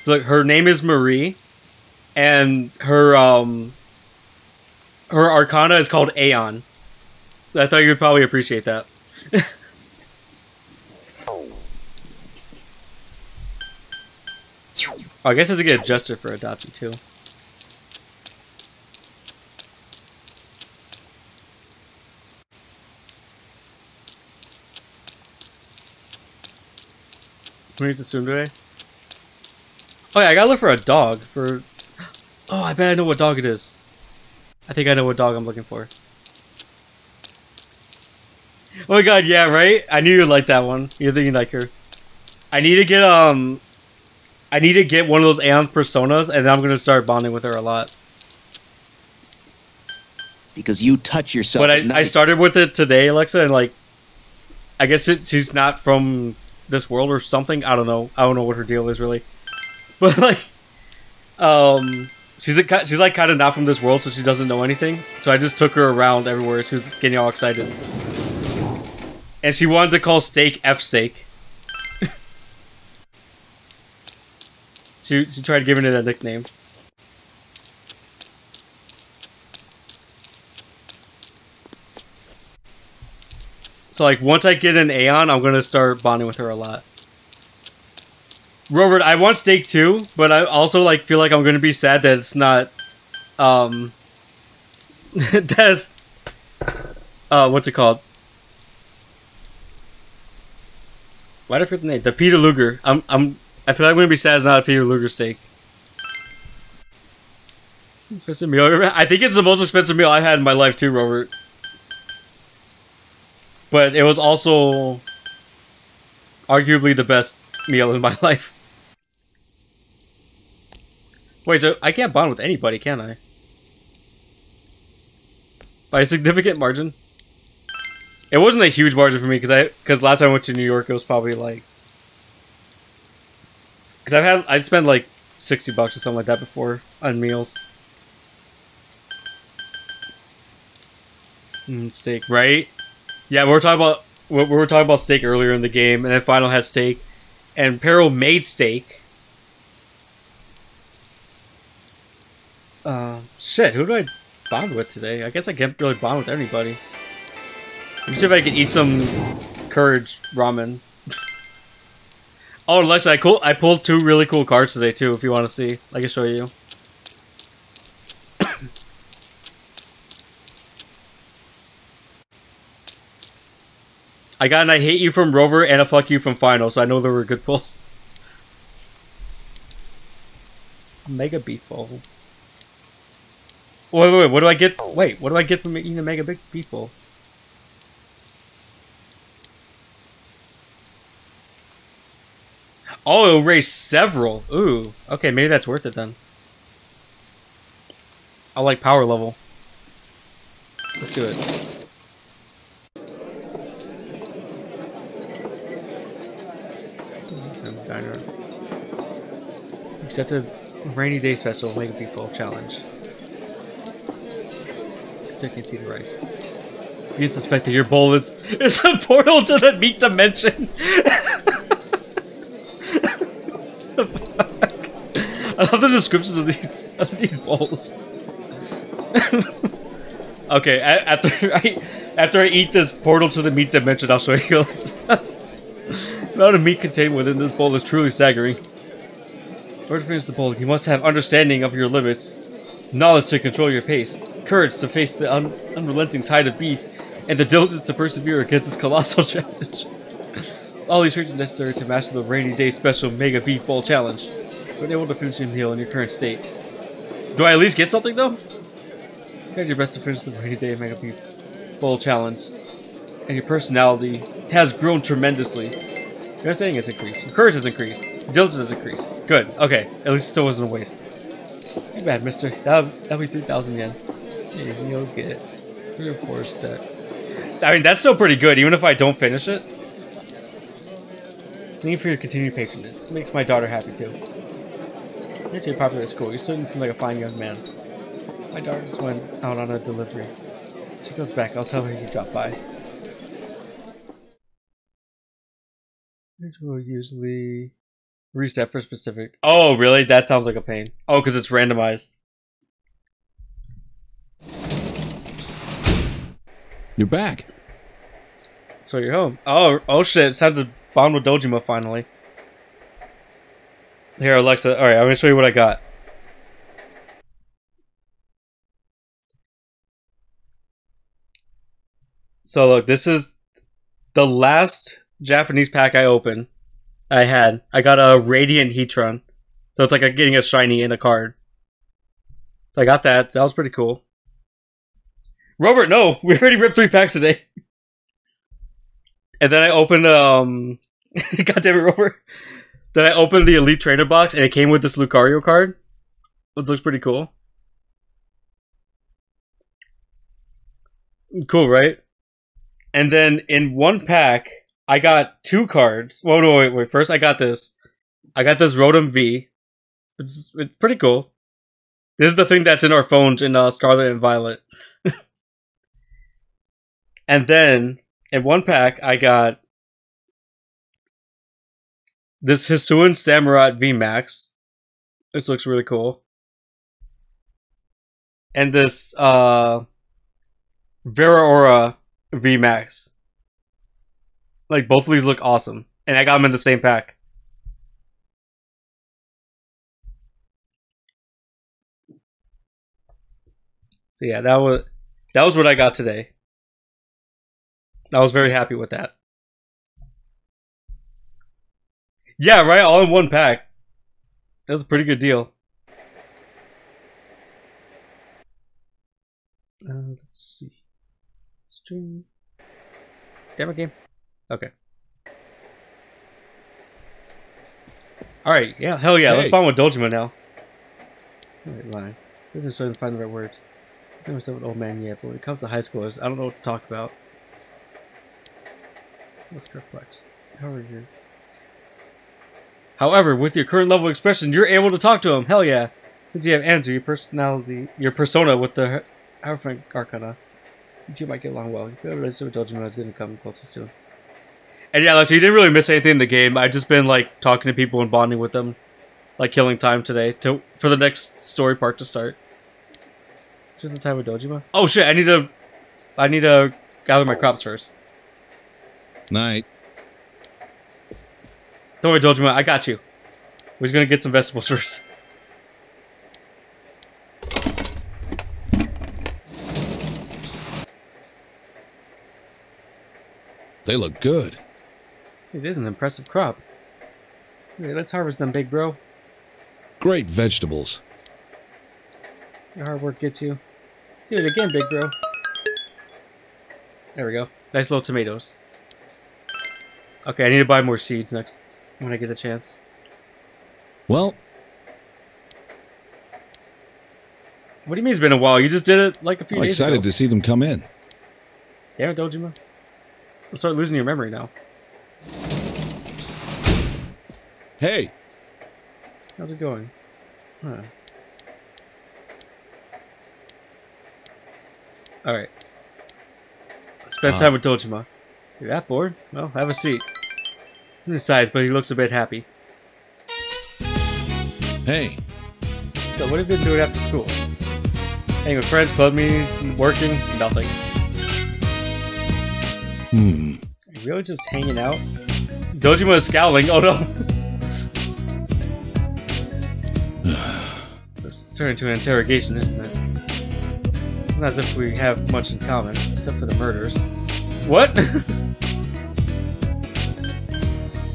So look, her name is Marie, and her um, her Arcana is called Aeon. I thought you'd probably appreciate that. Oh, I guess I have to get a gesture for Adachi too. Can we use the soon today? Oh yeah, I gotta look for a dog for... Oh, I bet I know what dog it is. I think I know what dog I'm looking for. Oh my god, yeah, right? I knew you'd like that one. You think you'd like her. I need to get, um... I need to get one of those Aeon personas, and then I'm gonna start bonding with her a lot. Because you touch yourself. But I, I started with it today, Alexa, and like... I guess it, she's not from... this world or something. I don't know. I don't know what her deal is really, but like, um, she's a, she's like kind of not from this world, so she doesn't know anything. So I just took her around everywhere. She was getting all excited, and she wanted to call steak F steak. She, she tried giving it a nickname. So, like, once I get an Aeon, I'm going to start bonding with her a lot. Robert, I want steak too, but I also, like, feel like I'm going to be sad that it's not, um, that's, uh, what's it called? Why did I forget the name? The Peter Luger. I'm, I'm, I feel like I'm going to be sad it's not a Peter Luger steak. Expensive meal I've ever had. I think it's the most expensive meal I've had in my life too, Robert. But it was also arguably the best meal in my life. Wait, so I can't bond with anybody, can I? By a significant margin. It wasn't a huge margin for me because I because last time I went to New York it was probably like because I've had I'd spent like sixty bucks or something like that before on meals. Mm, steak, right? Yeah, we were talking about we were talking about steak earlier in the game, and then Final had steak, and Peril made steak. Uh, shit, who do I bond with today? I guess I can't really bond with anybody. Let me see if I can eat some courage ramen. Oh, Lex, I cool. I pulled two really cool cards today too. If you want to see, I can show you. I got an I hate you from Rover and a fuck you from Final, so I know there were good pulls. Mega Beef Bowl. Wait, wait, wait, what do I get? Wait, what do I get from eating a Mega Big Beef Bowl? Oh, it'll raise several. Ooh, okay, maybe that's worth it then. I like power level. Let's do it. Except a rainy day special, Mega Beef Bowl challenge. Still can't see the rice. You suspect that your bowl is is a portal to the meat dimension. I love the descriptions of these of these bowls. Okay, after I after I eat this portal to the meat dimension, I'll show you. The amount of meat contained within this bowl is truly staggering. In order to finish the bowl, you must have understanding of your limits, knowledge to control your pace, courage to face the un unrelenting tide of beef, and the diligence to persevere against this colossal challenge. All these traits are necessary to master the rainy day special Mega Beef Bowl challenge. You're unable to finish your meal in your current state. Do I at least get something though? Try your best to finish the rainy day Mega Beef Bowl challenge, and your personality has grown tremendously. Your understanding has increased. Your courage has increased. Your diligence has increased. Good. Okay. At least it still wasn't a waste. Too bad, mister. That'll, that'll be three thousand yen. Jeez, you'll get it. Three or four step. I mean, that's still pretty good, even if I don't finish it. Thank you for your continued patronage. It makes my daughter happy, too. You're actually popular at school. You certainly seem like a fine young man. My daughter just went out on a delivery. If she goes back, I'll tell her you dropped by. It will usually reset for specific. Oh, really? That sounds like a pain. Oh, because it's randomized. You're back. So you're home. Oh, oh shit! It's time to bond with Dojima finally. Here, Alexa. All right, I'm gonna show you what I got. So look, this is the last Japanese pack I opened. I had. I got a Radiant Heatran. So it's like I'm getting a shiny in a card. So I got that. That was pretty cool. Robert, no! We already ripped three packs today. And then I opened, um... God damn it, Robert. Then I opened the Elite Trainer box, and it came with this Lucario card. Which looks pretty cool. Cool, right? And then in one pack... I got two cards. Whoa, no, wait, wait. First, I got this. I got this Rotom V. It's it's pretty cool. This is the thing that's in our phones in uh, Scarlet and Violet. And then, in one pack, I got this Hisuian Samurott V Max. This looks really cool. And this uh, Vera Aura V Max. Like, both of these look awesome. And I got them in the same pack. So yeah, that was that was what I got today. I was very happy with that. Yeah, right? All in one pack. That's a pretty good deal. Uh, let's see. Stream. Demo game. Okay. Alright, yeah, hell yeah. Hey. Let's find with Dojima now. Wait, line. This is trying to find the right words. I've never said an old man yet, but when it comes to high schoolers, I don't know what to talk about. Let's perplex. How are you? However, with your current level of expression, you're able to talk to him. Hell yeah. Since you have Anzu, your personality, your persona with the Harfrank Arcana, you two might get along well. You feel like with Dojima is going to come closer soon. And yeah, so you didn't really miss anything in the game. I've just been like talking to people and bonding with them, like killing time today to for the next story part to start. Just the time with Dojima. Oh shit! I need to, I need to gather my crops first. Night. Don't worry, Dojima, I got you. We're just gonna get some vegetables first. They look good. It is an impressive crop. Hey, let's harvest them, big bro. Great vegetables. Your hard work gets you. Do it again, big bro. There we go. Nice little tomatoes. Okay, I need to buy more seeds next when I get a chance. Well, what do you mean it's been a while? You just did it like a few I'm days excited ago. Excited to see them come in. Yeah, Dojima. I'll start losing your memory now. Hey, how's it going? Huh. All right. Spend time uh. with Dojima. You're that bored? Well, have a seat. He decides, but he looks a bit happy. Hey. So what have you been doing after school? Hanging with friends, club meeting, working, nothing. Hmm. Are you really just hanging out? Dojima is scowling. Oh no. It's turned into an interrogation, isn't it? It's not as if we have much in common, except for the murders. What?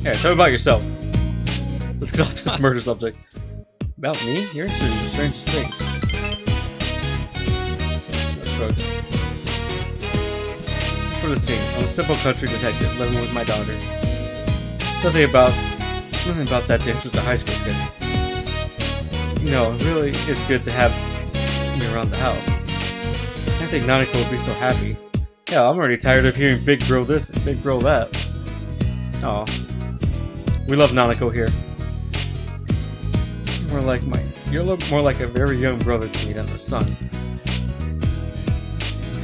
Here, tell me about yourself. Let's get off this murder subject. About me? You're interested in strange things. No shrugs. Just for the scene. I'm a simple country detective living with my daughter. Something about nothing about that to interest a high school kid. You know, really, it's good to have me around the house. I think Nanako would be so happy. Yeah, I'm already tired of hearing big bro this and big bro that. Aw. We love Nanako here. More like my, you look more like a very young brother to me than the son.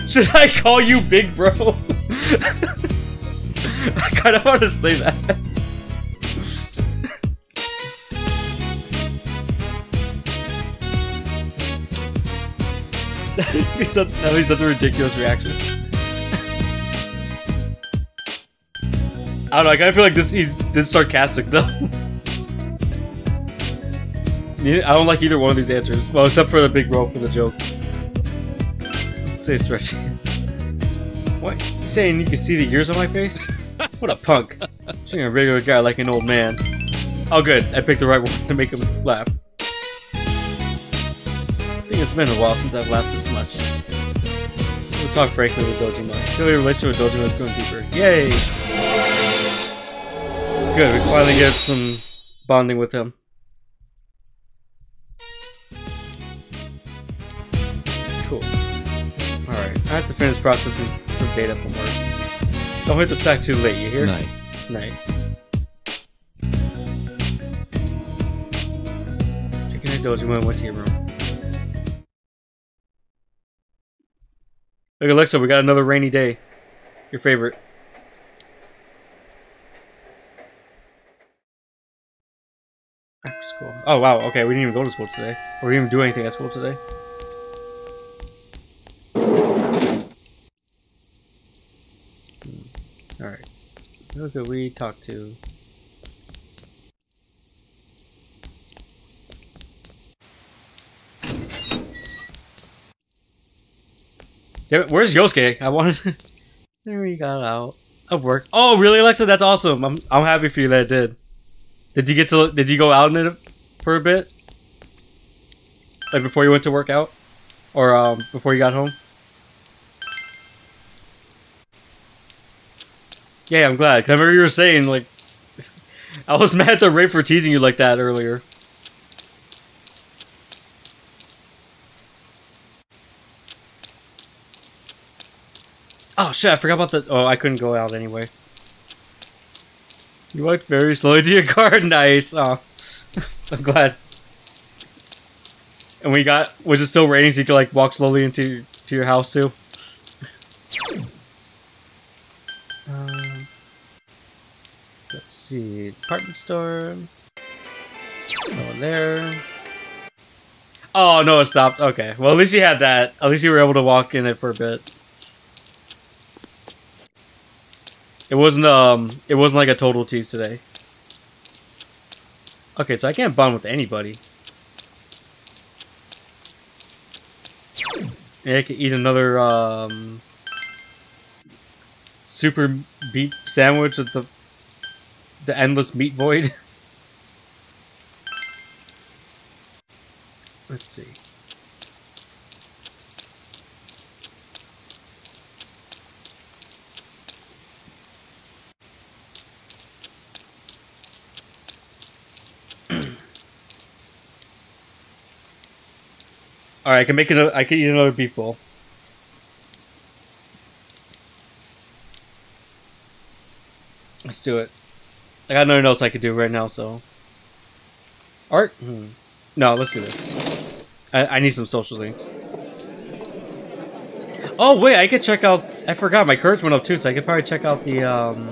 Should I call you big bro? I kind of want to say that. That would be such, that would be such a ridiculous reaction. I don't know, I kind of feel like this he's, this is sarcastic, though. I don't like either one of these answers. Well, except for the big roll for the joke. Say stretchy. What? You saying you can see the years on my face? What a punk. Just a regular guy like an old man. Oh good, I picked the right one to make him laugh. I think it's been a while since I've laughed this much. We'll talk frankly with Dojima. I feel your relationship with Dojima is going deeper. Yay! Good, we finally get some bonding with him. Cool. Alright, I have to finish processing some data from work. Don't hit the sack too late, you hear? Night. Night. Taking a Dojima and went to your room. Look, Alexa, we got another rainy day. Your favorite. school. Oh, wow. Okay, we didn't even go to school today. Or we didn't even do anything at school today. Hmm. Alright. Who could we talk to? Damn it, where's Yosuke? I wanted... There we got out of work. Oh, really, Alexa? That's awesome. I'm I'm happy for you that it did. Did you get to? Did you go out in it for a bit? Like before you went to work out, or um, before you got home? Yeah, I'm glad. 'Cause I remember you were saying like, I was mad at the rate for teasing you like that earlier. Oh shit, I forgot about the- oh, I couldn't go out anyway. You walked very slowly to your car, nice! Oh, I'm glad. And we got- was it still raining so you could like walk slowly into to your house too? Um, let's see, department store... Over there... Oh no, it stopped, okay. Well, at least you had that. At least you were able to walk in it for a bit. It wasn't um it wasn't like a total tease today. Okay, so I can't bond with anybody. And I could eat another um super beef sandwich with the the endless meat void. Let's see. All right, I can make another. I can eat another beef bowl. Let's do it. I got nothing else I could do right now, so. Art? Hmm. No, let's do this. I, I need some social links. Oh wait, I could check out. I forgot my courage went up too, so I could probably check out the um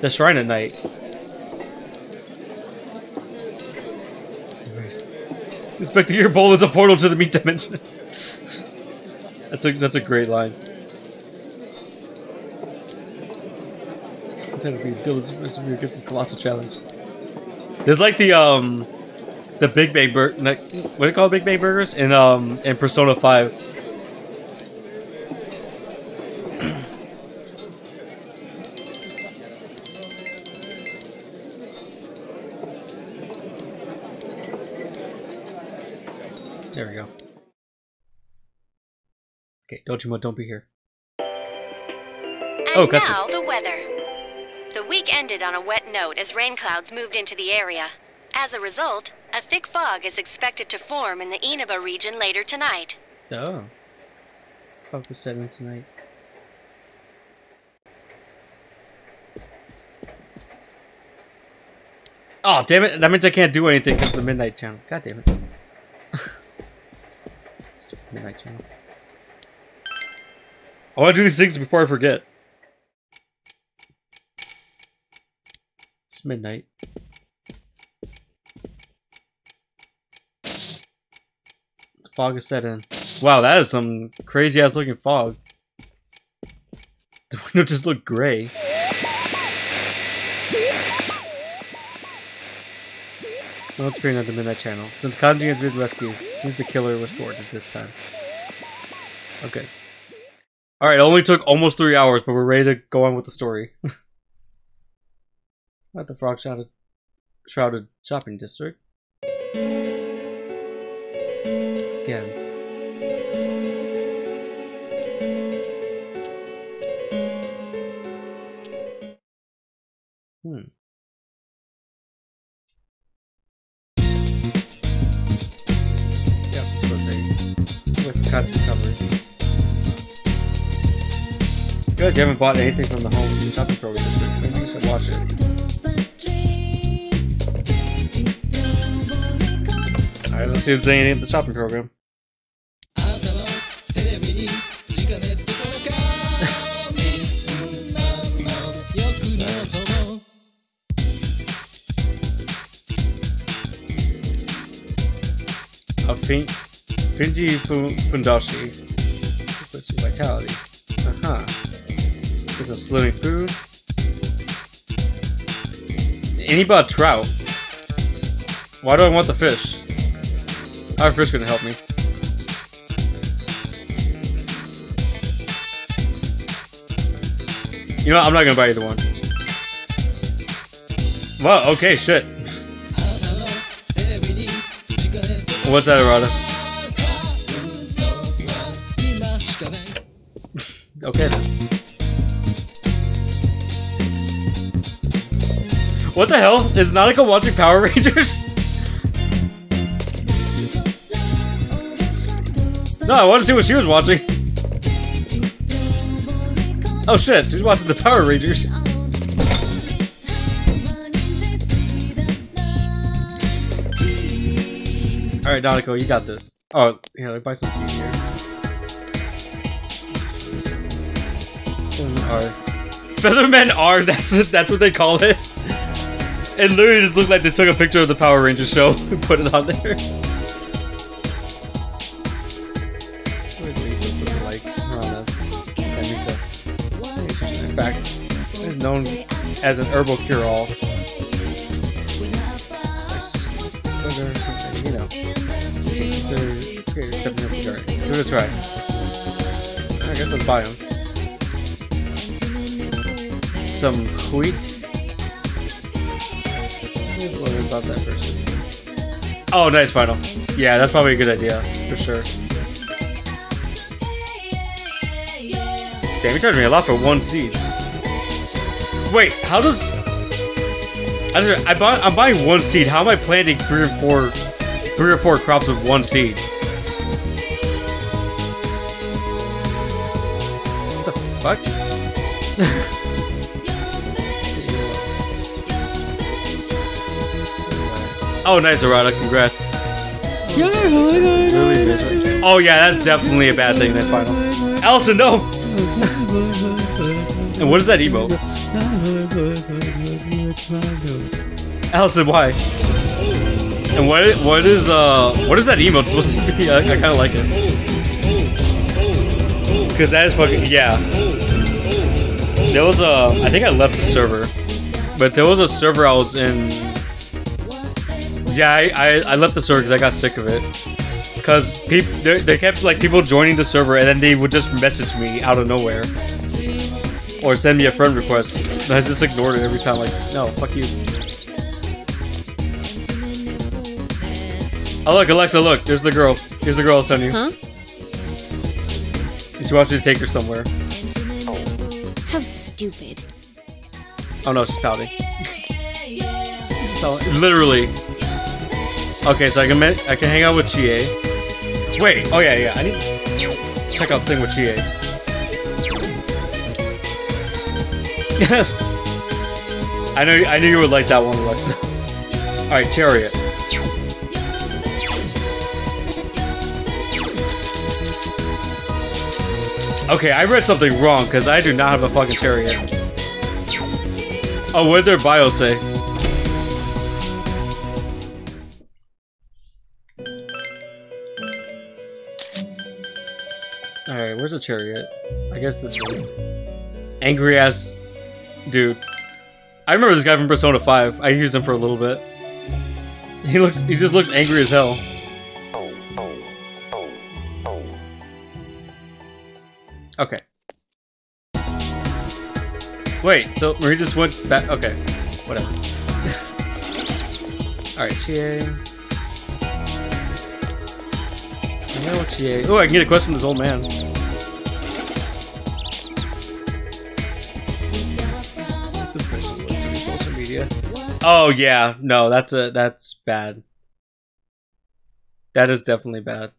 the shrine at night. Inspecting your bowl is a portal to the meat dimension. That's a that's a great line. It's going to be diligent against this colossal challenge. There's like the um the Big Bang Burger. What do you call Big Bang Burgers in um in Persona five? There we go. Okay, Dojima, don't be here. And oh, now the weather. The week ended on a wet note as rain clouds moved into the area. As a result, a thick fog is expected to form in the Inaba region later tonight. Oh. Fog was setting tonight. Oh, damn it. That means I can't do anything because of the Midnight Channel. God damn it. Midnight Channel. I want to do these things before I forget. It's midnight. The fog is set in. Wow, that is some crazy ass looking fog. The window just looked gray. Well, let's bring out the Midnight Channel. Since Kanji has been rescued, it seems the killer was thwarted this time. Okay. Alright, it only took almost three hours, but we're ready to go on with the story. Not the frog shrouded, shrouded shopping district. Again. Hmm. Cuts recovery. Good, you haven't bought anything from the home shopping program this week. You should watch it. Alright, let's see what's saying in the shopping program. Finji Fundashi. Puts your vitality. Uh-huh. Because I'm slowing food. Inaba trout. Why do I want the fish? How are fish gonna help me? You know what? I'm not gonna buy either one. Wow, okay, shit. What's that, Arata? Okay then. What the hell? Is Nanako watching Power Rangers? No, I want to see what she was watching. Oh shit, she's watching the Power Rangers. Alright, Nanako, you got this. Oh, yeah, like buy some seeds here. Feathermen are. Feathermen are, that's, that's what they call it. It literally just looked like they took a picture of the Power Rangers show and put it on there. What do these look like? Oh, that makes sense. In fact, it's known as an herbal cure-all. You know, it's great, except in the give it a try. I guess I'll buy them. Some wheat. About that person. Oh, nice final. Yeah, that's probably a good idea, for sure. Damn, he charged me a lot for one seed. Wait, how does... I just, I bought, I'm buying one seed. How am I planting three or four, three or four crops with one seed? What the fuck? Oh, nice, Arata. Congrats. Oh, yeah, that's definitely a bad thing, that final. Allison, no! And what is that emote? Allison, why? And what, what is uh, what is that emote supposed to be? I, I kind of like it. Because that is fucking... Yeah. There was a... I think I left the server. But there was a server I was in... Yeah, I, I, I left the server because I got sick of it. Because they, they kept like people joining the server and then they would just message me out of nowhere. Or send me a friend request. And I just ignored it every time, like, no, fuck you. Oh look, Alexa, look, there's the girl. Here's the girl I'll send you. Huh? She wants you to take her somewhere. How stupid. Oh no, she's pouting. So, literally. Okay, so I can I can hang out with Chie. Wait, oh yeah, yeah, I need to check out the thing with Chie. I know, I knew you would like that one, Alexa. All right, Chariot. Okay, I read something wrong because I do not have a fucking Chariot. Oh, what did their bio say? Alright, where's the Chariot? I guess this one. Angry ass dude. I remember this guy from Persona five. I used him for a little bit. He looks he just looks angry as hell. Okay. Wait, so Marie just went back. Okay. Whatever. Alright, Chie. Oh, I can get a quest from this old man. The person went to his social media. Oh yeah, no, that's a that's bad. That is definitely bad.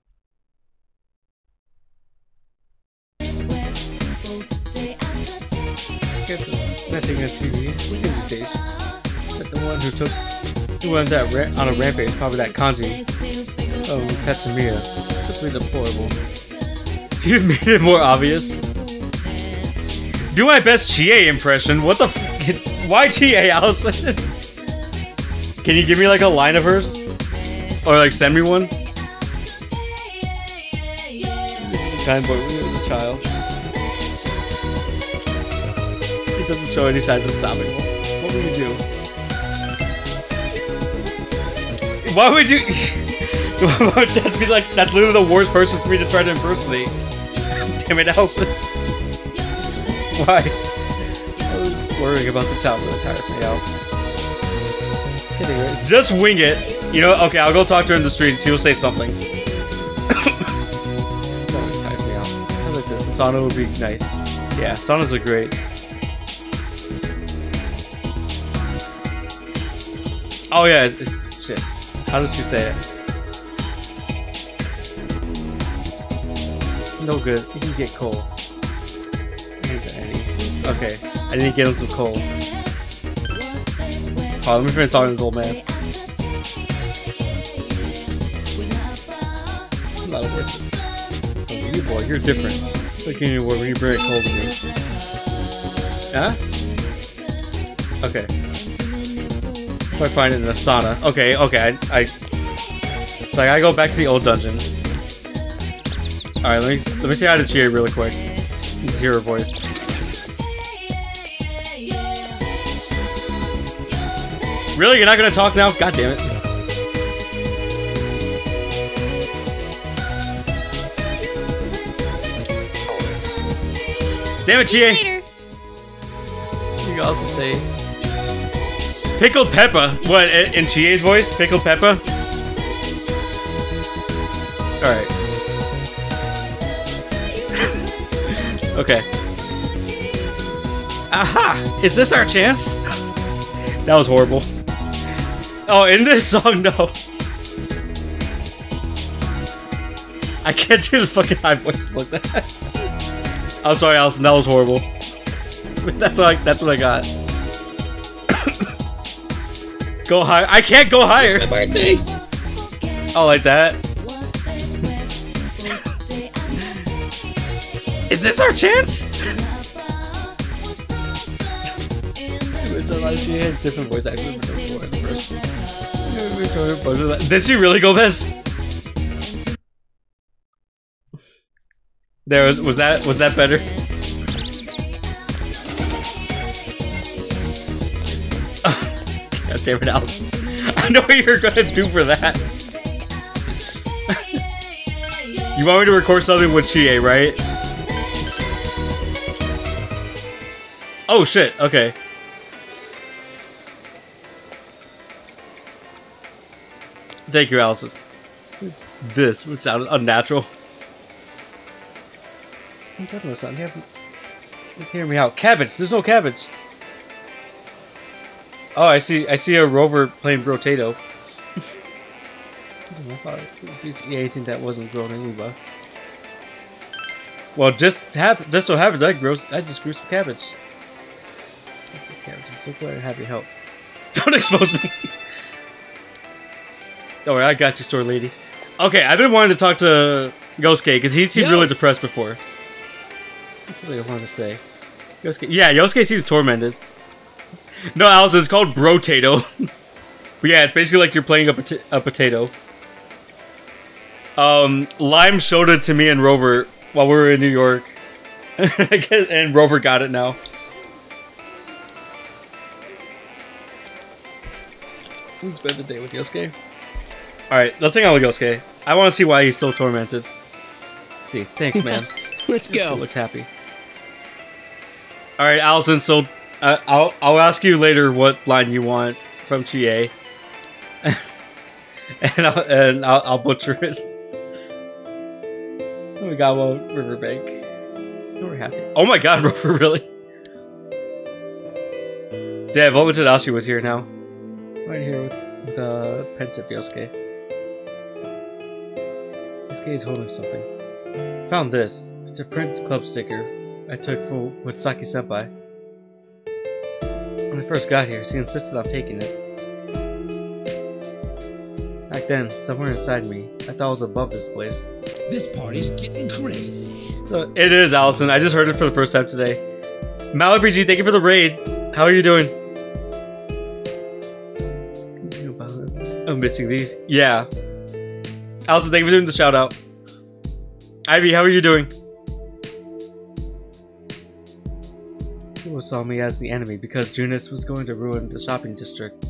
I guess it's nothing on T V these days. But the one who took who went that ra on a rampage, probably that Kanji. Oh, Tatsumi, simply deplorable. You made it more obvious. Do my best Chie impression. What the f- Why Chie, Allison? Can you give me like a line of hers? Or like send me one? kind, but when he was a child. He doesn't show any signs of stopping. What, what would you do? Why would you? That'd be like, that's literally the worst person for me to try to impersonate. Damn it, Alvin. Why? I was worrying about the town. I'm tired from Alvin. Just wing it. You know, okay, I'll go talk to him in the streets. He'll say something. Type me out. I like this. The sauna would be nice. Yeah, saunas are great. Oh, yeah, it's, it's shit. How does she say it? No good. You can get coal. Okay, I need to get him some coal. Oh, let me finish talking to this old man. Not worth it. Oh, you boy, you're different. Look at you when you bring it cold to me. Huh? Okay. If I find it in the sauna. Okay, okay, I, I so I gotta go back to the old dungeon. Alright, let me let me say hi to Chie really quick. Let's hear her voice. Really? You're not gonna talk now? God damn it. Damn it, Chie! Later. You can also say Pickled Peppa. What, in Chie's voice? Pickled Peppa? Alright. Okay. Aha! Is this our chance? That was horrible. Oh, in this song, no. I can't do the fucking high voices like that. I'm sorry, Allison. That was horrible. That's what I, that's what I got. Go higher. I can't go higher. It's my birthday. Oh, like that. Is this our chance? She has different voice actors before in the first. Did she really go this? There was, was that was that better? God damn it, Allison. I know what you're gonna do for that. You want me to record something with Chie, right? Oh shit, okay. Thank you, Allison. It's this would sound unnatural. I'm talking about something. You have, hear me out. Cabbage. There's no cabbage. Oh, I see. I see a rover playing Brotato. I don't know if I used to eat anything that wasn't grown in Uba. Well, just hap just so happens I grow. I just grew some cabbage. Cabbage. So glad I have your help. Don't expose me. Don't worry, I got you, store lady. Okay, I've been wanting to talk to Yosuke because he seemed yeah. really depressed before. That's something I wanted to say. Yosuke, yeah, Yosuke seems tormented. No, Allison, it's called Brotato. But yeah, it's basically like you're playing a, pota a potato. Um, Lime showed it to me and Rover while we were in New York. And Rover got it now. Let's spend the day with Yosuke. Alright, let's hang out with Yosuke. I want to see why he's so tormented. Let's see, thanks, man. Let's Yosuke go. Looks happy. All right, Allison. So uh, I'll I'll ask you later what line you want from Chie, and I'll, and I'll, I'll butcher it. Oh my God, well, Riverbank. We're happy. Oh my God, Rover, really? Damn, what Adachi was here now. Right here with, with uh, pensive Yosuke. Yosuke is holding something. Found this. It's a print club sticker I took for with Saki Senpai. When I first got here, she insisted on taking it. Back then, somewhere inside me, I thought I was above this place. This party's getting crazy. So, it is, Allison. I just heard it for the first time today. Malabrigi, thank you for the raid. How are you doing? I'm missing these. Yeah. Allison, thank you for doing the shout out. Ivy, how are you doing? People saw me as the enemy because Junes was going to ruin the shopping district.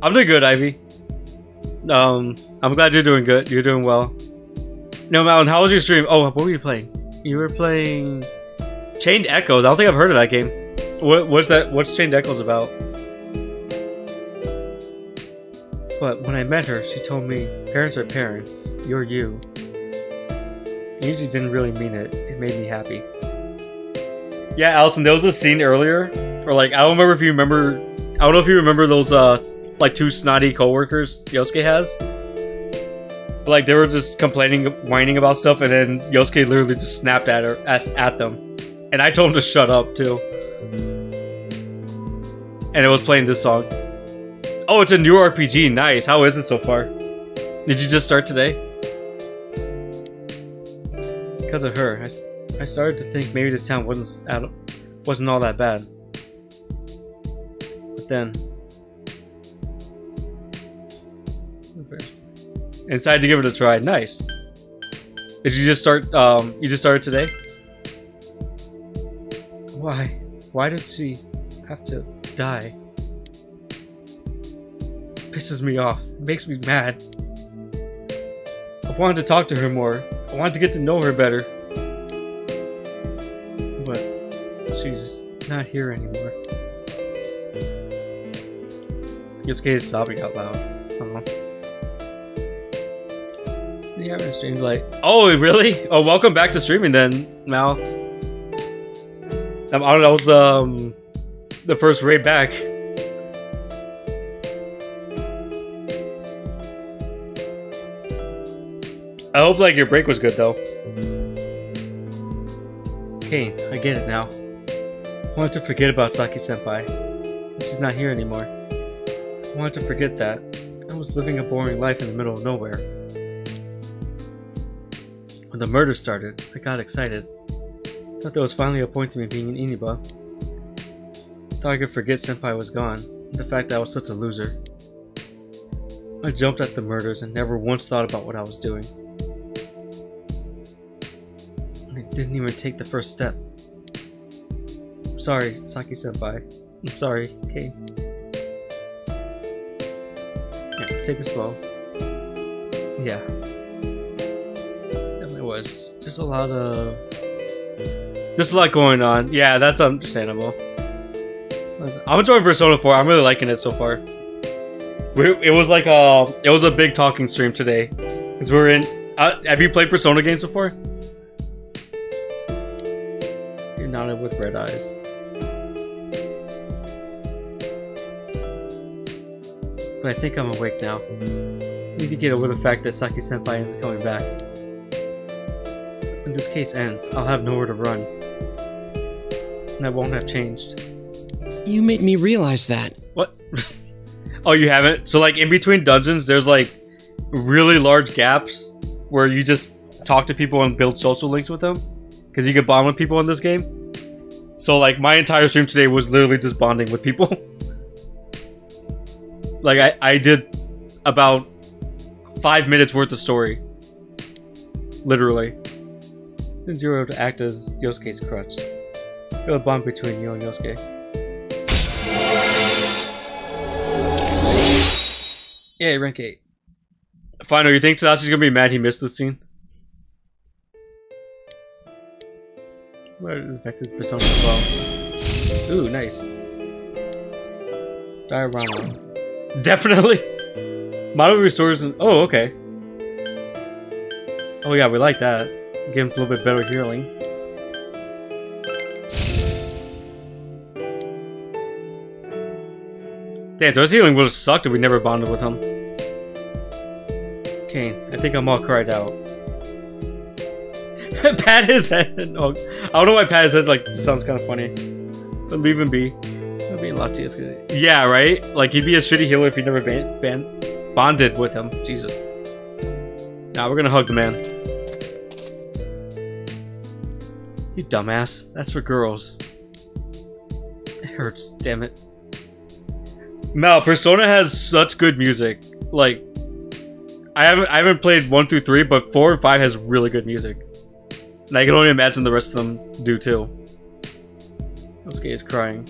I'm doing good, Ivy. Um, I'm glad you're doing good. You're doing well. No, Malin, how was your stream? Oh, what were you playing? You were playing Chained Echoes. I don't think I've heard of that game. What, what's that? What's Chained Echoes about? But when I met her, she told me, "Parents are parents. You're you." I usually didn't really mean it. It made me happy. Yeah, Allison, there was a scene earlier, or like I don't remember if you remember. I don't know if you remember those uh. like two snotty co-workers Yosuke has. But, like, they were just complaining, whining about stuff, and then Yosuke literally just snapped at her, at, at them. And I told him to shut up, too. And it was playing this song. Oh, it's a new R P G. Nice. How is it so far? Did you just start today? Because of her, I, I started to think maybe this town wasn't, out of, wasn't all that bad. But then... I decided to give it a try. Nice. Did you just start, um, you just started today? Why? Why did she have to die? Pisses me off. Makes me mad. I wanted to talk to her more. I wanted to get to know her better. But she's not here anymore. Yosuke is sobbing out loud. Uh-huh. Yeah, I streamed like. Oh, really? Oh, welcome back to streaming then, Mal. I don't know, that was the, um, the first raid back. I hope like your break was good though. Okay, I get it now. I wanted to forget about Saki-senpai. She's not here anymore. I wanted to forget that. I was living a boring life in the middle of nowhere. When the murder started, I got excited. Thought there was finally a point to me being an Inaba. Thought I could forget Senpai was gone, and the fact that I was such a loser. I jumped at the murders and never once thought about what I was doing. I didn't even take the first step. I'm sorry, Saki-senpai. I'm sorry, Kate. Yeah, let's take it slow. Yeah. Was just a lot of just a lot going on. Yeah, that's understandable. I'm enjoying Persona four. I'm really liking it so far. We, it was like a it was a big talking stream today because we we're in. Uh, have you played Persona games before? You're nodded with red eyes. But I think I'm awake now. I need to get over the fact that Saki-senpai is coming back. When this case ends, I'll have nowhere to run. And I won't have changed. You made me realize that. What? Oh, you haven't? So, like, in between dungeons, there's, like, really large gaps where you just talk to people and build social links with them. Because you can bond with people in this game. So, like, my entire stream today was literally just bonding with people. Like, I, I did about five minutes worth of story. Literally. Since you were able to act as Yosuke's crutch. Feel a bond between you and Yosuke. Yay, rank eight. Final, you think Tadachi's gonna be mad he missed this scene? What does it affect his persona as well? Ooh, nice. Diorama. Definitely! Model restores and- oh, okay. Oh yeah, we like that. Give him a little bit better healing. Damn, so his healing would have sucked if we never bonded with him. Kane, I think I'm all cried out. Pat his head. Oh, I don't know why pat his head like sounds kind of funny. But leave him be. That'd be a lot to escalate. Yeah, right? Like he'd be a shitty healer if he never ban ban bonded with him. Jesus. Nah, we're gonna hug the man. You dumbass. That's for girls. It hurts, damn it. No, Persona has such good music. Like, I haven't I haven't played one through three, but four and five has really good music, and I can only imagine the rest of them do too. Yosuke is crying.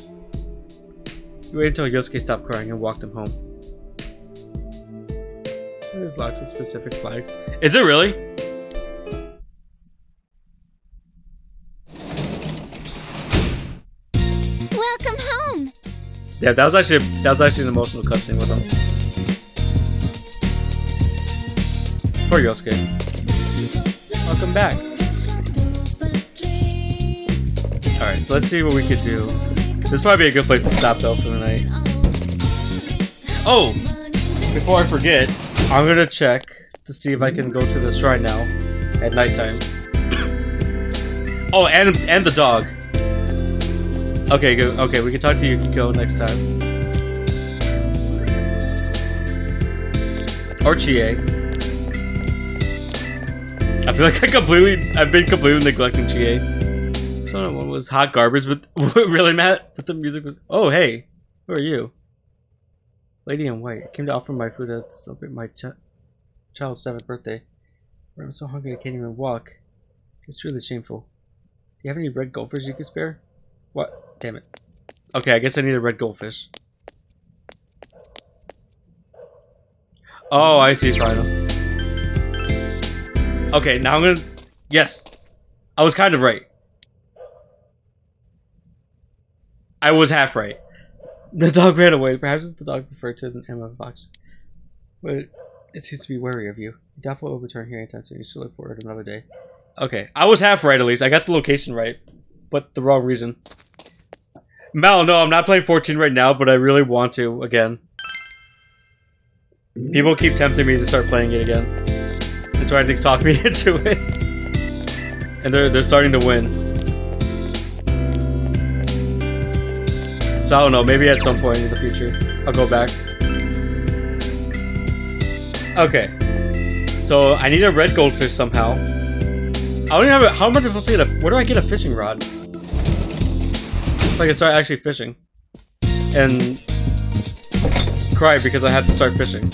You waited until Yosuke stopped crying and walked him home. There's lots of specific flags. Is it really? Welcome home. Yeah, that was actually that was actually an emotional cutscene with him. Poor Yosuke. Welcome back. All right, so let's see what we could do. This is probably a good place to stop though for the night. Oh, before I forget, I'm gonna check to see if I can go to the shrine now at nighttime. Oh, and and the dog. Okay, good. Okay, we can talk to Yukiko next time. Or Chie. I feel like I completely, I've been completely neglecting Chie. So what was hot garbage with really Matt? But the music was. Oh hey, who are you? Lady in white. I came to offer my food to celebrate my ch child's seventh birthday. I'm so hungry I can't even walk. It's really shameful. Do you have any red goldfish you can spare? What? Damn it. Okay, I guess I need a red goldfish. Oh, I see. Final. Okay, now I'm gonna. Yes, I was kind of right. I was half right. The dog ran away. Perhaps it's the dog referred to as an ammo box. But it seems to be wary of you. Doubtful will return here anytime soon. You should look forward to another day. Okay. I was half right at least. I got the location right, but the wrong reason. Mal, no, I'm not playing fourteen right now, but I really want to again. People keep tempting me to start playing it again. They're trying to talk me into it. And they're they're starting to win. So I don't know, maybe at some point in the future, I'll go back. Okay. So I need a red goldfish somehow. I don't have a, how am I supposed to get a, where do I get a fishing rod? If I can start actually fishing. And cry because I have to start fishing.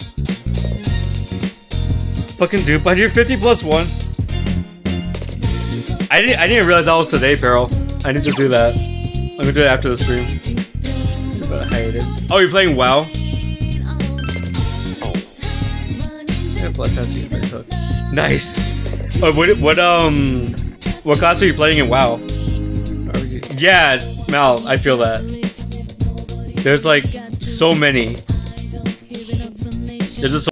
Fucking dupe, I need fifty plus one. I didn't, I didn't realize that was today, Peril. I need to do that. I'm gonna do it after the stream. Hiatus. Oh, you're playing WoW? Yeah, plus has to be hooked. Nice. Oh, what, what um, what class are you playing in WoW? Yeah, Mal, I feel that. There's like so many. There's just. So